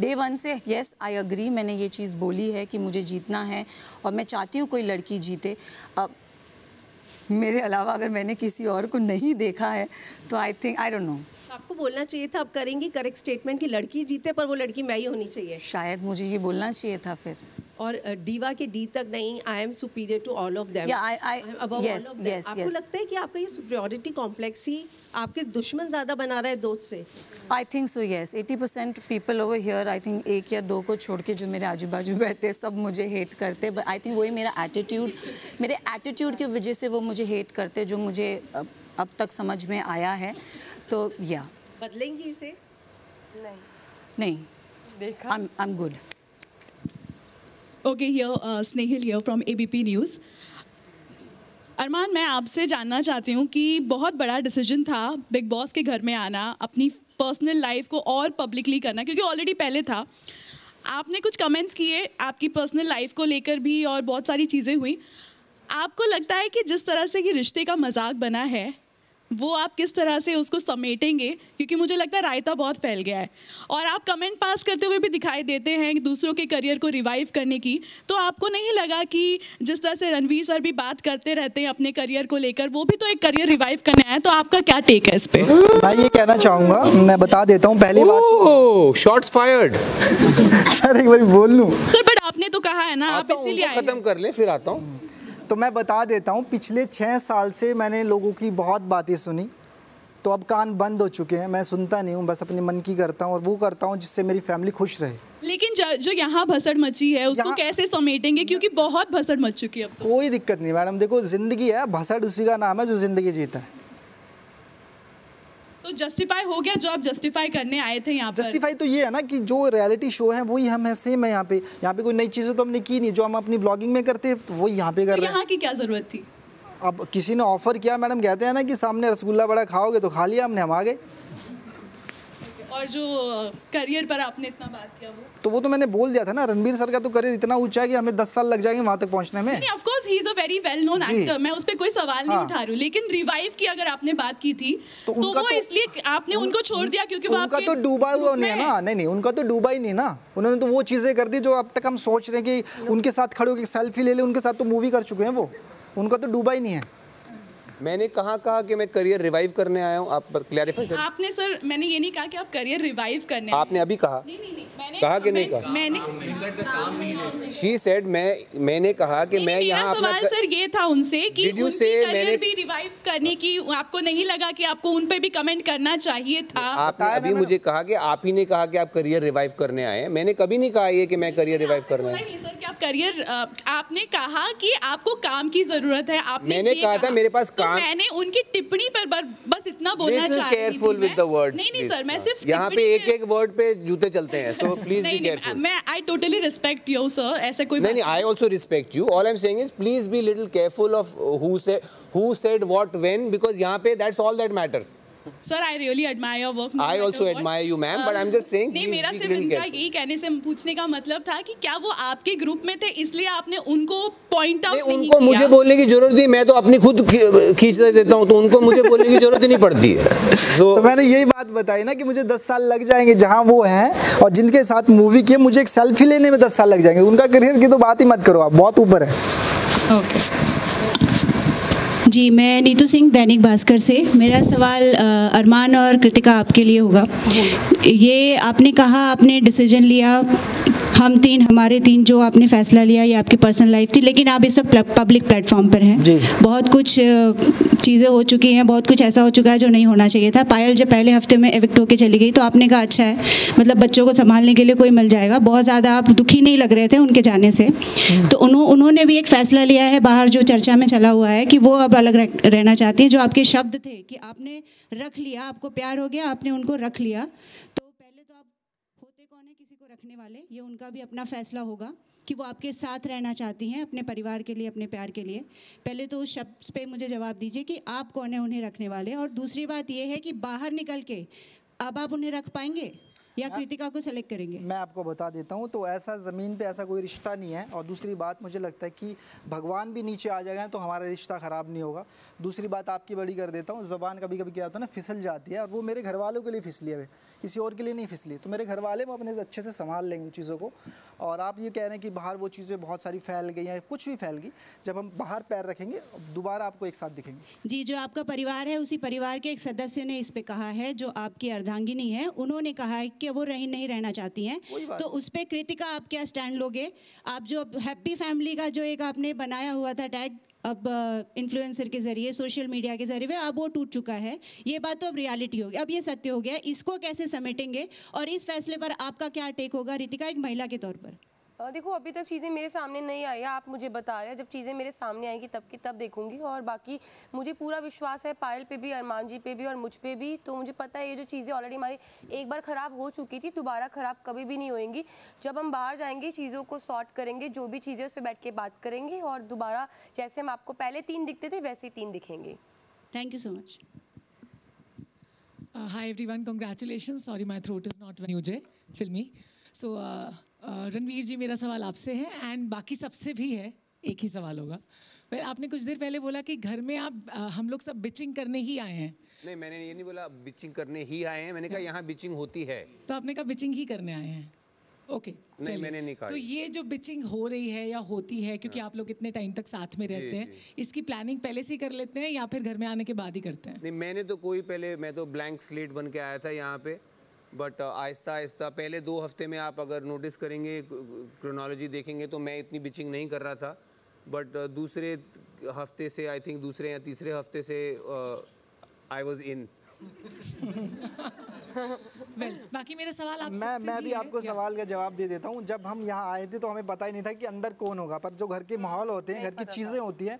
डे वन से येस आई अग्री, मैंने ये चीज़ बोली है कि मुझे जीतना है और मैं चाहती हूँ कोई लड़की जीते। अब मेरे अलावा अगर मैंने किसी और को नहीं देखा है तो I think I don't know, आपको बोलना चाहिए था, आप करेंगी करेक्ट स्टेटमेंट कि लड़की जीते पर वो लड़की मैं ही होनी चाहिए, शायद मुझे ये बोलना चाहिए था फिर। और डीवा के डी तक नहीं, I am superior to all of them. आपको लगता है कि आपका ये सुपीरियरिटी कॉम्प्लेक्स ही आपके दुश्मन ज़्यादा बना रहा है दोस्त से? आई थिंक सो येस, अस्सी percent people over here, I think एक या दो को छोड़ के जो मेरे आजू बाजू बैठे सब मुझे हेट करते, बट आई थिंक वही मेरा एटीट्यूड, मेरे एटीट्यूड की वजह से वो मुझे हेट करते, जो मुझे अब तक समझ में आया है। तो या बदलेंगी इसे? नहीं नहीं, देखा I am good. Okay, here Snehil here from ABP News. अरमान, मैं आपसे जानना चाहती हूँ कि बहुत बड़ा डिसीजन था बिग बॉस के घर में आना, अपनी पर्सनल लाइफ को और पब्लिकली करना, क्योंकि ऑलरेडी पहले था। आपने कुछ कमेंट्स किए आपकी पर्सनल लाइफ को लेकर भी और बहुत सारी चीज़ें हुई। आपको लगता है कि जिस तरह से ये रिश्ते का मजाक बना है वो आप किस तरह से उसको समेटेंगे, क्योंकि मुझे लगता है रायता बहुत फैल गया है और आप कमेंट पास करते हुए भी दिखाई देते हैं दूसरों के करियर को रिवाइव करने की। तो आपको नहीं लगा कि जिस तरह से रणवीर सर भी बात करते रहते हैं अपने करियर को लेकर, वो भी तो एक करियर रिवाइव करने आए, तो आपका क्या टेक है इस पे? मैं ये कहना चाहूँगा, मैं बता देता हूँ पहली बात, शॉट्स फायर्ड। सर एक बार बोल लूँ सर, बट आपने तो कहा है ना, आप इसीलिए खत्म कर ले फिर आता हूँ। तो मैं बता देता हूँ, पिछले छः साल से मैंने लोगों की बहुत बातें सुनी, तो अब कान बंद हो चुके हैं, मैं सुनता नहीं हूँ, बस अपने मन की करता हूँ और वो करता हूँ जिससे मेरी फैमिली खुश रहे। लेकिन जो यहाँ भसड़ मची है उसको कैसे समेटेंगे, क्योंकि बहुत भसड़ मच चुकी है अब तो। कोई दिक्कत नहीं मैडम, देखो जिंदगी है, भसड़ उसी का नाम है जो जिंदगी जीता है। तो जस्टिफाई हो गया जो आप जस्टिफाई करने आए थे यहाँ पर? जस्टिफाई तो ये है ना कि जो रियलिटी शो है वही हम है, सेम है यहाँ पे। यहाँ पे कोई नई चीज़ें तो हमने की नहीं, जो हम अपनी ब्लॉगिंग में करते हैं तो वही यहाँ पे कर रहे हैं। यहाँ की क्या ज़रूरत थी? अब किसी ने ऑफर किया मैडम, कहते हैं ना कि सामने रसगुल्ला बड़ा खाओगे, तो खा लिया हमने, हम आ गए। और जो करियर पर आपने इतना बात किया वो तो वो तो मैंने बोल दिया था ना, रणवीर सर का तो करियर इतना ऊंचा है कि हमें दस साल लग जाएंगे वहाँ तक पहुँचने में। Of course he is a very well known actor, मैं उस पर कोई सवाल हाँ। नहीं उठा रही हूँ, लेकिन रिवाइव की अगर आपने बात की थी तो, तो वो तो, इसलिए आपने उन, उनको छोड़ दिया क्योंकि वो आपका तो डूबा हुआ नहीं है ना। नहीं नहीं, उनका तो डूबा ही नहीं ना, उन्होंने तो वो चीज़ें कर दी जो अब तक हम सोच रहे हैं कि उनके साथ खड़े होकर सेल्फी ले लें, उनके साथ तो मूवी कर चुके हैं वो, उनका तो डूबा ही नहीं है। मैंने कहाँ कहा कि मैं करियर रिवाइव करने आया हूँ? आप क्लैरिफाई करें। आपने सर, मैंने ये नहीं कहा कि आप करियर रिवाइव करने आए। आपने अभी कहा। नहीं नहीं नहीं, मैंने कहा कि नहीं कहा? मैंने शी सेड, मैं मैंने कहा कि मैं यहाँ। सवाल सर ये था उनसे कि उनकी करियर भी रिवाइव करने की आपको नहीं लगा कि आपको उन पे भी कमेंट करना चाहिए था? आपने अभी मुझे कहा कि आप ही ने कहा कि आप करियर रिवाइव करने आए, मैंने कभी नहीं कहा ये कि मैं करियर रिवाइव करने आया। आप करियर, आपने कहा कि आपको काम की जरूरत है, मैंने कहा था मेरे पास काम। मैंने उनकी टिप्पणी पर बस इतना बोलना चाहती हूं, केयरफुल विद द वर्ड्स। नहीं नहीं सर, मैं सिर्फ यहां पे एक एक वर्ड पे जूते चलते हैं, सो प्लीज बी केयरफुल। मैं I totally respect you sir, ऐसा कोई नहीं, I also respect you, all I am saying is please be little careful of who say who said what when, because यहां पे that's all that matters. Sir, I really admire your work. I also admire you, ma'am, but I'm just saying. नहीं, मेरा सिर्फ इनका यही कहने से पूछने का मतलब था कि क्या वो आपके ग्रुप में थे इसलिए आपने उनको पॉइंट आउट नहीं किया? उनको मुझे बोलने की जरूरत नहीं, मैं तो अपनी खुद खींच देता हूँ, तो उनको मुझे बोलने की जरूरत ही नहीं पड़ती है। तो मैंने यही बात बताई ना कि मुझे दस साल लग जाएंगे जहाँ वो हैं, और जिनके साथ मूवी की मुझे एक सेल्फी लेने में दस साल लग जाएंगे, उनका करियर की तो बात ही मत करो, आप बहुत ऊपर है। जी, मैं नीतू सिंह दैनिक भास्कर से। मेरा सवाल अरमान और कृतिका आपके लिए होगा। ये आपने कहा, आपने डिसीजन लिया, हम तीन हमारे तीन जो आपने फैसला लिया ये आपकी पर्सनल लाइफ थी, लेकिन आप इस वक्त पब्लिक प्लेटफॉर्म पर हैं। बहुत कुछ चीज़ें हो चुकी हैं, बहुत कुछ ऐसा हो चुका है जो नहीं होना चाहिए था। पायल जब पहले हफ्ते में एविक्ट होकर चली गई तो आपने कहा अच्छा है, मतलब बच्चों को संभालने के लिए कोई मिल जाएगा। बहुत ज़्यादा आप दुखी नहीं लग रहे थे उनके जाने से। तो उन्हों, उन्होंने भी एक फ़ैसला लिया है, बाहर जो चर्चा में चला हुआ है कि वो अब अलग रहना चाहती हैं। जो आपके शब्द थे कि आपने रख लिया, आपको प्यार हो गया, आपने उनको रख लिया, तो पहले तो आप होते कौन है किसी को रखने वाले, ये उनका भी अपना फैसला होगा कि वो आपके साथ रहना चाहती हैं अपने परिवार के लिए, अपने प्यार के लिए। पहले तो उस शब्द पे मुझे जवाब दीजिए कि आप कौन है उन्हें रखने वाले। और दूसरी बात ये है कि बाहर निकल के अब आप उन्हें रख पाएंगे या कृतिका को सेलेक्ट करेंगे? मैं आपको बता देता हूँ, तो ऐसा ज़मीन पे ऐसा कोई रिश्ता नहीं है। और दूसरी बात, मुझे लगता है कि भगवान भी नीचे आ जाएगा तो हमारा रिश्ता ख़राब नहीं होगा। दूसरी बात आपकी बड़ी कर देता हूँ, ज़बान कभी कभी क्या होता है ना, फिसल जाती है, और वो मेरे घर वालों के लिए फिसली है, किसी और के लिए नहीं फिसली। तो मेरे घर वाले वो अपने अच्छे से संभाल लेंगे उन चीज़ों को। और आप ये कह रहे हैं कि बाहर वो चीज़ें बहुत सारी फैल गई हैं, कुछ भी फैल गई, जब हम बाहर पैर रखेंगे दोबारा आपको एक साथ दिखेंगे। जी, जो आपका परिवार है उसी परिवार के एक सदस्य ने इस पर कहा है, जो आपकी अर्धांगिनी है, उन्होंने कहा है कि वो रही नहीं रहना चाहती हैं। तो उस पर कृतिका आप क्या स्टैंड लोगे? आप जो हैप्पी फैमिली का जो एक आपने बनाया हुआ था टैग, अब इन्फ्लुएंसर के जरिए, सोशल मीडिया के जरिए, अब वो टूट चुका है। ये बात तो अब रियलिटी होगी, अब ये सत्य हो गया। इसको कैसे समेटेंगे और इस फैसले पर आपका क्या टेक होगा रितिका, एक महिला के तौर पर? देखो, अभी तक चीज़ें मेरे सामने नहीं आई है, आप मुझे बता रहे हैं। जब चीज़ें मेरे सामने आएंगी तब की तब देखूंगी। और बाकी मुझे पूरा विश्वास है पायल पे भी, अरमान जी पे भी और मुझ पे भी। तो मुझे पता है ये जो चीज़ें ऑलरेडी हमारी एक बार ख़राब हो चुकी थी, दोबारा ख़राब कभी भी नहीं होएंगी। जब हम बाहर जाएंगे, चीज़ों को सॉर्ट करेंगे, जो भी चीज़ें उस पर बैठ के बात करेंगे, और दोबारा जैसे हम आपको पहले तीन दिखते थे वैसे ही तीन दिखेंगे। Thank you so much. Hi everyone, congratulation. Sorry, my throat is not यूजे फिल्मी। सो Uh, रणवीर जी, मेरा सवाल आपसे है एंड बाकी सबसे भी है, एक ही सवाल होगा। वेल, आपने कुछ देर पहले बोला कि घर में आप आ, हम लोग सब बिचिंग करने ही आए हैं। नहीं, मैंने ये नहीं बोला बिचिंग करने ही आए हैं, मैंने कहा यहाँ बिचिंग होती है। तो आपने कहा बिचिंग ही करने आए हैं? ओके, नहीं, मैंने नहीं कहा। तो ये जो बिचिंग हो रही है या होती है, क्योंकि आप लोग इतने टाइम तक साथ में रहते हैं, इसकी प्लानिंग पहले से कर लेते हैं या फिर घर में आने के बाद ही करते हैं? नहीं, मैंने तो कोई पहले, मैं तो ब्लैंक स्लेट बन के आया था यहाँ पे। बट uh, आहिस्ता आहिस्ता पहले दो हफ्ते में आप अगर नोटिस करेंगे, क्रोनोलॉजी देखेंगे, तो मैं इतनी बिचिंग नहीं कर रहा था। बट uh, दूसरे हफ्ते से, आई थिंक दूसरे या तीसरे हफ्ते से, आई वाज इन। well, बाकी मेरा सवाल आप मैं मैं भी आपको सवाल का जवाब दे देता हूँ। जब हम यहाँ आए थे तो हमें पता ही नहीं था कि अंदर कौन होगा, पर जो घर के माहौल होते हैं, घर की चीज़ें होती हैं,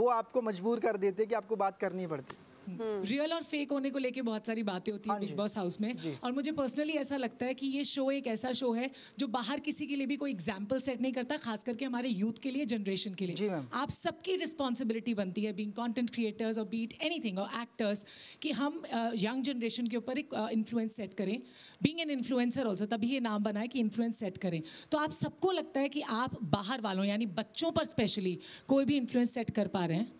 वो आपको मजबूर कर देते हैं कि आपको बात करनी पड़ती है। रियल और फेक होने को लेके बहुत सारी बातें होती हैं बिग बॉस हाउस में। और मुझे पर्सनली ऐसा लगता है कि ये शो एक ऐसा शो है जो बाहर किसी के लिए भी कोई एग्जाम्पल सेट नहीं करता, खास करके हमारे यूथ के लिए, जनरेशन के लिए। आप सबकी रिस्पॉन्सिबिलिटी बनती है, बीइंग कंटेंट क्रिएटर्स और बीट एनीथिंग और एक्टर्स, कि हम यंग uh, जनरेशन के ऊपर एक इन्फ्लुएंस uh, सेट करें। बीइंग एन इन्फ्लुएंसर ऑल्सो, तभी ये नाम बनाए कि इन्फ्लुएंस सेट करें। तो आप सबको लगता है कि आप बाहर वालों यानी बच्चों पर स्पेशली कोई भी इन्फ्लुएंस सेट कर पा रहे हैं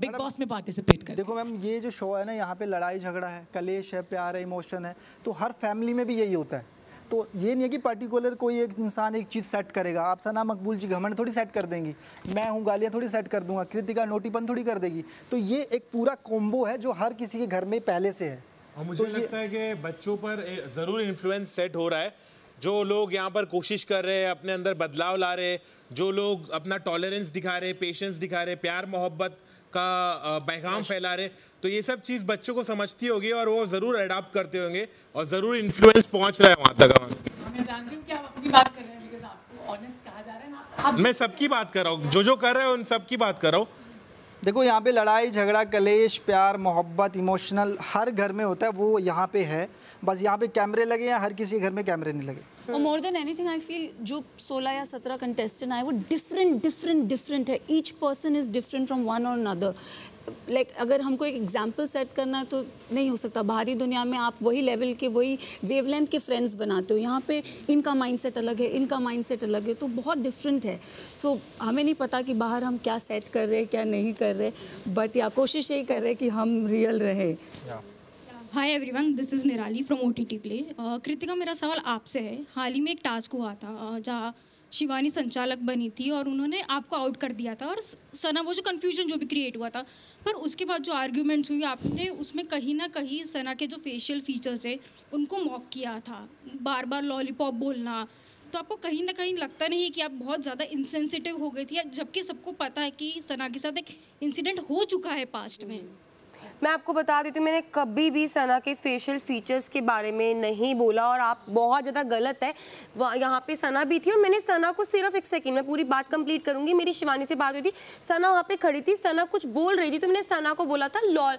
बिग बॉस में पार्टिसिपेट कर? देखो मैम, ये जो शो है ना, यहाँ पे लड़ाई झगड़ा है, कलेश है, प्यार है, इमोशन है, तो हर फैमिली में भी यही होता है। तो ये नहीं है कि पर्टिकुलर कोई एक इंसान एक चीज़ सेट करेगा। आप सना मकबूल जी घमंड थोड़ी सेट कर देंगी, मैं हूँ गालियाँ थोड़ी सेट कर दूंगा, कृतिका नोटीपन थोड़ी कर देगी। तो ये एक पूरा कॉम्बो है जो हर किसी के घर में पहले से है। और मुझे तो लगता है कि बच्चों पर ज़रूर इन्फ्लुएंस सेट हो रहा है। जो लोग यहाँ पर कोशिश कर रहे हैं, अपने अंदर बदलाव ला रहे हैं, जो लोग अपना टॉलरेंस दिखा रहे, पेशेंस दिखा रहे, प्यार मोहब्बत का पैगाम फैला रहे, तो ये सब चीज़ बच्चों को समझती होगी और वो ज़रूर अडॉप्ट करते होंगे और ज़रूर इन्फ्लुएंस पहुंच रहा है वहाँ तक। मैं जानती हूँ कि आप अपनी बात कर रहे हैं, बिकॉज़ आपको ऑनेस्ट कहा जा रहा है ना। मैं सबकी बात कर रहा हूँ, जो जो कर रहे हैं उन सबकी बात कर रहा हूँ। देखो यहाँ पे लड़ाई झगड़ा, कलेश, प्यार मोहब्बत, इमोशनल हर घर में होता है, वो यहाँ पे है। बस यहाँ पे कैमरे लगे या हर किसी के घर में कैमरे नहीं लगे। और more than anything I feel जो सोलह या सत्रह कंटेस्टेंट आए वो डिफरेंट डिफरेंट डिफरेंट है। Each person is different from one और अनदर। लाइक अगर हमको एक एग्जाम्पल सेट करना है तो नहीं हो सकता। बाहरी दुनिया में आप वही लेवल के, वही वेवलेंथ के फ्रेंड्स बनाते हो, यहाँ पे इनका माइंडसेट अलग है, इनका माइंडसेट अलग है, तो बहुत डिफरेंट है। सो so, हमें नहीं पता कि बाहर हम क्या सेट कर रहे हैं, क्या नहीं कर रहे, बट या कोशिश यही कर रहे हैं कि हम रियल रहे। Hi everyone, this is Nirali from O T T play. Kritika, मेरा सवाल आपसे है। हाल ही में एक टास्क हुआ था जहाँ शिवानी संचालक बनी थी और उन्होंने आपको आउट कर दिया था, और सना वो जो कन्फ्यूजन जो भी क्रिएट हुआ था, पर उसके बाद जो आर्ग्यूमेंट्स हुई आपने उसमें कहीं ना कहीं सना के जो फेशियल फीचर्स है उनको मॉक किया था, बार बार लॉलीपॉप बोलना, तो आपको कहीं ना कहीं लगता नहीं है कि आप बहुत ज़्यादा इनसेंसिटिव हो गई थी, जबकि सबको पता है कि सना के साथ एक इंसिडेंट हो चुका है पास्ट में? मैं आपको बता देती हूँ, मैंने कभी भी सना के फेशियल फीचर्स के बारे में नहीं बोला और आप बहुत ज़्यादा गलत है। यहाँ पे सना भी थी और मैंने सना को सिर्फ एक सेकंड में पूरी बात कंप्लीट करूँगी, मेरी शिवानी से बात हुई थी, सना वहाँ पे खड़ी थी, सना कुछ बोल रही थी, तो मैंने सना को बोला था लॉ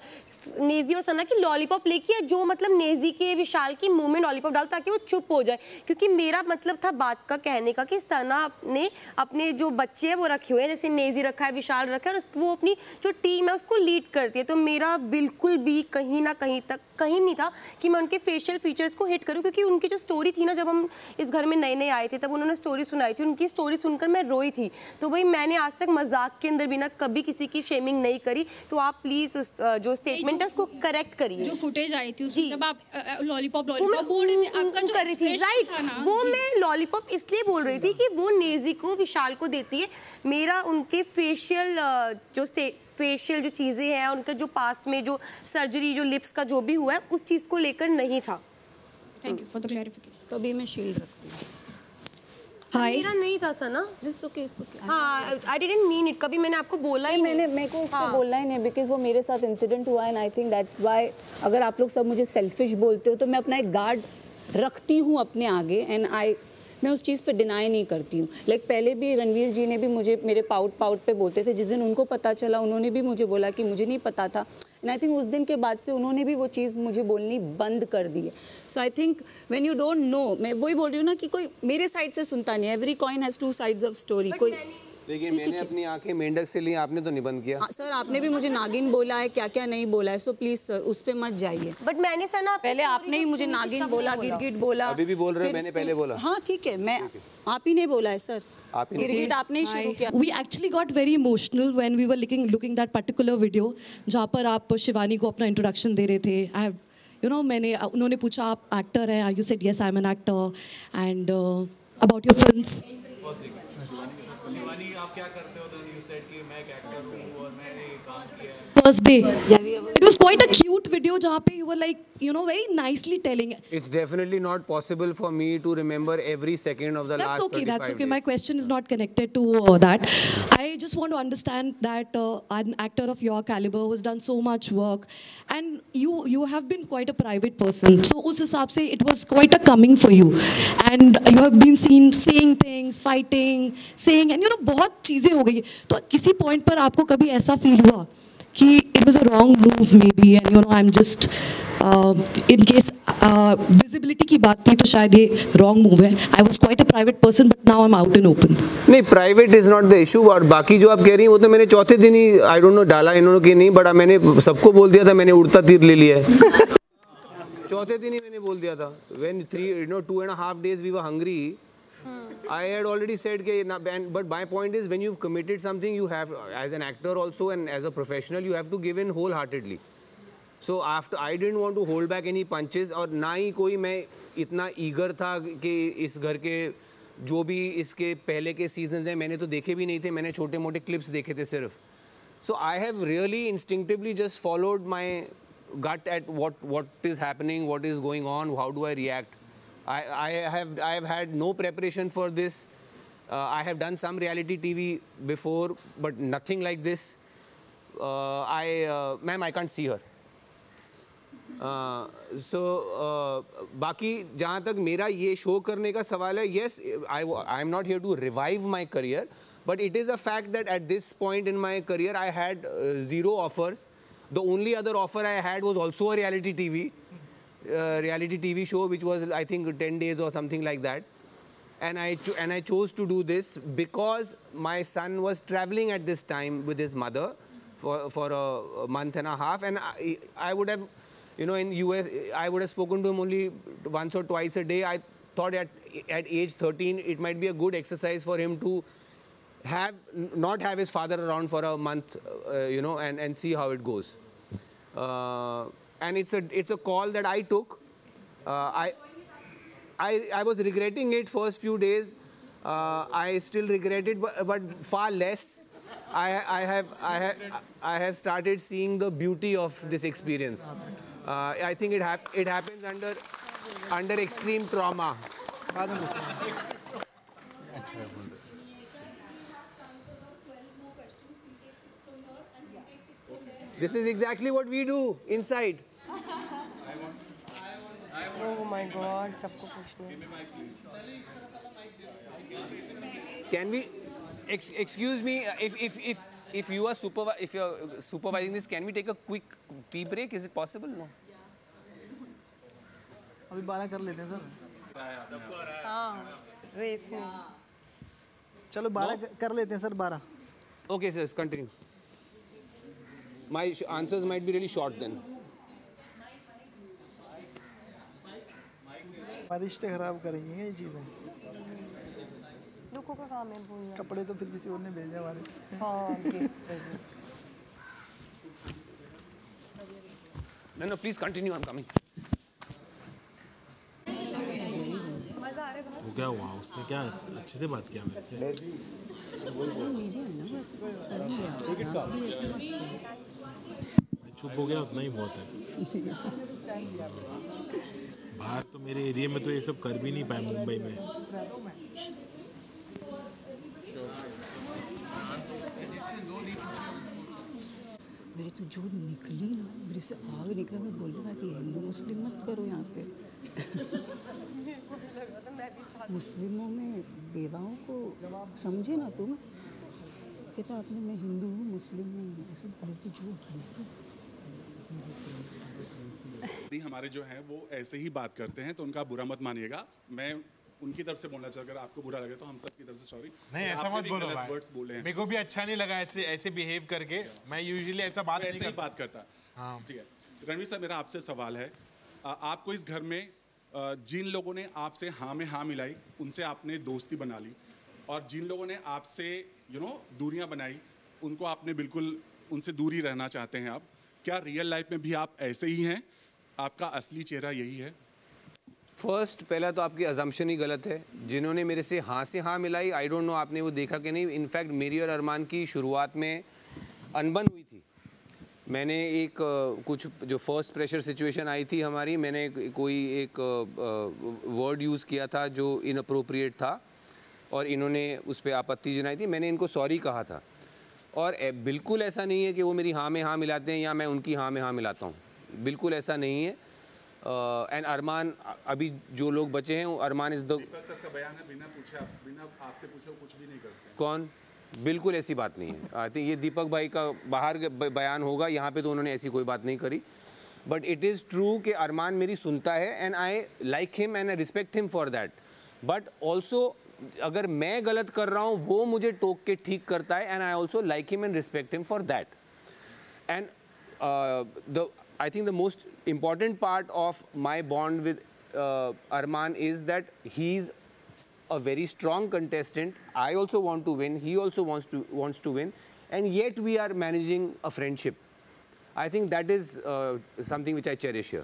नेजी और सना की लॉलीपॉप ले किया, जो मतलब नेजी के विशाल की मुँह में लॉलीपॉप डाल ताकि वो चुप हो जाए, क्योंकि मेरा मतलब था बात का कहने का कि सना ने अपने जो बच्चे हैं वो रखे हुए हैं, जैसे नेजी रखा है, विशाल रखा है, और वो अपनी जो टीम है उसको लीड करती है, तो मेरा बिल्कुल भी कहीं ना कहीं तक कहीं नहीं था कि मैं उनके फेशियल फीचर्स को हिट करूं, क्योंकि उनकी जो स्टोरी थी ना, जब हम इस घर में नए नए आए थे तब उन्होंने स्टोरी सुनाई थी, उनकी स्टोरी सुनकर मैं रोई थी, तो भाई मैंने आज तक मजाक के अंदर भी ना कभी किसी की शेमिंग नहीं करी, तो आप प्लीज उस जो स्टेटमेंट है उसको करेक्ट करिए। जो फुटेज आई थी उसमें जब आप लॉलीपॉप लॉलीपॉप बोल रही थी, आपका जो कर रही थी, राइट, वो मैं लॉलीपॉप इसलिए बोल रही थी कि वो नेजी को विशाल को देती है, मेरा उनके फेशियल जो फेशियल जो चीजें हैं, उनका जो पास्ट में जो सर्जरी जो लिप्स का जो भी हुआ है उस चीज को लेकर नहीं था। Thank you for the clarification. तो अभी मैं शील्ड रखती हूं। हाय, मेरा नहीं था Sana, it's okay it's okay. हां, आई डिडंट मीन इट, कभी मैंने आपको बोला ही मैंने मेरे को उसको बोलना ही नहीं, बिकॉज़ वो मेरे साथ इंसिडेंट हुआ and I think that's why. अगर आप लोग सब मुझे सेल्फिश बोलते हो तो मैं अपना एक गार्ड रखती हूं अपने आगे, एंड आई मैं उस चीज़ पे डिनाई नहीं करती हूँ। लाइक पहले भी रणवीर जी ने भी मुझे मेरे पाउट पाउट पे बोलते थे, जिस दिन उनको पता चला उन्होंने भी मुझे बोला कि मुझे नहीं पता था, एंड आई थिंक उस दिन के बाद से उन्होंने भी वो चीज़ मुझे बोलनी बंद कर दी है। So I think when you don't know, मैं वही बोल रही हूँ ना कि कोई मेरे साइड से सुनता नहीं है, every coin has two sides of story. कोई देखिए, मैंने अपनी आंखें मेंढक से ली, आपने तो निबंध किया। आ, सर आपने भी मुझे नागिन बोला है, क्या क्या नहीं बोला है, सो प्लीज सर उस पे मत जाइए। बट मैंने सर ना पहले आपने ही मुझे नागिन बोला, गिरगिट बोला, अभी भी बोल रहे हो, मैंने पहले बोला। हाँ ठीक है, मैं आप ही ने बोला है सर, गिरगिट आपने ही शुरू किया। We actually got very emotional when we were looking looking that particular video जहाँ पर आप शिवानी को अपना इंट्रोडक्शन दे रहे थे। आई हैव यू नो मैंने उन्होंने पूछा आप एक्टर हैं, you said yes I am an actor, and about your films Shivani आप क्या करते हो, देन यू सेड कि मैं एक्टर हूं और मैंने काम किया है। First day it was quite a cute video जहां पे you were like you know very nicely telling. It's definitely not possible for me to remember every second of the last thirty five days. That's okay, my question is not connected to that. I just want to understand that uh, an actor of your caliber who's done so much work and you you have been quite a private person. So us hisab se it was quite a coming for you and you have been seen saying things, fighting, saying and you know बहुत चीजें हो गई, तो किसी point पर आपको कभी ऐसा फील हुआ कि it was a wrong move maybe and you know I am just in case visibility की बात थी तो शायद ये रॉन्ग मूव है, I was quite a private person but now I am out and open? नहीं, private is not the issue, और बाकी जो आप कह रही हैं वो तो मैंने चौथे दिन ही आई डोंट नो डाला इन्होंने कि नहीं, बट मैंने सबको बोल दिया था, मैंने उड़ता तीर ले लिया है। चौथे दिन ही मैंने बोल दिया था। When three you know two and half days we were hungry, I had already said that, but my point is when you've committed something, you have, as an actor also and as a professional, you have to give in wholeheartedly. So after I didn't want to hold back any punches, और ना ही कोई मैं इतना eager था कि इस घर के जो भी इसके पहले के seasons हैं मैंने तो देखे भी नहीं थे, मैंने छोटे मोटे clips देखे थे सिर्फ. So I have really instinctively just followed my gut at what what is happening, what is going on, how do I react. I, I have I have had no preparation for this. Uh, I have done some reality T V before, but nothing like this. Uh, I, uh, ma'am, I can't see her. Uh, so, uh, बाकी जहाँ तक मेरा ये show करने का सवाल है, yes, I I am not here to revive my career, but it is a fact that at this point in my career, I had uh, zero offers. The only other offer I had was also a reality T V. Uh, reality T V show which was I think ten days or something like that, and I cho and I chose to do this because my son was traveling at this time with his mother for for a month and a half, and I, I would have you know in U S I would have spoken to him only once or twice a day. I thought at at age thirteen it might be a good exercise for him to have not have his father around for a month uh, you know and and see how it goes. Uh, And it's a it's a call that I took. Uh, I I I was regretting it first few days, Uh, I still regret it, but, but far less. I, I have I have I have started seeing the beauty of this experience. Uh, I think it hap it happens under under extreme trauma. This is exactly what we do inside. Oh my God! सबको पूछना. Can we? Ex excuse me. If if if if you are super if you are supervising this, can we take a quick pee break? Is it possible? No. अभी बारह कर लेते हैं sir. हाँ. Race में. चलो बारह कर लेते हैं सर बारह. Okay sir, continue. My answers might be really short then. रिश्ते खराब करेंगे ये चीजें. दुखों का काम है भूलना. कपड़े तो फिर किसी और ने भेजा हमारे. हाँ. No no please continue, I'm coming. मजा आ रहा है बहुत. वो क्या हुआ उसने क्या अच्छे से बात किया मेरे से. चुप हो गया उतना ही बहुत है. बाहर तो मेरे एरिया में तो ये सब कर भी नहीं पाए मुंबई में. मेरे तो जो निकली ना मेरे से आग निकला. मैं बोल रहा कि हिंदू मुस्लिम मत करो यहाँ पे. मुस्लिमों में बेवाओं को समझे ना तुम. कहता आपने मैं हिंदू हूँ मुस्लिम हूँ ऐसे बहुत ही झूठ. हमारे जो हैं वो ऐसे ही बात करते हैं तो उनका बुरा मत मानिएगा. मैं उनकी तरफ से बोलना चाह, अगर आपको बुरा लगे तो हम सब की तरफ से सॉरी. नहीं ऐसा मत बोलो भाई, मेरे को भी अच्छा नहीं लगा ऐसे ऐसे बिहेव करके. मैं यूजुअली ऐसा बात नहीं करता. बात करता हाँ ठीक है. रणवीर सर मेरा आपसे सवाल है, आपको इस घर में जिन लोगों ने आपसे हाँ में हाँ मिलाई उनसे आपने दोस्ती बना ली, और जिन लोगों ने आपसे यू नो दूरियाँ बनाई उनको आपने बिल्कुल उनसे दूरी रहना चाहते हैं आप, क्या रियल लाइफ में भी आप ऐसे ही हैं? आपका असली चेहरा यही है? फर्स्ट पहला तो आपकी अजम्पशन ही गलत है. जिन्होंने मेरे से हाँ से हाँ मिलाई, आई डोंट नो आपने वो देखा कि नहीं. इनफैक्ट मेरी और अरमान की शुरुआत में अनबन हुई थी. मैंने एक कुछ जो फर्स्ट प्रेशर सिचुएशन आई थी हमारी, मैंने कोई एक वर्ड यूज़ किया था जो इनअप्रोप्रिएट था और इन्होंने उस पर आपत्ति जनाई थी. मैंने इनको सॉरी कहा था. और बिल्कुल ऐसा नहीं है कि वो मेरी हाँ में हाँ मिलाते हैं या मैं उनकी हाँ में हाँ मिलाता हूँ, बिल्कुल ऐसा नहीं है. एंड uh, अरमान अभी जो लोग बचे हैं अरमान इस दो दीपक सर का बयान है, बिना पूछा बिना आपसे पूछो कुछ भी नहीं करते कौन, बिल्कुल ऐसी बात नहीं है. आई थिंक ये दीपक भाई का बाहर बयान होगा, यहाँ पे तो उन्होंने ऐसी कोई बात नहीं करी. बट इट इज़ ट्रू कि अरमान मेरी सुनता है and I like him and I respect him for that. But also अगर मैं गलत कर रहा हूँ वो मुझे टोक के ठीक करता है and I also like him and respect him for that. And the I think the most important part of my bond with uh, Arman is that he's a very strong contestant. I also want to win. He also wants to wants to win, and yet we are managing a friendship. I think that is uh, something which I cherish here.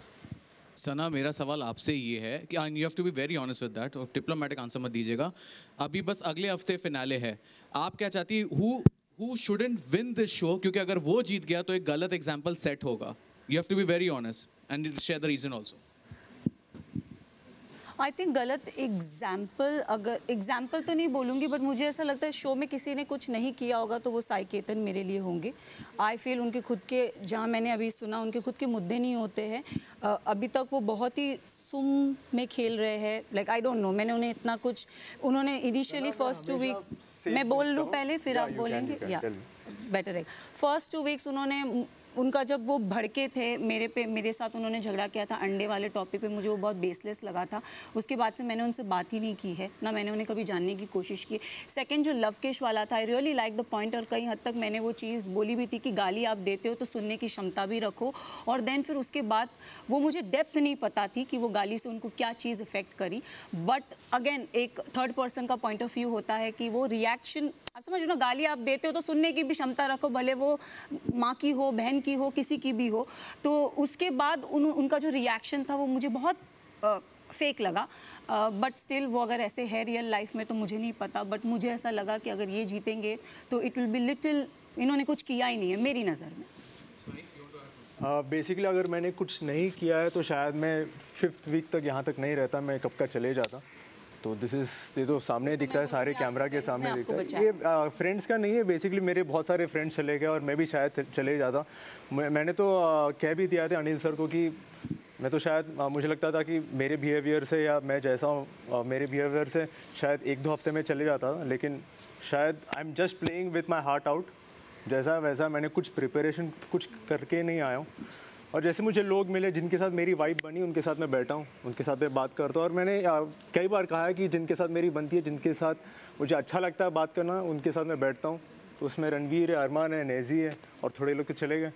Sana मेरा सवाल आपसे ये है कि and you have to be very honest with that और diplomatic answer मत दीजिएगा. अभी बस अगले हफ्ते फिनाले है. आप क्या चाहती who who shouldn't win this show? क्योंकि अगर वो जीत गया तो एक गलत एग्जाम्पल सेट होगा. You have to be very honest and share the reason also. I think गलत example अगर example तो नहीं बोलूँगी, but मुझे ऐसा लगता है show में किसी ने कुछ नहीं किया होगा तो वो साई केतन मेरे लिए होंगे. I feel उनके खुद के, जहाँ मैंने अभी सुना उनके खुद के मुद्दे नहीं होते हैं. uh, अभी तक वो बहुत ही सुम में खेल रहे हैं. Like I don't know, मैंने उन्हें इतना कुछ उन्होंने initially first two weeks मैं बोल लूँ पहले फिर आप बोलेंगे या better है. First two weeks उन्होंने उनका जब वो भड़के थे मेरे पे, मेरे साथ उन्होंने झगड़ा किया था अंडे वाले टॉपिक पे, मुझे वो बहुत बेसलेस लगा था. उसके बाद से मैंने उनसे बात ही नहीं की है ना, मैंने उन्हें कभी जानने की कोशिश की. सेकंड जो लवकेश वाला था, I really like the point, और कई हद तक मैंने वो चीज़ बोली भी थी कि गाली आप देते हो तो सुनने की क्षमता भी रखो. और देन फिर उसके बाद वो मुझे डेप्थ नहीं पता थी कि वो गाली से उनको क्या चीज़ इफेक्ट करी. बट अगेन एक थर्ड पर्सन का पॉइंट ऑफ व्यू होता है कि वो रिएक्शन आप समझो ना, गाली आप देते हो तो सुनने की भी क्षमता रखो, भले वो माँ की हो बहन की हो किसी की भी हो. तो उसके बाद उन उनका जो रिएक्शन था वो मुझे बहुत फेक लगा, बट स्टिल वो अगर ऐसे है रियल लाइफ में तो मुझे नहीं पता, बट मुझे ऐसा लगा कि अगर ये जीतेंगे तो इट विल बी लिटिल, इन्होंने कुछ किया ही नहीं है मेरी नज़र में। बेसिकली uh, अगर मैंने कुछ नहीं किया है तो शायद मैं फिफ्थ वीक तक यहाँ तक नहीं रहता, मैं कब का चले जाता। तो दिस इज़ ये जो सामने दिखता है सारे कैमरा के सामने दिखता है, ये फ्रेंड्स का नहीं है। बेसिकली मेरे बहुत सारे फ्रेंड्स चले गए और मैं भी शायद चले जाता। मैंने तो कह भी दिया था अनिल सर को कि मैं तो शायद, मुझे लगता था कि मेरे बिहेवियर से या मैं जैसा हूँ मेरे बिहेवियर से शायद एक दो हफ्ते में चले जाता, लेकिन शायद I am just playing with my heart out, जैसा वैसा मैंने कुछ प्रिपरेशन कुछ करके नहीं आया हूँ। और जैसे मुझे लोग मिले जिनके साथ मेरी वाइब बनी, उनके साथ मैं बैठा हूँ, उनके साथ मैं बात करता हूँ। और मैंने कई बार कहा है कि जिनके साथ मेरी बनती है, जिनके साथ मुझे अच्छा लगता है बात करना, उनके साथ मैं बैठता हूँ। तो उसमें रणवीर है, अरमान है, नेजी है और थोड़े लोग तो चले गए।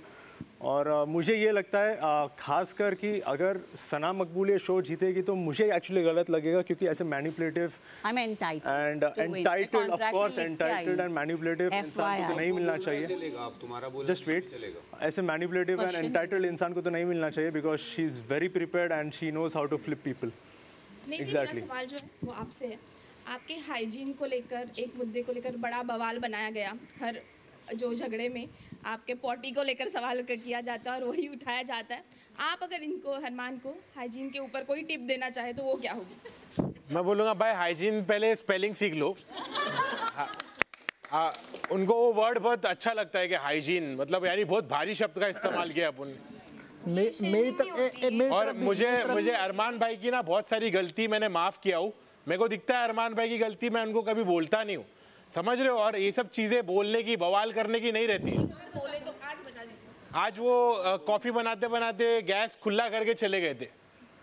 और मुझे ये लगता है ख़ासकर कि अगर सना मकबूल ये शो जीतेगी तो मुझे एक्चुअली गलत लगेगा, क्योंकि ऐसे manipulative and entitled, of course entitled and manipulative इंसान को तो नहीं मिलना चाहिए। जस्ट वेट, ऐसे मैनिपुलेटिव एंड एंटाइटल्ड इंसान को तो नहीं मिलना चाहिए, because she is very prepared and she knows how to flip people. Exactly. सवाल जो है वो आपसे है, आपके हाइजीन को लेकर, एक मुद्दे को लेकर बड़ा बवाल बनाया गया, हर जो झगड़े में आपके पॉटी को लेकर सवाल किया जाता है और वही उठाया जाता है। आप अगर इनको, हनुमान को, हाइजीन के ऊपर कोई टिप देना चाहे तो वो क्या होगी? मैं बोलूँगा भाई हाइजीन पहले स्पेलिंग सीख लो। हाँ, आ, उनको वो वर्ड बहुत अच्छा लगता है कि हाइजीन, मतलब यानी बहुत भारी शब्द का इस्तेमाल किया अपन। मे, मेरी तक, ए, ए, मेरी और मुझे मुझे अरमान भाई की ना बहुत सारी गलती मैंने माफ़ किया हूँ। मेरे को दिखता है अरमान भाई की गलती, मैं उनको कभी बोलता नहीं हूँ, समझ रहे हो। और ये सब चीज़ें बोलने की, बवाल करने की नहीं रहती है। आज वो कॉफ़ी बनाते बनाते गैस खुला करके चले गए थे,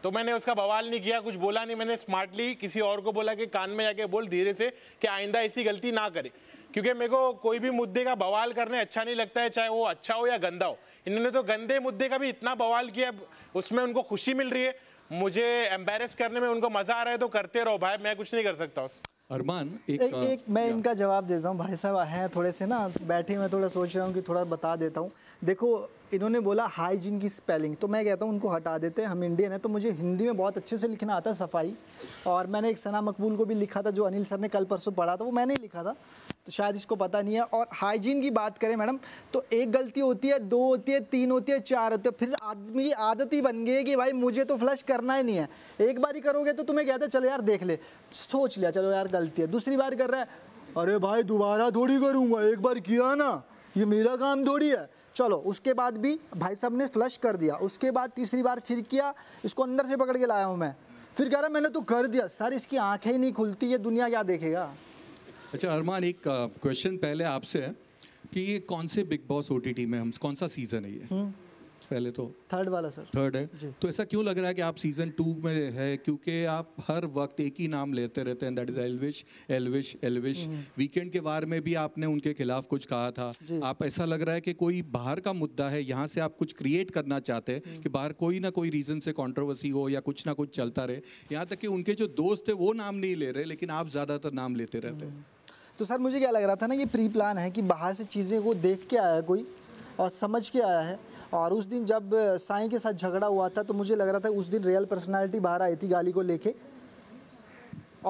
तो मैंने उसका बवाल नहीं किया, कुछ बोला नहीं। मैंने स्मार्टली किसी और को बोला कि कान में जाके बोल धीरे से कि आइंदा ऐसी गलती ना करे, क्योंकि मेरे को कोई भी मुद्दे का बवाल करने अच्छा नहीं लगता है, चाहे वो अच्छा हो या गंदा हो। इन्होंने तो गंदे मुद्दे का भी इतना बवाल किया, उसमें उनको खुशी मिल रही है, मुझे एम्बेरस करने में उनको मज़ा आ रहा है, तो करते रहो भाई, मैं कुछ नहीं कर सकता उस। अरमान एक, एक, एक मैं इनका जवाब देता हूँ। भाई साहब हैं थोड़े से ना बैठे, मैं थोड़ा सोच रहा हूँ कि थोड़ा बता देता हूँ। देखो इन्होंने बोला हाइजीन की स्पेलिंग, तो मैं कहता हूँ उनको हटा देते हैं। हम इंडियन हैं तो मुझे हिंदी में बहुत अच्छे से लिखना आता है, सफाई। और मैंने एक सना मकबूल को भी लिखा था, जो अनिल सर ने कल परसों पढ़ा था, वो मैंने ही लिखा था, तो शायद इसको पता नहीं है। और हाइजीन की बात करें मैडम, तो एक गलती होती है, दो होती है, तीन होती है, चार होती है, फिर आदमी की आदत ही बन गई है कि भाई मुझे तो फ्लश करना ही नहीं है। एक बार ही करोगे तो तुम्हें कहते हैं चलो यार देख ले, सोच लिया चलो यार गलती है, दूसरी बार कर रहा है, अरे भाई दोबारा थोड़ी करूँगा, एक बार किया ना, ये मेरा काम थोड़ी है, चलो। उसके बाद भी भाई साहब ने फ्लश कर दिया, उसके बाद तीसरी बार फिर किया, इसको अंदर से पकड़ के लाया हूँ मैं, फिर कह रहा मैंने तो कर दिया। सर इसकी आँखें ही नहीं खुलती, ये दुनिया क्या देखेगा। अच्छा अरमान, एक क्वेश्चन पहले आपसे है कि ये कौन से बिग बॉस ओटीटी में, हम कौन सा सीजन है ये? पहले तो थर्ड वाला सर, थर्ड है, तो ऐसा क्यों लग रहा है कि आप सीजन टू में है? क्योंकि आप हर वक्त एक ही नाम लेते रहते हैं, that is Elvish Elvish Elvish. Weekend के बार में भी आपने उनके खिलाफ कुछ कहा था। आप, ऐसा लग रहा है कि कोई बाहर का मुद्दा है, यहाँ से आप कुछ क्रिएट करना चाहते हैं कि बाहर कोई ना कोई रीज़न से कॉन्ट्रोवर्सी हो या कुछ ना कुछ चलता रहे। यहाँ तक कि उनके जो दोस्त है वो नाम नहीं ले रहे, लेकिन आप ज़्यादातर नाम लेते रहते हैं। तो सर मुझे क्या लग रहा था ना, ये प्री प्लान है कि बाहर से चीज़ें को देख के आया कोई और समझ के आया है। और उस दिन जब साई के साथ झगड़ा हुआ था तो मुझे लग रहा था उस दिन रियल पर्सनालिटी बाहर आई थी गाली को लेके।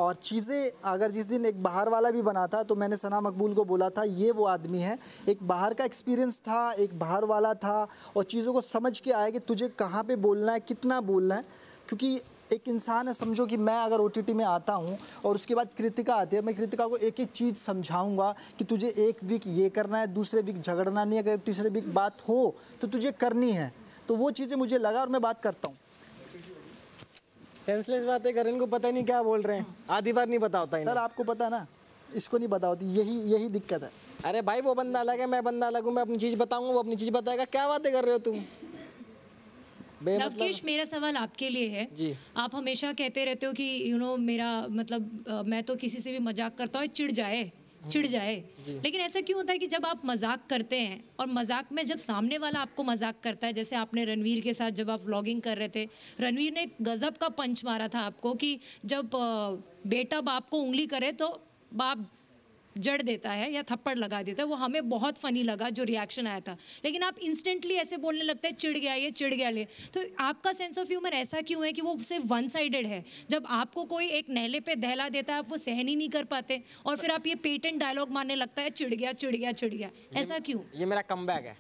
और चीज़ें अगर जिस दिन एक बाहर वाला भी बना था, तो मैंने सना मकबूल को बोला था ये वो आदमी है, एक बाहर का एक्सपीरियंस था, एक बाहर वाला था, और चीज़ों को समझ के आया कि तुझे कहाँ पे बोलना है, कितना बोलना है। क्योंकि एक इंसान है, समझो कि मैं अगर ओटीटी में आता हूँ और उसके बाद कृतिका आती है, मैं कृतिका को एक एक चीज़ समझाऊंगा कि तुझे एक वीक ये करना है, दूसरे वीक झगड़ना नहीं, अगर तीसरे वीक बात हो तो तुझे करनी है। तो वो चीज़ें मुझे लगा और मैं बात करता हूँ। सेंसलेस बातें कर, इनको पता नहीं क्या बोल रहे हैं, आधी बार नहीं पता होता है सर। आपको पता ना, इसको नहीं पता होती, यही यही दिक्कत है। अरे भाई वो बंदा अलग है, मैं बंदा अलग हूँ, मैं अपनी चीज़ बताऊँगा, वो अपनी चीज़ बताएगा, क्या बातें कर रहे हो तुम। लवकेश मेरा सवाल आपके लिए है जी। आप हमेशा कहते रहते हो कि यू नो मेरा मतलब मैं तो किसी से भी मजाक करता हूँ चिढ़ जाए चिढ़ जाए, लेकिन ऐसा क्यों होता है कि जब आप मजाक करते हैं और मजाक में जब सामने वाला आपको मजाक करता है, जैसे आपने रणवीर के साथ जब आप व्लॉगिंग कर रहे थे, रणवीर ने गजब का पंच मारा था आपको कि जब बेटा बाप को उंगली करे तो बाप जड़ देता है या थप्पड़ लगा देता है, वो हमें बहुत फ़नी लगा जो रिएक्शन आया था। लेकिन आप इंस्टेंटली ऐसे बोलने लगते हैं चिढ़ गया ये, चिढ़ गया ले, तो आपका सेंस ऑफ ह्यूमर ऐसा क्यों है कि वो सिर्फ वन साइडेड है? जब आपको कोई एक नहले पे दहला देता है आप वो सहन ही नहीं कर पाते, और फिर आप ये पेटेंट डायलॉग मारने लगता है चिढ़ गया चिढ़ गया चिढ़ गया, ऐसा क्यों? ये मेरा कम बैक है,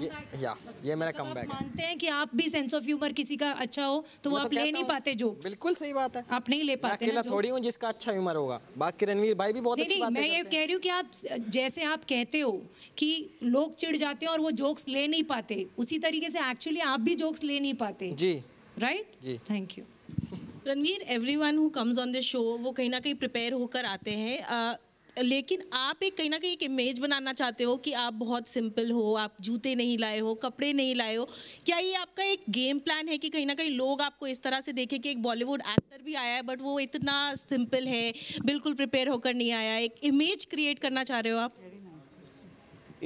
ये, या ये मेरा कम बैक है। मानते हैं कि आप भी सेंस ऑफ ह्यूमर किसी का अच्छा हो तो वो आप तो ले नहीं पाते जोक्स। बिल्कुल सही बात है, आप नहीं ले पाते। मैं अकेला थोड़ी हूँ जिसका अच्छा ह्यूमर होगा, बाकी रणवीर भाई भी बहुत अच्छी बातें करते हैं। मैं ये कह रही हूँ कि आप जैसे आप कहते हो कि लोग चिढ़ जाते हैं और वो जोक्स ले नहीं पाते, उसी तरीके से एक्चुअली आप भी जोक्स ले नहीं पाते। जी right ji, thank you Ranveer. Everyone who comes on this show वो कहीं ना कहीं प्रिपेयर होकर आते हैं, लेकिन आप एक कहीं ना कहीं एक इमेज बनाना चाहते हो कि आप बहुत सिंपल हो, आप जूते नहीं लाए हो, कपड़े नहीं लाए हो। क्या ये आपका एक गेम प्लान है कि कहीं ना कहीं लोग आपको इस तरह से देखें कि एक बॉलीवुड एक्टर भी आया है बट वो इतना सिंपल है, बिल्कुल प्रिपेयर होकर नहीं आया, एक इमेज क्रिएट करना चाह रहे हो आप?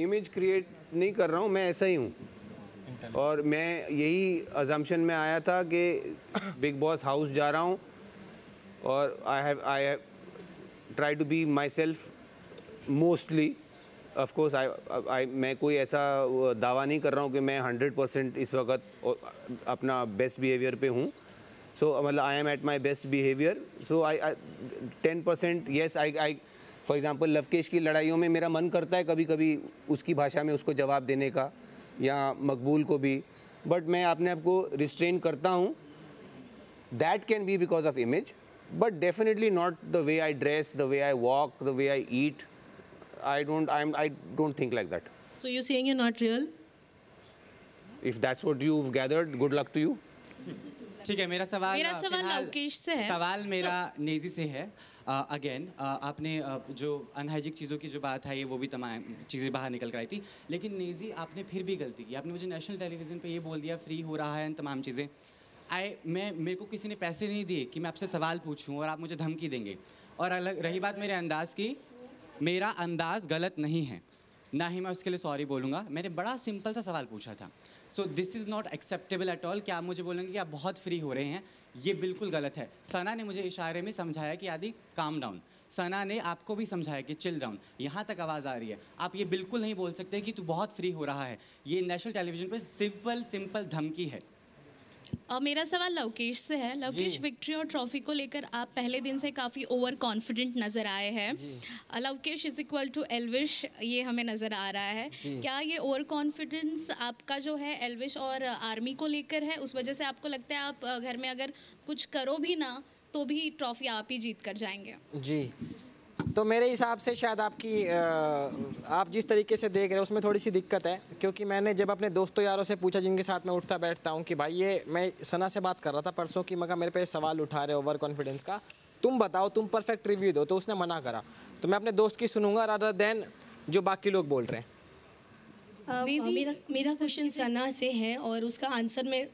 इमेज क्रिएट नहीं कर रहा हूँ, मैं ऐसा ही हूँ। और मैं यही अजम्पशन में आया था कि बिग बॉस हाउस जा रहा हूँ और I have I have try to be myself mostly, of course I I मैं कोई ऐसा दावा नहीं कर रहा हूँ कि मैं हंड्रेड परसेंट इस वक्त अपना बेस्ट बिहेवियर पे हूँ। so मतलब I am at my best behavior, so I ten percent yes I I for example Lovekesh की लड़ाइयों में मेरा मन करता है कभी कभी उसकी भाषा में उसको जवाब देने का या मकबूल को भी, but मैं अपने आप को restrain करता हूँ। that can be because of image, but definitely not the way I dress, the way I walk, the way I eat. I don't. I'm. I don't think like that. So you're saying you're not real? If that's what you've gathered, good luck to you. ठीक है, मेरा सवाल मेरा सवाल लोकेश से है। सवाल मेरा नेजी से है। अगेन आपने जो अनहाइजिक चीज़ों की जो बात आई वो भी तमाम चीज़ें बाहर निकल कर आई थी, लेकिन नेजी आपने फिर भी गलती की। आपने मुझे नेशनल टेलीविज़न पे ये बोल दिया फ्री हो रहा है इन तमाम चीज़ें। आई मैं मेरे को किसी ने पैसे नहीं दिए कि मैं आपसे सवाल पूछूं और आप मुझे धमकी देंगे। और अलग रही बात मेरे अंदाज़ की, मेरा अंदाज़ गलत नहीं है, ना ही मैं उसके लिए सॉरी बोलूँगा। मैंने बड़ा सिंपल सा सवाल पूछा था, so this is not acceptable at all. क्या आप मुझे बोलेंगे कि आप बहुत फ्री हो रहे हैं? ये बिल्कुल गलत है। सना ने मुझे इशारे में समझाया कि आदि काम डाउन, सना ने आपको भी समझाया कि चिल डाउन, यहाँ तक आवाज़ आ रही है। आप ये बिल्कुल नहीं बोल सकते कि तू बहुत फ्री हो रहा है, ये नेशनल टेलीविज़न पर सिंपल सिंपल धमकी है। Uh, मेरा सवाल लवकेश से है। लवकेश, विक्ट्री और ट्रॉफी को लेकर आप पहले दिन से काफ़ी ओवर कॉन्फिडेंट नज़र आए हैं। Lovekesh is equal to Elvish, ये हमें नज़र आ रहा है। क्या ये ओवर कॉन्फिडेंस आपका जो है एल्विश और आर्मी को लेकर है? उस वजह से आपको लगता है आप घर में अगर कुछ करो भी ना तो भी ट्रॉफी आप ही जीत कर जाएंगे? जी, तो मेरे हिसाब से शायद आपकी आ, आप जिस तरीके से देख रहे हैं उसमें थोड़ी सी दिक्कत है, क्योंकि मैंने जब अपने दोस्तों यारों से पूछा जिनके साथ मैं उठता बैठता हूँ कि भाई ये, मैं सना से बात कर रहा था परसों की, मगर मेरे पे सवाल उठा रहे हो ओवर कॉन्फिडेंस का, तुम बताओ तुम परफेक्ट रिव्यू दो, तो उसने मना करा। तो मैं अपने दोस्त की सुनूंगा रादर देन जो बाकी लोग बोल रहे हैं। आ, मेरा मेरा क्वेश्चन सना से है और उसका आंसर मैं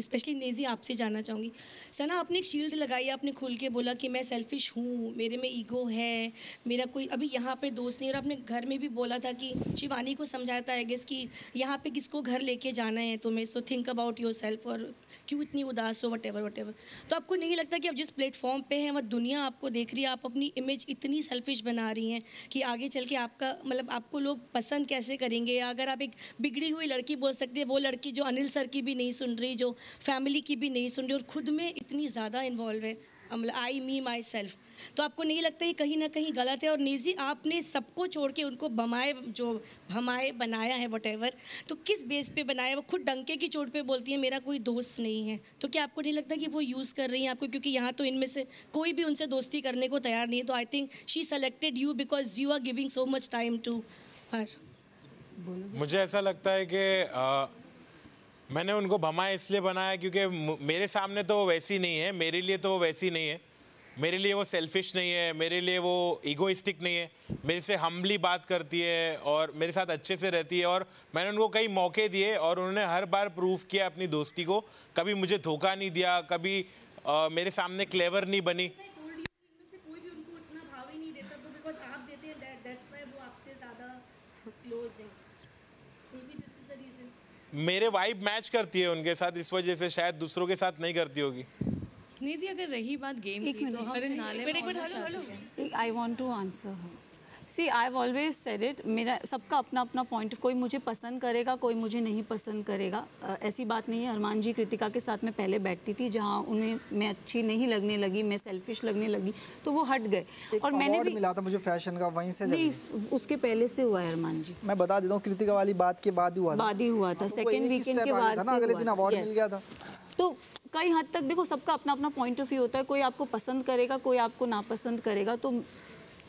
स्पेशली नेजी आपसे जानना चाहूँगी। सना, आपने एक शील्ड लगाई, आपने खुल के बोला कि मैं सेल्फिश हूँ, मेरे में ईगो है, मेरा कोई अभी यहाँ पे दोस्त नहीं। और आपने घर में भी बोला था कि शिवानी को समझाता है गेस कि यहाँ पे किसको घर लेके जाना है तुम्हें, so think about yourself, और क्यों इतनी उदास हो वटेवर वटेवर। तो आपको नहीं लगता कि आप जिस प्लेटफॉर्म पर हैं वह दुनिया आपको देख रही है, आप अपनी इमेज इतनी सेल्फिश बना रही हैं कि आगे चल के आपका मतलब आपको लोग पसंद कैसे करेंगे? अगर आप एक बिगड़ी हुई लड़की बोल सकते हैं, वो लड़की जो अनिल सर की भी नहीं सुन रही, जो फैमिली की भी नहीं सुन रही और खुद में इतनी ज़्यादा इन्वॉल्व है, मतलब आई मी माई सेल्फ, तो आपको नहीं लगता ये कहीं ना कहीं गलत है? और नेजी, आपने सबको छोड़ के उनको भमाए जो भमाए बनाया है वटेवर, तो किस बेस पे बनाया? वो खुद डंके की चोट पे बोलती है मेरा कोई दोस्त नहीं है, तो क्या आपको नहीं लगता कि वो यूज़ कर रही हैं आपको? क्योंकि यहाँ तो इनमें से कोई भी उनसे दोस्ती करने को तैयार नहीं है, तो I think she selected you because you are giving so much time to her. मुझे ऐसा लगता है कि मैंने उनको भमाया इसलिए बनाया क्योंकि मेरे सामने तो वो वैसी नहीं है, मेरे लिए तो वो वैसी नहीं है, मेरे लिए वो सेल्फिश नहीं है, मेरे लिए वो ईगोइस्टिक नहीं है, मेरे से हम्बली बात करती है और मेरे साथ अच्छे से रहती है। और मैंने उनको कई मौके दिए और उन्होंने हर बार प्रूव किया अपनी दोस्ती को, कभी मुझे धोखा नहीं दिया, कभी आ, मेरे सामने क्लेवर नहीं बनी। मेरे वाइब मैच करती है उनके साथ, इस वजह से शायद दूसरों के साथ नहीं करती होगी। नेजी, अगर रही बात गेम की, तो हम नाले में। I want to answer her. See I have always said it, मेरा सबका अपना अपना पॉइंट, कोई मुझे पसंद करेगा, कोई मुझे नहीं पसंद करेगा, ऐसी बात नहीं है। अरमान जी कृतिका के साथ मैं पहले बैठती थी, जहाँ उन्हें मैं अच्छी नहीं लगने लगी, मैं सेल्फिश लगने लगी, तो वो हट गए। और मैंने भी मिला था मुझे फैशन का, वहीं से नहीं, उसके पहले से हुआ है अरमान जी, मैं बता देता हूँ, कृतिका वाली बात के बाद हुआ बाद ही हुआ था, सेकेंड वीकेंड के बाद अगले दिन अवार्ड मिल गया था। तो कई हद तक देखो सबका अपना अपना पॉइंट ऑफ व्यू होता है, कोई आपको पसंद करेगा, कोई आपको नापसंद करेगा। तो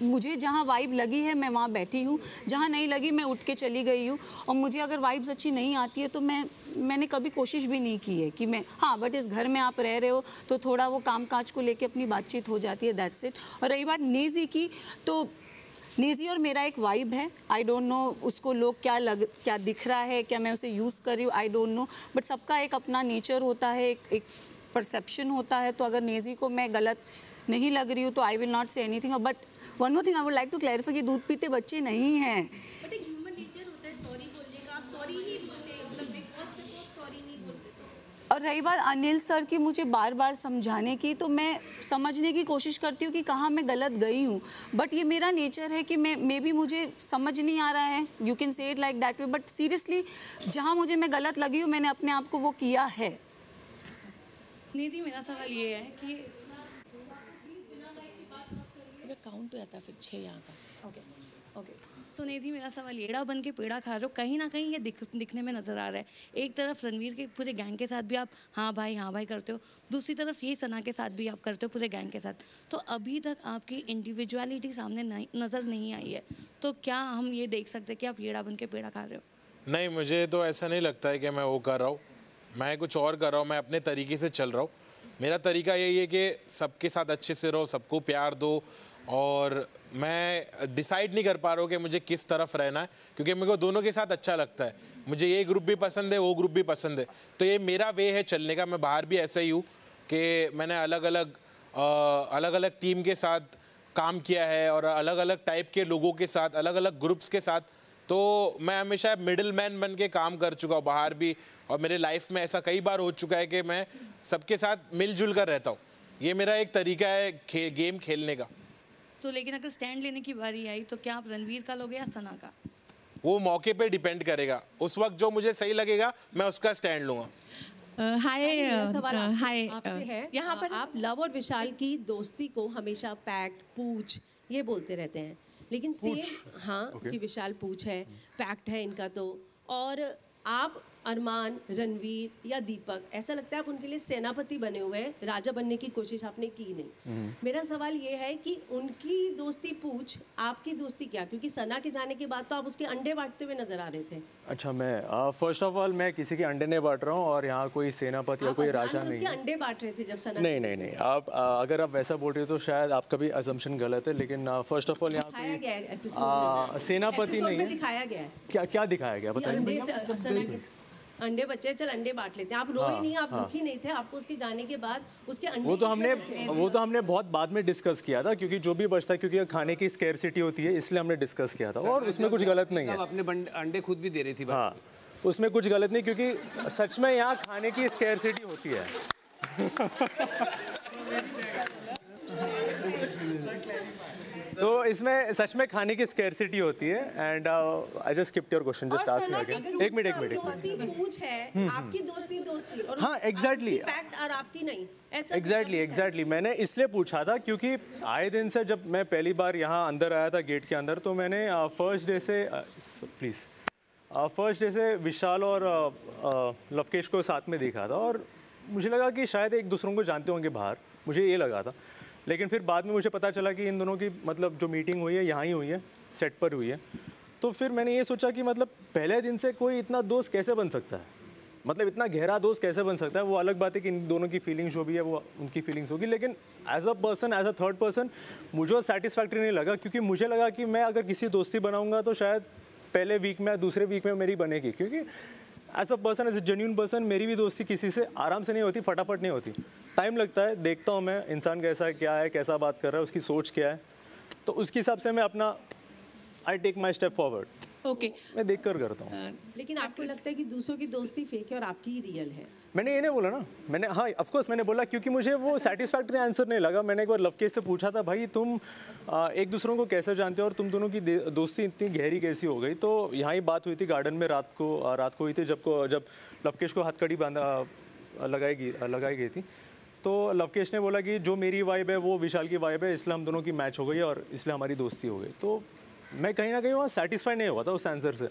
मुझे जहाँ वाइब लगी है मैं वहाँ बैठी हूँ, जहाँ नहीं लगी मैं उठ के चली गई हूँ। और मुझे अगर वाइब्स अच्छी नहीं आती है तो मैं मैंने कभी कोशिश भी नहीं की है कि मैं, हाँ बट इस घर में आप रह रहे हो तो थोड़ा वो कामकाज को लेके अपनी बातचीत हो जाती है, दैट्स इट। और रही बात नेजी की, तो नेजी और मेरा एक वाइब है, आई डोंट नो उसको लोग क्या लग क्या दिख रहा है, क्या मैं उसे यूज़ कर रही हूँ, आई डोंट नो, बट सबका एक अपना नेचर होता है, एक एक परसेप्शन होता है। तो अगर नेजी को मैं गलत नहीं लग रही हूँ तो I will not say anything. But one more thing I would like to clarify कि दूध पीते बच्चे नहीं हैं। बट एक ह्यूमन नेचर होता है सॉरी बोलने का, आप सॉरी नहीं बोलते, मतलब बिग बॉस से तो सॉरी नहीं बोलते। और रही बार अनिल सर की मुझे बार बार समझाने की, तो मैं समझने की कोशिश करती हूँ कि कहाँ मैं गलत गई हूँ, बट ये मेरा नेचर है कि मैं मे भी मुझे समझ नहीं आ रहा है, you can say it like that way, but seriously जहाँ मुझे मैं गलत लगी हूँ मैंने अपने आप को वो किया है। नेजी मेरा सवाल ये है कि काउंट हो जाता है फिर छः यहाँ का। ओके ओके सो नेजी मेरा सवाल ये, पेड़ा बन के पेड़ा खा रहे हो, कहीं ना कहीं ये दिख दिखने में नज़र आ रहा है। एक तरफ रणवीर के पूरे गैंग के साथ भी आप हाँ भाई हाँ भाई करते हो, दूसरी तरफ ये सना के साथ भी आप करते हो पूरे गैंग के साथ। तो अभी तक आपकी इंडिविजुअलिटी सामने नहीं, नज़र नहीं आई है, तो क्या हम ये देख सकते हैं कि आप पेड़ा बन के पेड़ा खा रहे हो? नहीं, मुझे तो ऐसा नहीं लगता है कि मैं वो कर रहा हूँ, मैं कुछ और कर रहा हूँ, मैं अपने तरीके से चल रहा हूँ। मेरा तरीका यही है कि सबके साथ अच्छे से रहो, सबको प्यार दो, और मैं डिसाइड नहीं कर पा रहा हूँ कि मुझे किस तरफ रहना है, क्योंकि मेरे को दोनों के साथ अच्छा लगता है, मुझे ये ग्रुप भी पसंद है, वो ग्रुप भी पसंद है। तो ये मेरा वे है चलने का। मैं बाहर भी ऐसा ही हूँ कि मैंने अलग अलग अलग अलग टीम के साथ काम किया है और अलग अलग टाइप के लोगों के साथ, अलग अलग ग्रुप्स के साथ, तो मैं हमेशा मिडिल मैन बन के काम कर चुका हूँ बाहर भी, और मेरे लाइफ में ऐसा कई बार हो चुका है कि मैं सबके साथ मिलजुल कर रहता हूँ। ये मेरा एक तरीका है खे, गेम खेलने का। तो लेकिन अगर स्टैंड लेने की बारी आई तो क्या आप रणवीर का लोगे या सना का? वो मौके पे डिपेंड करेगा, उस वक्त जो मुझे सही लगेगा मैं उसका स्टैंड लूँगा। हाय हाय आपसे है यहाँ पर, आप लव और विशाल की दोस्ती को हमेशा पैक्ट पूछ ये बोलते रहते हैं, लेकिन सेम हाँ okay. कि विशाल पूछ है, पैक्ट है इनका, तो और आप अरमान रणवीर या दीपक, ऐसा लगता है आप उनके लिए सेनापति बने हुए हैं, राजा बनने की कोशिश आपने की नहीं। मेरा सवाल ये है कि उनकी दोस्ती पूछ, आपकी दोस्ती क्या? क्योंकि सना के जाने के बाद तो आप उसके अंडे बांटते हुए नजर आ रहे थे। अच्छा, मैं फर्स्ट ऑफ ऑल मैं किसी के अंडे नहीं बांट रहा हूँ, और यहाँ कोई सेनापति या कोई राजा नहीं, उसके अंडे बांट रहे थे जब सना। नहीं नहीं नहीं, आप अगर आप वैसा बोल रहे हो तो शायद आपका भी अजम्पशन गलत है, लेकिन फर्स्ट ऑफ ऑल यहाँ सेनापति नहीं दिखाया गया है। क्या क्या दिखाया गया बताइए? अंडे बच्चे, चल अंडे बांट लेते हैं। आप रो ही नहीं, आप दुखी नहीं थे, आपको उसके जाने के बाद उसके अंडे, वो तो हमने वो तो हमने बहुत बाद में डिस्कस किया था, क्योंकि जो भी बचता है, क्योंकि खाने की स्कैरसिटी होती है, इसलिए हमने डिस्कस किया था। और उसमें कुछ गलत नहीं है, आपने अंडे खुद भी दे रही थी। हाँ, उसमें कुछ गलत नहीं, क्योंकि सच में यहाँ खाने की स्कैरसिटी होती है। तो इसमें सच में खाने की स्कैरसिटी होती है। And I just skipped your question, just ask me again. एक मिनट एक मिनट दोस्ती पूछ है, आपकी दोस्ती दोस्ती और हाँ एग्जैक्टली फैक्ट और आपकी नहीं, ऐसा एग्जैक्टली एग्जैक्टली। मैंने इसलिए पूछा था क्योंकि आए दिन से जब मैं पहली बार यहाँ अंदर आया था गेट के अंदर, तो मैंने फर्स्ट डे से प्लीज फर्स्ट डे से विशाल और लवकेश को साथ में देखा था, और मुझे लगा कि शायद एक दूसरों को जानते होंगे बाहर, मुझे ये लगा था। लेकिन फिर बाद में मुझे पता चला कि इन दोनों की मतलब जो मीटिंग हुई है यहाँ ही हुई है, सेट पर हुई है। तो फिर मैंने ये सोचा कि मतलब पहले दिन से कोई इतना दोस्त कैसे बन सकता है, मतलब इतना गहरा दोस्त कैसे बन सकता है। वो अलग बात है कि इन दोनों की फीलिंग्स जो भी है वो उनकी फीलिंग्स होगी, लेकिन as a person, as a third person मुझे सेटिस्फैक्ट्री नहीं लगा, क्योंकि मुझे लगा कि मैं अगर किसी दोस्ती बनाऊँगा तो शायद पहले वीक में या दूसरे वीक में मेरी बनेगी, क्योंकि as a person, as a genuine person मेरी भी दोस्ती किसी से आराम से नहीं होती, फटाफट नहीं होती, टाइम लगता है। देखता हूँ मैं इंसान कैसा है, क्या है, कैसा बात कर रहा है, उसकी सोच क्या है, तो उसके हिसाब से मैं अपना I take my step forward. Okay okay. मैं देखकर करता हूँ। लेकिन आपको लगता है कि दूसरों की दोस्ती फेक है और आपकी ही रियल है? मैंने ये नहीं बोला ना, मैंने हाँ ऑफ कोर्स मैंने बोला क्योंकि मुझे वो सेटिस्फैक्ट्री आंसर नहीं लगा। मैंने एक बार लवकेश से पूछा था भाई तुम आ, एक दूसरों को कैसे जानते हो और तुम दोनों की दोस्ती इतनी गहरी कैसी हो गई? तो यहाँ ही बात हुई थी गार्डन में, रात को रात को हुई थी जब को जब लवकेश को हथकड़ी बांधा लगाई गई लगाई गई थी। तो लवकेश ने बोला कि जो मेरी वाइब है वो विशाल की वाइब है, इसलिए हम दोनों की मैच हो गई और इसलिए हमारी दोस्ती हो गई। तो मैं कहीं ना कहीं वहाँ सेटिस्फाई नहीं हुआ था उस आंसर से।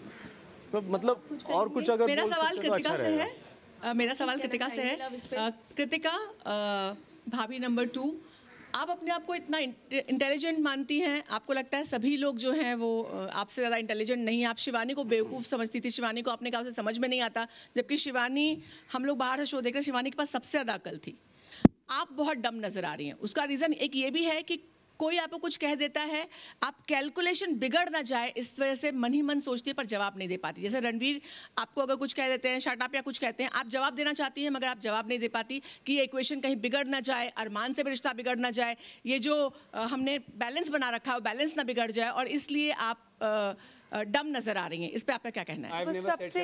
तो मतलब कुछ और कुछ अगर मेरा सवाल कृतिका अच्छा से है, है। मेरा सवाल कृतिका से है। कृतिका भाभी नंबर टू, आप अपने आप को इतना इंटेलिजेंट मानती हैं, आपको लगता है सभी लोग जो हैं वो आपसे ज़्यादा इंटेलिजेंट नहीं है। आप शिवानी को बेवकूफ़ समझती थी, शिवानी को आपने कहा उसे समझ में नहीं आता, जबकि शिवानी हम लोग बाहर से शो देख रहे हैं, शिवानी के पास सबसे ज़्यादा अकल थी। आप बहुत डम नज़र आ रही हैं। उसका रीज़न एक ये भी है कि कोई आपको कुछ कह देता है, आप कैलकुलेशन बिगड़ ना जाए इस वजह से मन ही मन सोचती है पर जवाब नहीं दे पाती। जैसे रणवीर आपको अगर कुछ कह देते हैं, शट अप या कुछ कहते हैं, आप जवाब देना चाहती हैं मगर आप जवाब नहीं दे पाती कि ये इक्वेशन कहीं बिगड़ ना जाए, अरमान से भी रिश्ता बिगड़ ना जाए, ये जो हमने बैलेंस बना रखा है बैलेंस ना बिगड़ जाए, और इसलिए आप डम नज़र आ रही हैं। इस पर आपका क्या कहना है? सबसे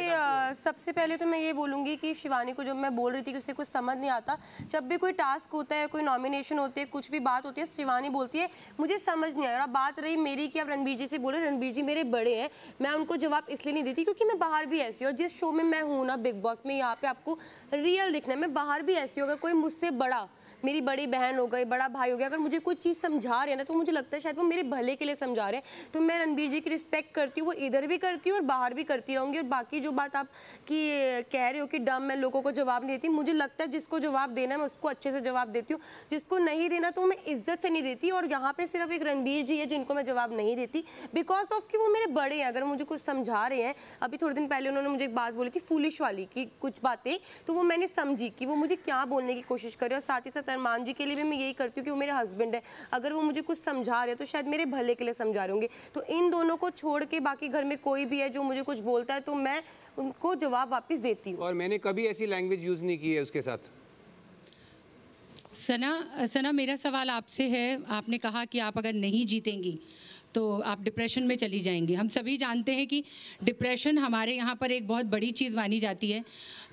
सबसे पहले तो मैं ये बोलूँगी कि शिवानी को जब मैं बोल रही थी कि उसे कुछ समझ नहीं आता, जब भी कोई टास्क होता है, कोई नॉमिनेशन होते हैं, कुछ भी बात होती है, शिवानी बोलती है मुझे समझ नहीं आया। और अब बात रही मेरी कि आप रणवीर जी से बोले, रणवीर जी मेरे बड़े हैं, मैं उनको जवाब इसलिए नहीं देती क्योंकि मैं बाहर भी ऐसी हूँ और जिस शो में मैं हूँ ना बिग बॉस में, यहाँ पर आपको रियल दिखना है। मैं बाहर भी ऐसी हूँ, अगर कोई मुझसे बड़ा, मेरी बड़ी बहन हो गई, बड़ा भाई हो गया, अगर मुझे कोई चीज़ समझा रहे हैं ना तो मुझे लगता है शायद वो मेरे भले के लिए समझा रहे हैं। तो मैं रणबीर जी की रिस्पेक्ट करती हूँ, वो इधर भी करती हूँ और बाहर भी करती रहूँगी। और बाकी जो बात आप की कह रहे हो कि डम मैं लोगों को जवाब नहीं देती, मुझे लगता है जिसको जवाब देना है मैं उसको अच्छे से जवाब देती हूँ, जिसको नहीं देना तो मैं इज्जत से नहीं देती। और यहाँ पर सिर्फ एक रणबीर जी है जिनको मैं जवाब नहीं देती बिकॉज ऑफ कि वो मेरे बड़े हैं। अगर मुझे कुछ समझा रहे हैं, अभी थोड़े दिन पहले उन्होंने मुझे एक बात बोली थी फूलिश वाली की कुछ बातें, तो वो मैंने समझी कि वो मुझे क्या बोलने की कोशिश कर रहे हैं। और साथ ही साथ अरमान जी के लिए भी मैं यही करती हूँ कि वो मेरे हस्बैंड है, अगर वो मुझे कुछ समझा रहे हैं तो शायद मेरे भले के लिए समझा रहे होंगे। तो इन दोनों को छोड़ के बाकी घर में कोई भी है जो मुझे कुछ बोलता है तो मैं उनको जवाब वापस देती हूँ। और मैंने कभी ऐसी लैंग्वेज यूज़ नहीं की है उसके साथ। सना सना मेरा सवाल आपसे है, आपने कहा कि आप अगर नहीं जीतेंगी तो आप डिप्रेशन में चली जाएंगी। हम सभी जानते हैं कि डिप्रेशन हमारे यहाँ पर एक बहुत बड़ी चीज़ मानी जाती है,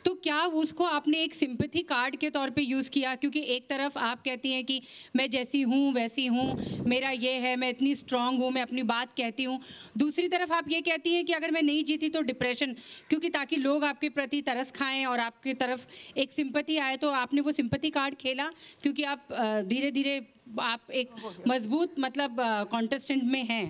तो क्या उसको आपने एक सिंपैथी कार्ड के तौर पे यूज़ किया? क्योंकि एक तरफ आप कहती हैं कि मैं जैसी हूँ वैसी हूँ, मेरा ये है, मैं इतनी स्ट्रांग हूँ, मैं अपनी बात कहती हूँ, दूसरी तरफ आप ये कहती हैं कि अगर मैं नहीं जीती तो डिप्रेशन, क्योंकि ताकि लोग आपके प्रति तरस खाएँ और आपकी तरफ एक सिंपैथी आए। तो आपने वो सिंपैथी कार्ड खेला क्योंकि आप धीरे धीरे आप एक मजबूत मतलब कॉन्टेस्टेंट में हैं।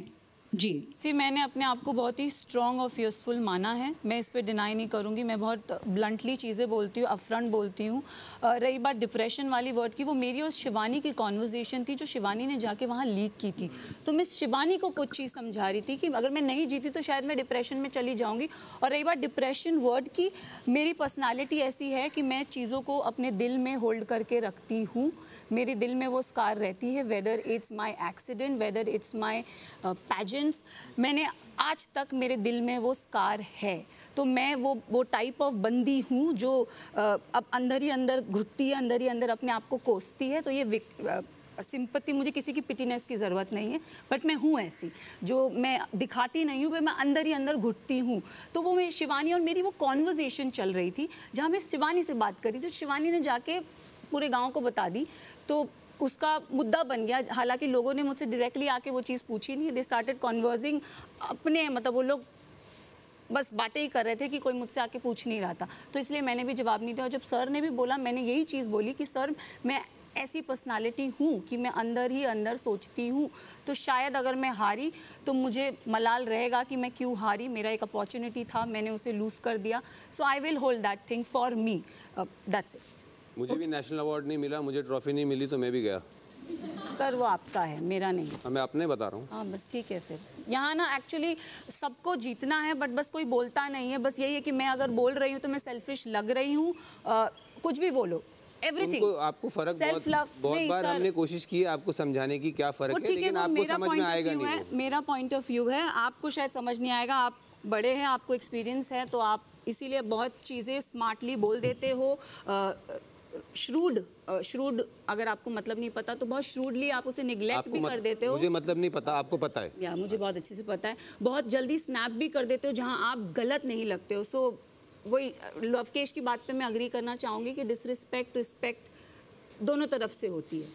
जी सी मैंने अपने आप को बहुत ही स्ट्रॉन्ग और फ्यूसफुल माना है, मैं इस पे डिनाई नहीं करूँगी। मैं बहुत ब्लंटली चीज़ें बोलती हूँ, अपफ्रंट बोलती हूँ। रही बात डिप्रेशन वाली वर्ड की, वो मेरी और शिवानी की कॉन्वर्जेसन थी जो शिवानी ने जाके वहाँ लीक की थी। तो मैं शिवानी को कुछ चीज़ समझा रही थी कि अगर मैं नहीं जीती तो शायद मैं डिप्रेशन में चली जाऊँगी। और रही बात डिप्रेशन वर्ड की, मेरी पर्सनैलिटी ऐसी है कि मैं चीज़ों को अपने दिल में होल्ड करके रखती हूँ, मेरे दिल में वो स्कार रहती है, whether it's my accident, whether it's my pageant, मैंने आज तक मेरे दिल में वो स्कार है। तो मैं वो वो टाइप ऑफ बंदी हूँ जो अब अंदर ही अंदर घुटती है, अंदर ही अंदर अपने आप को कोसती है। तो ये सिंपैथी, मुझे किसी की पिटीनेस की ज़रूरत नहीं है, बट मैं हूँ ऐसी जो मैं दिखाती नहीं हूँ, पर मैं अंदर ही अंदर घुटती हूँ। तो वो मैं शिवानी और मेरी वो कॉन्वर्जेसन चल रही थी जहाँ मैं शिवानी से बात करी, तो शिवानी ने जाके पूरे गाँव को बता दी, तो उसका मुद्दा बन गया। हालांकि लोगों ने मुझसे डायरेक्टली आके वो चीज़ पूछी नहीं, दे स्टार्टेड कॉन्वर्जिंग अपने, मतलब वो लोग बस बातें ही कर रहे थे कि कोई मुझसे आके पूछ नहीं रहा था, तो इसलिए मैंने भी जवाब नहीं दिया। और जब सर ने भी बोला, मैंने यही चीज़ बोली कि सर मैं ऐसी पर्सनालिटी हूँ कि मैं अंदर ही अंदर सोचती हूँ, तो शायद अगर मैं हारी तो मुझे मलाल रहेगा कि मैं क्यों हारी, मेरा एक अपॉर्चुनिटी था, मैंने उसे लूज़ कर दिया। So I will hold that thing for me, that's it. मुझे okay. भी नेशनल अवार्ड नहीं मिला, मुझे ट्रॉफी नहीं मिली, तो मैं भी गया। सर वो आपका है, मेरा नहीं। आ, मैं अपने बता रहा हूँ। हाँ बस ठीक है। फिर यहाँ ना एक्चुअली सबको जीतना है, बट बस कोई बोलता नहीं है। बस यही है कि मैं अगर बोल रही हूँ तो मैं सेल्फिश लग रही हूँ, कुछ भी बोलो, एवरीथिंग। आपको फर्क बहुत, बहुत बार हमने कोशिश की है आपको समझाने की क्या फ़र्क है, लेकिन आपको समझ में आएगा नहीं। मेरा पॉइंट ऑफ व्यू है, आपको शायद समझ नहीं आएगा, आप बड़े हैं, आपको एक्सपीरियंस है, तो आप इसीलिए बहुत चीज़ें स्मार्टली बोल देते हो। श्रूड, श्रूड अगर आपको मतलब नहीं पता तो बहुत श्रूडली आप उसे निगलेक्ट भी मत, कर देते हो। मुझे मतलब नहीं पता, आपको पता है या मुझे बहुत अच्छे से पता है। बहुत जल्दी स्नैप भी कर देते हो जहां आप गलत नहीं लगते हो। सो so, वही लवकेश की बात पे मैं अग्री करना चाहूँगी कि डिसरिस्पेक्ट रिस्पेक्ट दोनों तरफ से होती है।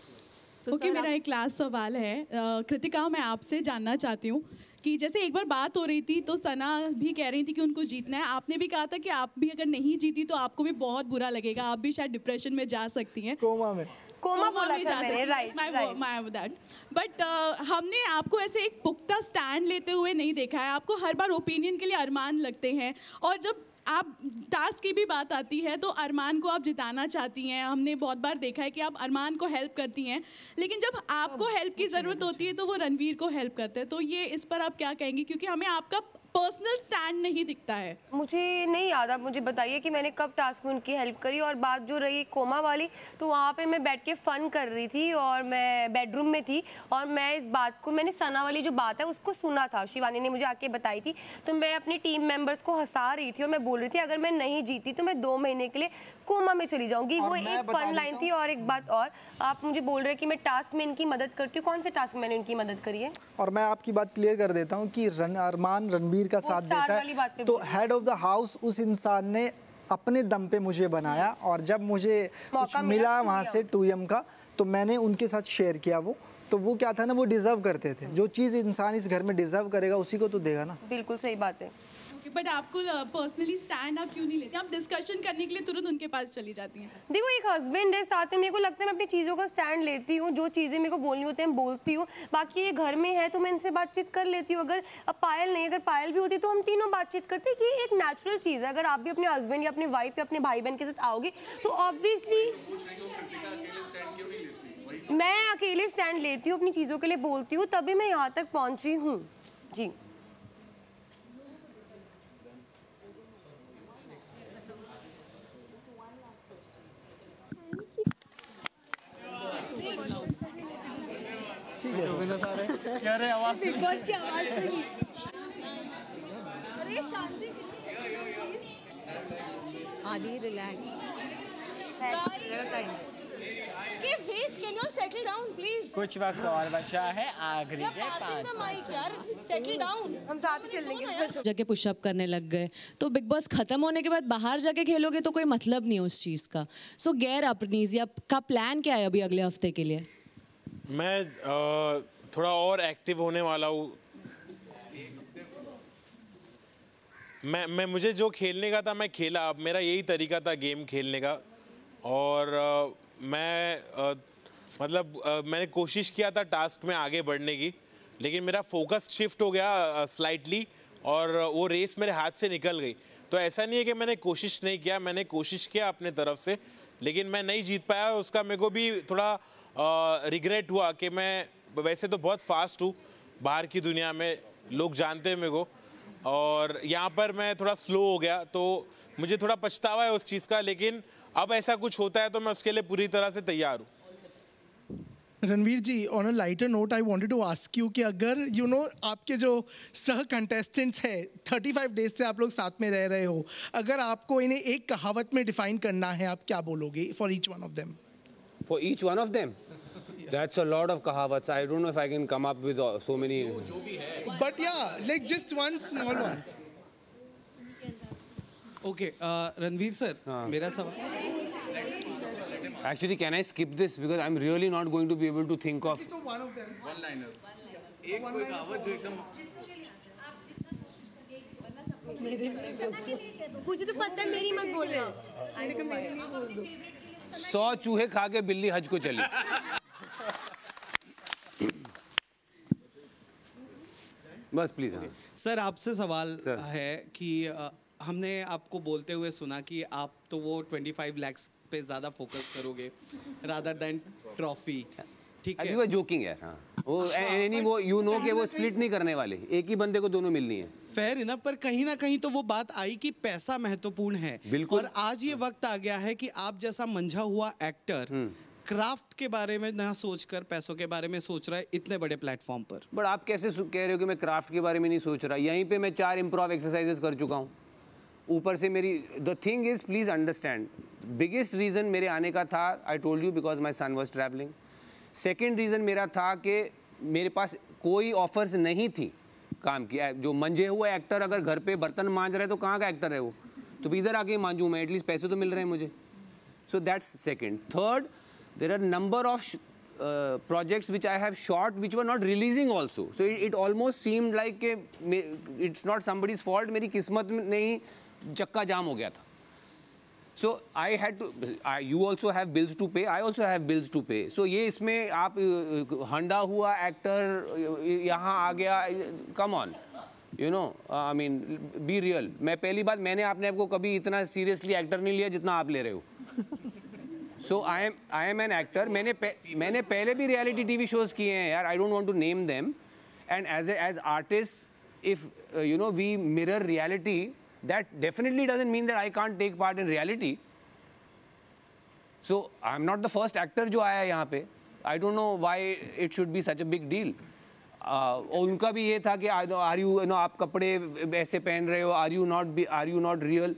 ओके okay, मेरा एक लास्ट सवाल है कृतिका, मैं आपसे जानना चाहती हूँ कि जैसे एक बार बात हो रही थी तो सना भी कह रही थी कि उनको जीतना है, आपने भी कहा था कि आप भी अगर नहीं जीती तो आपको भी बहुत बुरा लगेगा, आप भी शायद डिप्रेशन में जा सकती हैं, कोमा में कोमा बोला था मैंने, राइट राइट। बट हमने आपको ऐसे एक पुख्ता स्टैंड लेते हुए नहीं देखा है, आपको हर बार ओपिनियन के लिए अरमान लगते हैं, और जब आप टास्क की भी बात आती है तो अरमान को आप जिताना चाहती हैं। हमने बहुत बार देखा है कि आप अरमान को हेल्प करती हैं, लेकिन जब आपको हेल्प की ज़रूरत होती है तो वो रणवीर को हेल्प करते हैं, तो ये इस पर आप क्या कहेंगी, क्योंकि हमें आपका पर्सनल स्टैंड नहीं दिखता है। मुझे नहीं याद, आप मुझे बताइए कि मैंने कब टास्क में उनकी हेल्प करी। और बात जो रही कोमा वाली, तो वहाँ पे मैं बैठ के फ़न कर रही थी और मैं बेडरूम में थी, और मैं इस बात को मैंने सना वाली जो बात है उसको सुना था, शिवानी ने मुझे आके बताई थी, तो मैं अपने टीम मेम्बर्स को हंसा रही थी और मैं बोल रही थी अगर मैं नहीं जीती तो मैं दो महीने के लिए कोमा में चली जाऊँगी। वो एक फ़न लाइन थी। और एक बात और, आप मुझे बोल रहे कि मैं टास्क में इनकी मदद करती हूँ, कौन से टास्क में मैंने इनकी मदद करी है? और मैं आपकी बात क्लियर कर देता हूँ कि अरमान रणबीर का साथ देता है, तो हेड ऑफ द हाउस उस इंसान ने अपने दम पे मुझे बनाया, और जब मुझे कुछ मिला वहाँ से टू एम का तो मैंने उनके साथ शेयर किया। वो तो वो क्या था ना, वो डिजर्व करते थे, जो चीज़ इंसान इस घर में डिजर्व करेगा उसी को तो देगा ना। बिल्कुल सही बात है। बट आपको पर्सनली स्टैंड आप क्यों नहीं लेती? आप डिस्कशन करने के लिए तुरंत उनके पास चली जाती हैं। देखो, एक हस्बैंड है, साथ में मेरे को लगता है मैं अपनी चीज़ों का स्टैंड लेती हूँ, जो चीज़ें मेरे को बोलनी होती हैं मैं बोलती हूँ, बाकी ये घर में है तो मैं इनसे बातचीत कर लेती हूँ। अगर अब पायल नहीं, अगर पायल भी होती तो हम तीनों बातचीत करते हैं कि ये एक नेचुरल चीज़ है। अगर आप भी अपने हस्बैंड या अपने वाइफ या अपने भाई बहन के साथ आओगे तो ऑब्वियसली मैं अकेले स्टैंड लेती हूँ, अपनी चीज़ों के लिए बोलती हूँ, तभी मैं यहाँ तक पहुँची हूँ। जी ठीक है। अरे आवाज शांति आदि रिलैक्स सेटल डाउन प्लीज। कुछ वक्त और बचा है, आखिरी सेटल डाउन, हम साथ चल लेंगे। जाके पुशअप करने लग गए तो बिग बॉस खत्म होने के बाद बाहर जाके खेलोगे तो कोई मतलब नहीं है उस चीज़ का। सो गैर अपनीजी आपका प्लान क्या है अभी अगले हफ्ते के लिए? मैं आ, थोड़ा और एक्टिव होने वाला हूँ। मैं मैं मुझे जो खेलने का था मैं खेला, अब मेरा यही तरीका था गेम खेलने का। और आ, मैं आ, मतलब आ, मैंने कोशिश किया था टास्क में आगे बढ़ने की, लेकिन मेरा फोकस शिफ्ट हो गया स्लाइटली और वो रेस मेरे हाथ से निकल गई। तो ऐसा नहीं है कि मैंने कोशिश नहीं किया, मैंने कोशिश किया अपने तरफ से, लेकिन मैं नहीं जीत पाया। उसका मेरे को भी थोड़ा रिग्रेट uh, हुआ कि मैं वैसे तो बहुत फास्ट हूँ, बाहर की दुनिया में लोग जानते हैं मेरे को, और यहाँ पर मैं थोड़ा स्लो हो गया, तो मुझे थोड़ा पछतावा है उस चीज़ का। लेकिन अब ऐसा कुछ होता है तो मैं उसके लिए पूरी तरह से तैयार हूँ। Ranveer ji, on a lighter note I wanted to ask you कि अगर यू you नो know, आपके जो सह कंटेस्टेंट्स हैं थर्टी फाइव डेज से आप लोग साथ में रह रहे हो, अगर आपको इन्हें एक कहावत में डिफाइन करना है आप क्या बोलोगे for each one of them? For each one of them, that's a lot of kahawats. I don't know if I can come up with so many. But yeah, like just one small one. Okay, uh, Ranveer sir, uh. mera sawal. Actually, can I skip this because I'm really not going to be able to think of. So one of them. One liner. Ek koi kahawat jo ekdam. मुझे तो पता है मेरी मत बोल रहे हो। मेरे को मेरे लिए बोल दो। सौ चूहे खा के बिल्ली हज को चली। बस प्लीज। हाँ। सर आपसे सवाल सर। है कि आ, हमने आपको बोलते हुए सुना कि आप तो वो ट्वेंटी फाइव लैक्स पे ज़्यादा फोकस करोगे रादर देन ट्रॉफी, ठीक है? जोकिंग है। हाँ। वो एनी वो यू नो के वो स्प्लिट नहीं करने वाले, एक ही बंदे को दोनों मिलनी है। फेयर इनफ, पर कहीं ना कहीं तो वो बात आई कि पैसा महत्वपूर्ण है। बिल्कुल। और आज ये वक्त आ गया है कि आप जैसा मंझा हुआ एक्टर क्राफ्ट के बारे में ना सोचकर पैसों के बारे में सोच रहा है इतने बड़े प्लेटफॉर्म पर। बट आप कैसे कह रहे हो कि मैं क्राफ्ट के बारे में नहीं सोच रहा? यहीं पर मैं चार इम्प्रोव एक्सरसाइजेस कर चुका हूँ, ऊपर से मेरी the thing is please understand biggest reason मेरे आने का था I told you because my son was travelling. Second reason मेरा था कि मेरे पास कोई ऑफर्स नहीं थी काम की. जो मंझे हुए एक्टर अगर घर पे बर्तन मांझ रहे तो कहाँ का एक्टर है वो, तो इधर आके मांझूँ मैं, एटलीस्ट पैसे तो मिल रहे हैं मुझे. So that's second. Third, there are number of projects which I have shot which were not releasing also. So it almost seemed like के इट्स नॉट समबडीज फॉल्ट, मेरी किस्मत में नहीं, चक्का जाम हो गया था. So I had to, you also have bills to pay, I also have bills to pay. So ये इसमें आप हंडा हुआ एक्टर यहाँ आ गया, come on, you know I mean be real. मैं पहली बात, मैंने आपने आपको कभी इतना सीरियसली एक्टर नहीं लिया जितना आप ले रहे हो. So I am I am an actor. मैंने मैंने पहले भी रियलिटी टीवी शोज़ किए हैं यार, I don't want to name them. And as as artist if you know we mirror reality, that definitely doesn't mean that I can't take part in reality. So I'm not the first actor जो आया यहाँ पे. I don't know why it should be such a big deal. और uh, उनका भी ये था कि are you, you know, आप कपड़े ऐसे पहन रहे हो, are you not be, are you not real?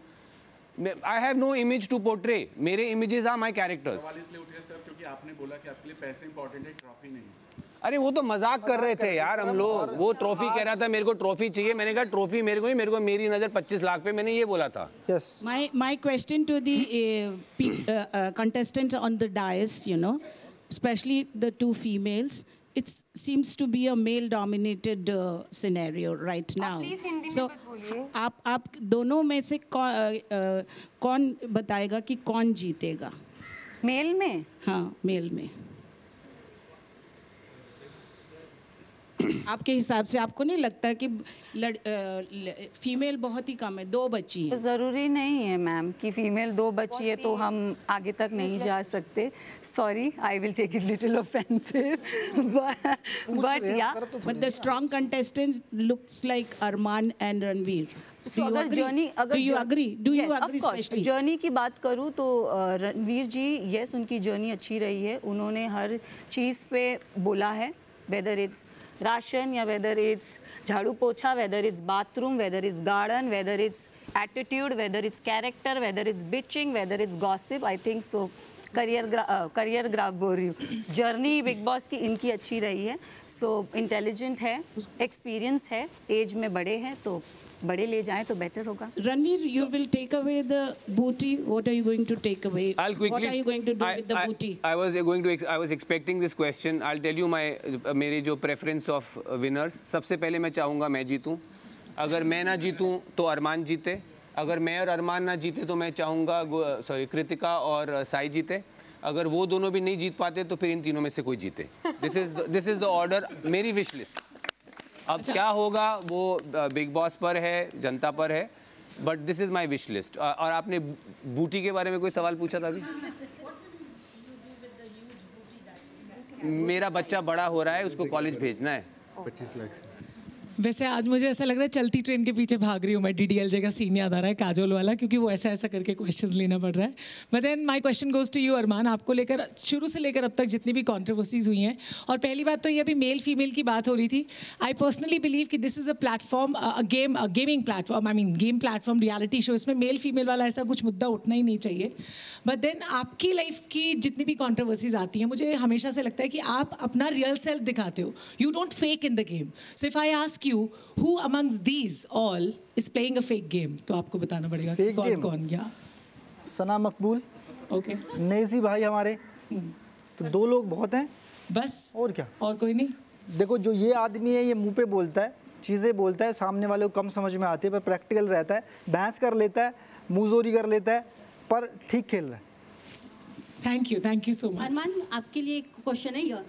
I have no image to portray. मेरे images are my characters. सवाल इसलिए उठे सर क्योंकि आपने बोला कि आपके लिए पैसे important है, ट्रॉफी नहीं. अरे वो तो मजाक कर रहे थे यार हम लोग. वो ट्रॉफी कह रहा था मेरे को ट्रॉफी चाहिए, मैंने कहा ट्रॉफी मेरे को नहीं, मेरे को मेरी नज़र पच्चीस लाख पे, मैंने ये बोला था. Yes, my my question to the contestants on the dais, you know, specially the two females, it's seems to be a male dominated scenario right now. So आप आप दोनों में से कौ, uh, कौन बताएगा कि कौन जीतेगा मेल में? हाँ, मेल में आपके हिसाब से आपको नहीं लगता कि लड़, ल, फीमेल बहुत ही कम है, दो बची है? तो ज़रूरी नहीं है मैम कि फीमेल दो बची है तो हम आगे तक नहीं जा सकते. Sorry, I will take it little offensive, but yeah but the strong contestants looks like Armaan and Ranveer. So अगर जर्नी अगर you agree do you agree specially journey की बात करूँ तो रणवीर जी, येस, उनकी जर्नी अच्छी रही है. उन्होंने हर चीज़ पे बोला है, whether it's राशन या whether it's झाड़ू पोछा, whether it's bathroom, whether it's garden, whether it's attitude, whether it's character, whether it's bitching, whether it's gossip. I think so. Career career graph बोल रही हूँ, जर्नी बिग बॉस की इनकी अच्छी रही है. सो so, इंटेलिजेंट है, एक्सपीरियंस है, एज में बड़े हैं तो बड़े ले जाएं तो बेटर होगा. Ranveer, you will take away the booty. What are you going to take away? What are you going to do with the booty? I was going to I was expecting this question. I will tell you my मेरी जो preference of winners. सबसे पहले मैं चाहूँगा मैं जीतूँ. अगर मैं ना जीतूँ तो अरमान जीते. अगर मैं और अरमान ना जीते तो मैं चाहूँगा, सॉरी, कृतिका और साई जीते. अगर वो दोनों भी नहीं जीत पाते तो फिर इन तीनों में से कोई जीते. This is this is the order, मेरी विश लिस्ट. अब अच्छा. क्या होगा वो बिग बॉस पर है, जनता पर है, but this is my wish list. और आपने बूटी के बारे में कोई सवाल पूछा था अभी? मेरा बच्चा बड़ा हो रहा है, उसको कॉलेज भेजना है. पच्चीस लाख. वैसे आज मुझे ऐसा लग रहा है चलती ट्रेन के पीछे भाग रही हूँ मैं. डी डी एल जे का सीन याद आ रहा है, काजोल वाला, क्योंकि वो ऐसा ऐसा करके क्वेश्चंस लेना पड़ रहा है. But then my question goes to you Armaan. आपको लेकर शुरू से लेकर अब तक जितनी भी कॉन्ट्रोवर्सीज हुई हैं, और पहली बात तो ये अभी मेल फीमेल की बात हो रही थी, आई पर्सनली बिलीव कि this is a platform, a game, a gaming platform, I mean game platform, reality show. इसमें मेल फीमेल वाला ऐसा कुछ मुद्दा उठना ही नहीं चाहिए. बट देन आपकी लाइफ की जितनी भी कॉन्ट्रोवर्सीज आती हैं, मुझे हमेशा से लगता है कि आप अपना रियल सेल्फ दिखाते हो. You don't fake in the game. So if I ask you, who amongst these all is playing a fake game? तो आपको बताना पड़ेगा कौन कौन गया. सना मकबूल, okay. नेजी भाई हमारे, तो दो लोग बहुत हैं बस, और क्या, और कोई नहीं. देखो, जो ये आदमी है ये मुंह पे बोलता है, चीज़ें बोलता है, सामने वाले को कम समझ में आती है, पर प्रैक्टिकल रहता है, बहस कर लेता है, मुँह जोरी कर लेता है, पर ठीक खेल रहा है. Thank you, thank you so much. Armaan, आपके लिए एक क्वेश्चन है यार.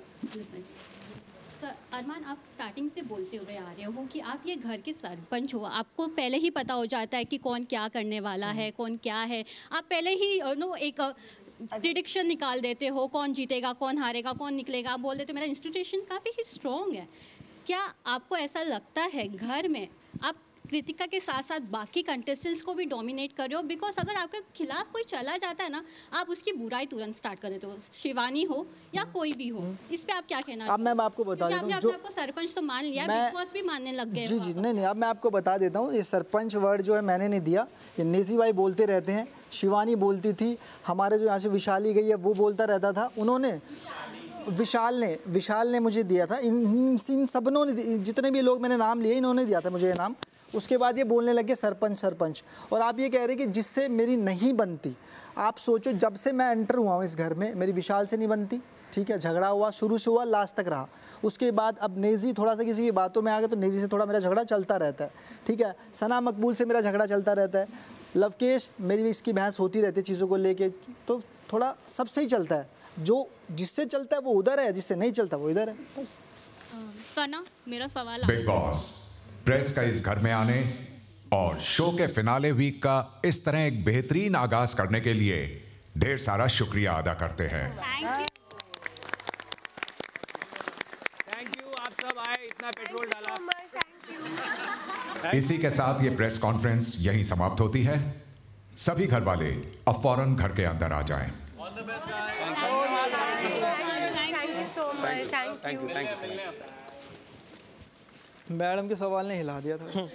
अरमान, आप स्टार्टिंग से बोलते हुए आ रहे हो कि आप ये घर के सरपंच हो, आपको पहले ही पता हो जाता है कि कौन क्या करने वाला है, कौन क्या है. आप पहले ही नो एक प्रेडिक्शन निकाल देते हो, कौन जीतेगा, कौन हारेगा, कौन निकलेगा. आप बोल देते हो मेरा इंस्टीट्यूशन काफ़ी ही स्ट्रॉन्ग है. क्या आपको ऐसा लगता है घर में आप कृतिका के साथ साथ बाकी कंटेस्टेंट्स को भी डोमिनेट कर रहे हो, बिकॉज अगर आपके खिलाफ कोई चला जाता है ना, आप उसकी बुराई तुरंत स्टार्ट कर देते हो, शिवानी हो या कोई भी हो। इस पे आप क्या कहना? अब मैं आपको बता देता हूं, आपने आपको सरपंच तो मान लिया, बिग बॉस भी मानने लग गए। जी जी, नहीं नहीं, अब मैं आपको बता देता हूँ, ये सरपंच वर्ड जो है मैंने नहीं दिया, ये नेजी भाई बोलते रहते हैं, शिवानी बोलती थी, हमारे जो यहाँ से विशाली गई है वो बोलता रहता था, उन्होंने विशाल ने विशाल ने मुझे दिया था, इन इन सबनों ने, जितने भी लोग मैंने नाम लिए इन्होंने दिया था मुझे ये नाम। उसके बाद ये बोलने लगे सरपंच सरपंच, और आप ये कह रहे कि जिससे मेरी नहीं बनती। आप सोचो, जब से मैं एंटर हुआ हूँ इस घर में, मेरी विशाल से नहीं बनती, ठीक है, झगड़ा हुआ, शुरू से हुआ लास्ट तक रहा। उसके बाद अब नेजी थोड़ा सा किसी की बातों में आ गया तो नेजी से थोड़ा मेरा झगड़ा चलता रहता है, ठीक है, सना मकबूल से मेरा झगड़ा चलता रहता है, लवकेश मेरी भी इसकी बहस होती रहती है चीज़ों को लेके, तो थोड़ा सबसे ही चलता है, जो जिससे चलता है वो उधर है, जिससे नहीं चलता वो इधर है। सना, मेरा सवाल प्रेस का इस घर में आने और शो के फिनाले वीक का इस तरह एक बेहतरीन आगाज करने के लिए ढेर सारा शुक्रिया अदा करते हैं। थैंक यू, आप सब आए, इतना पेट्रोल डाला। इसी के साथ ये प्रेस कॉन्फ्रेंस यहीं समाप्त होती है। सभी घर वाले अब फौरन घर के अंदर आ जाएं। मैडम के सवाल ने हिला दिया था।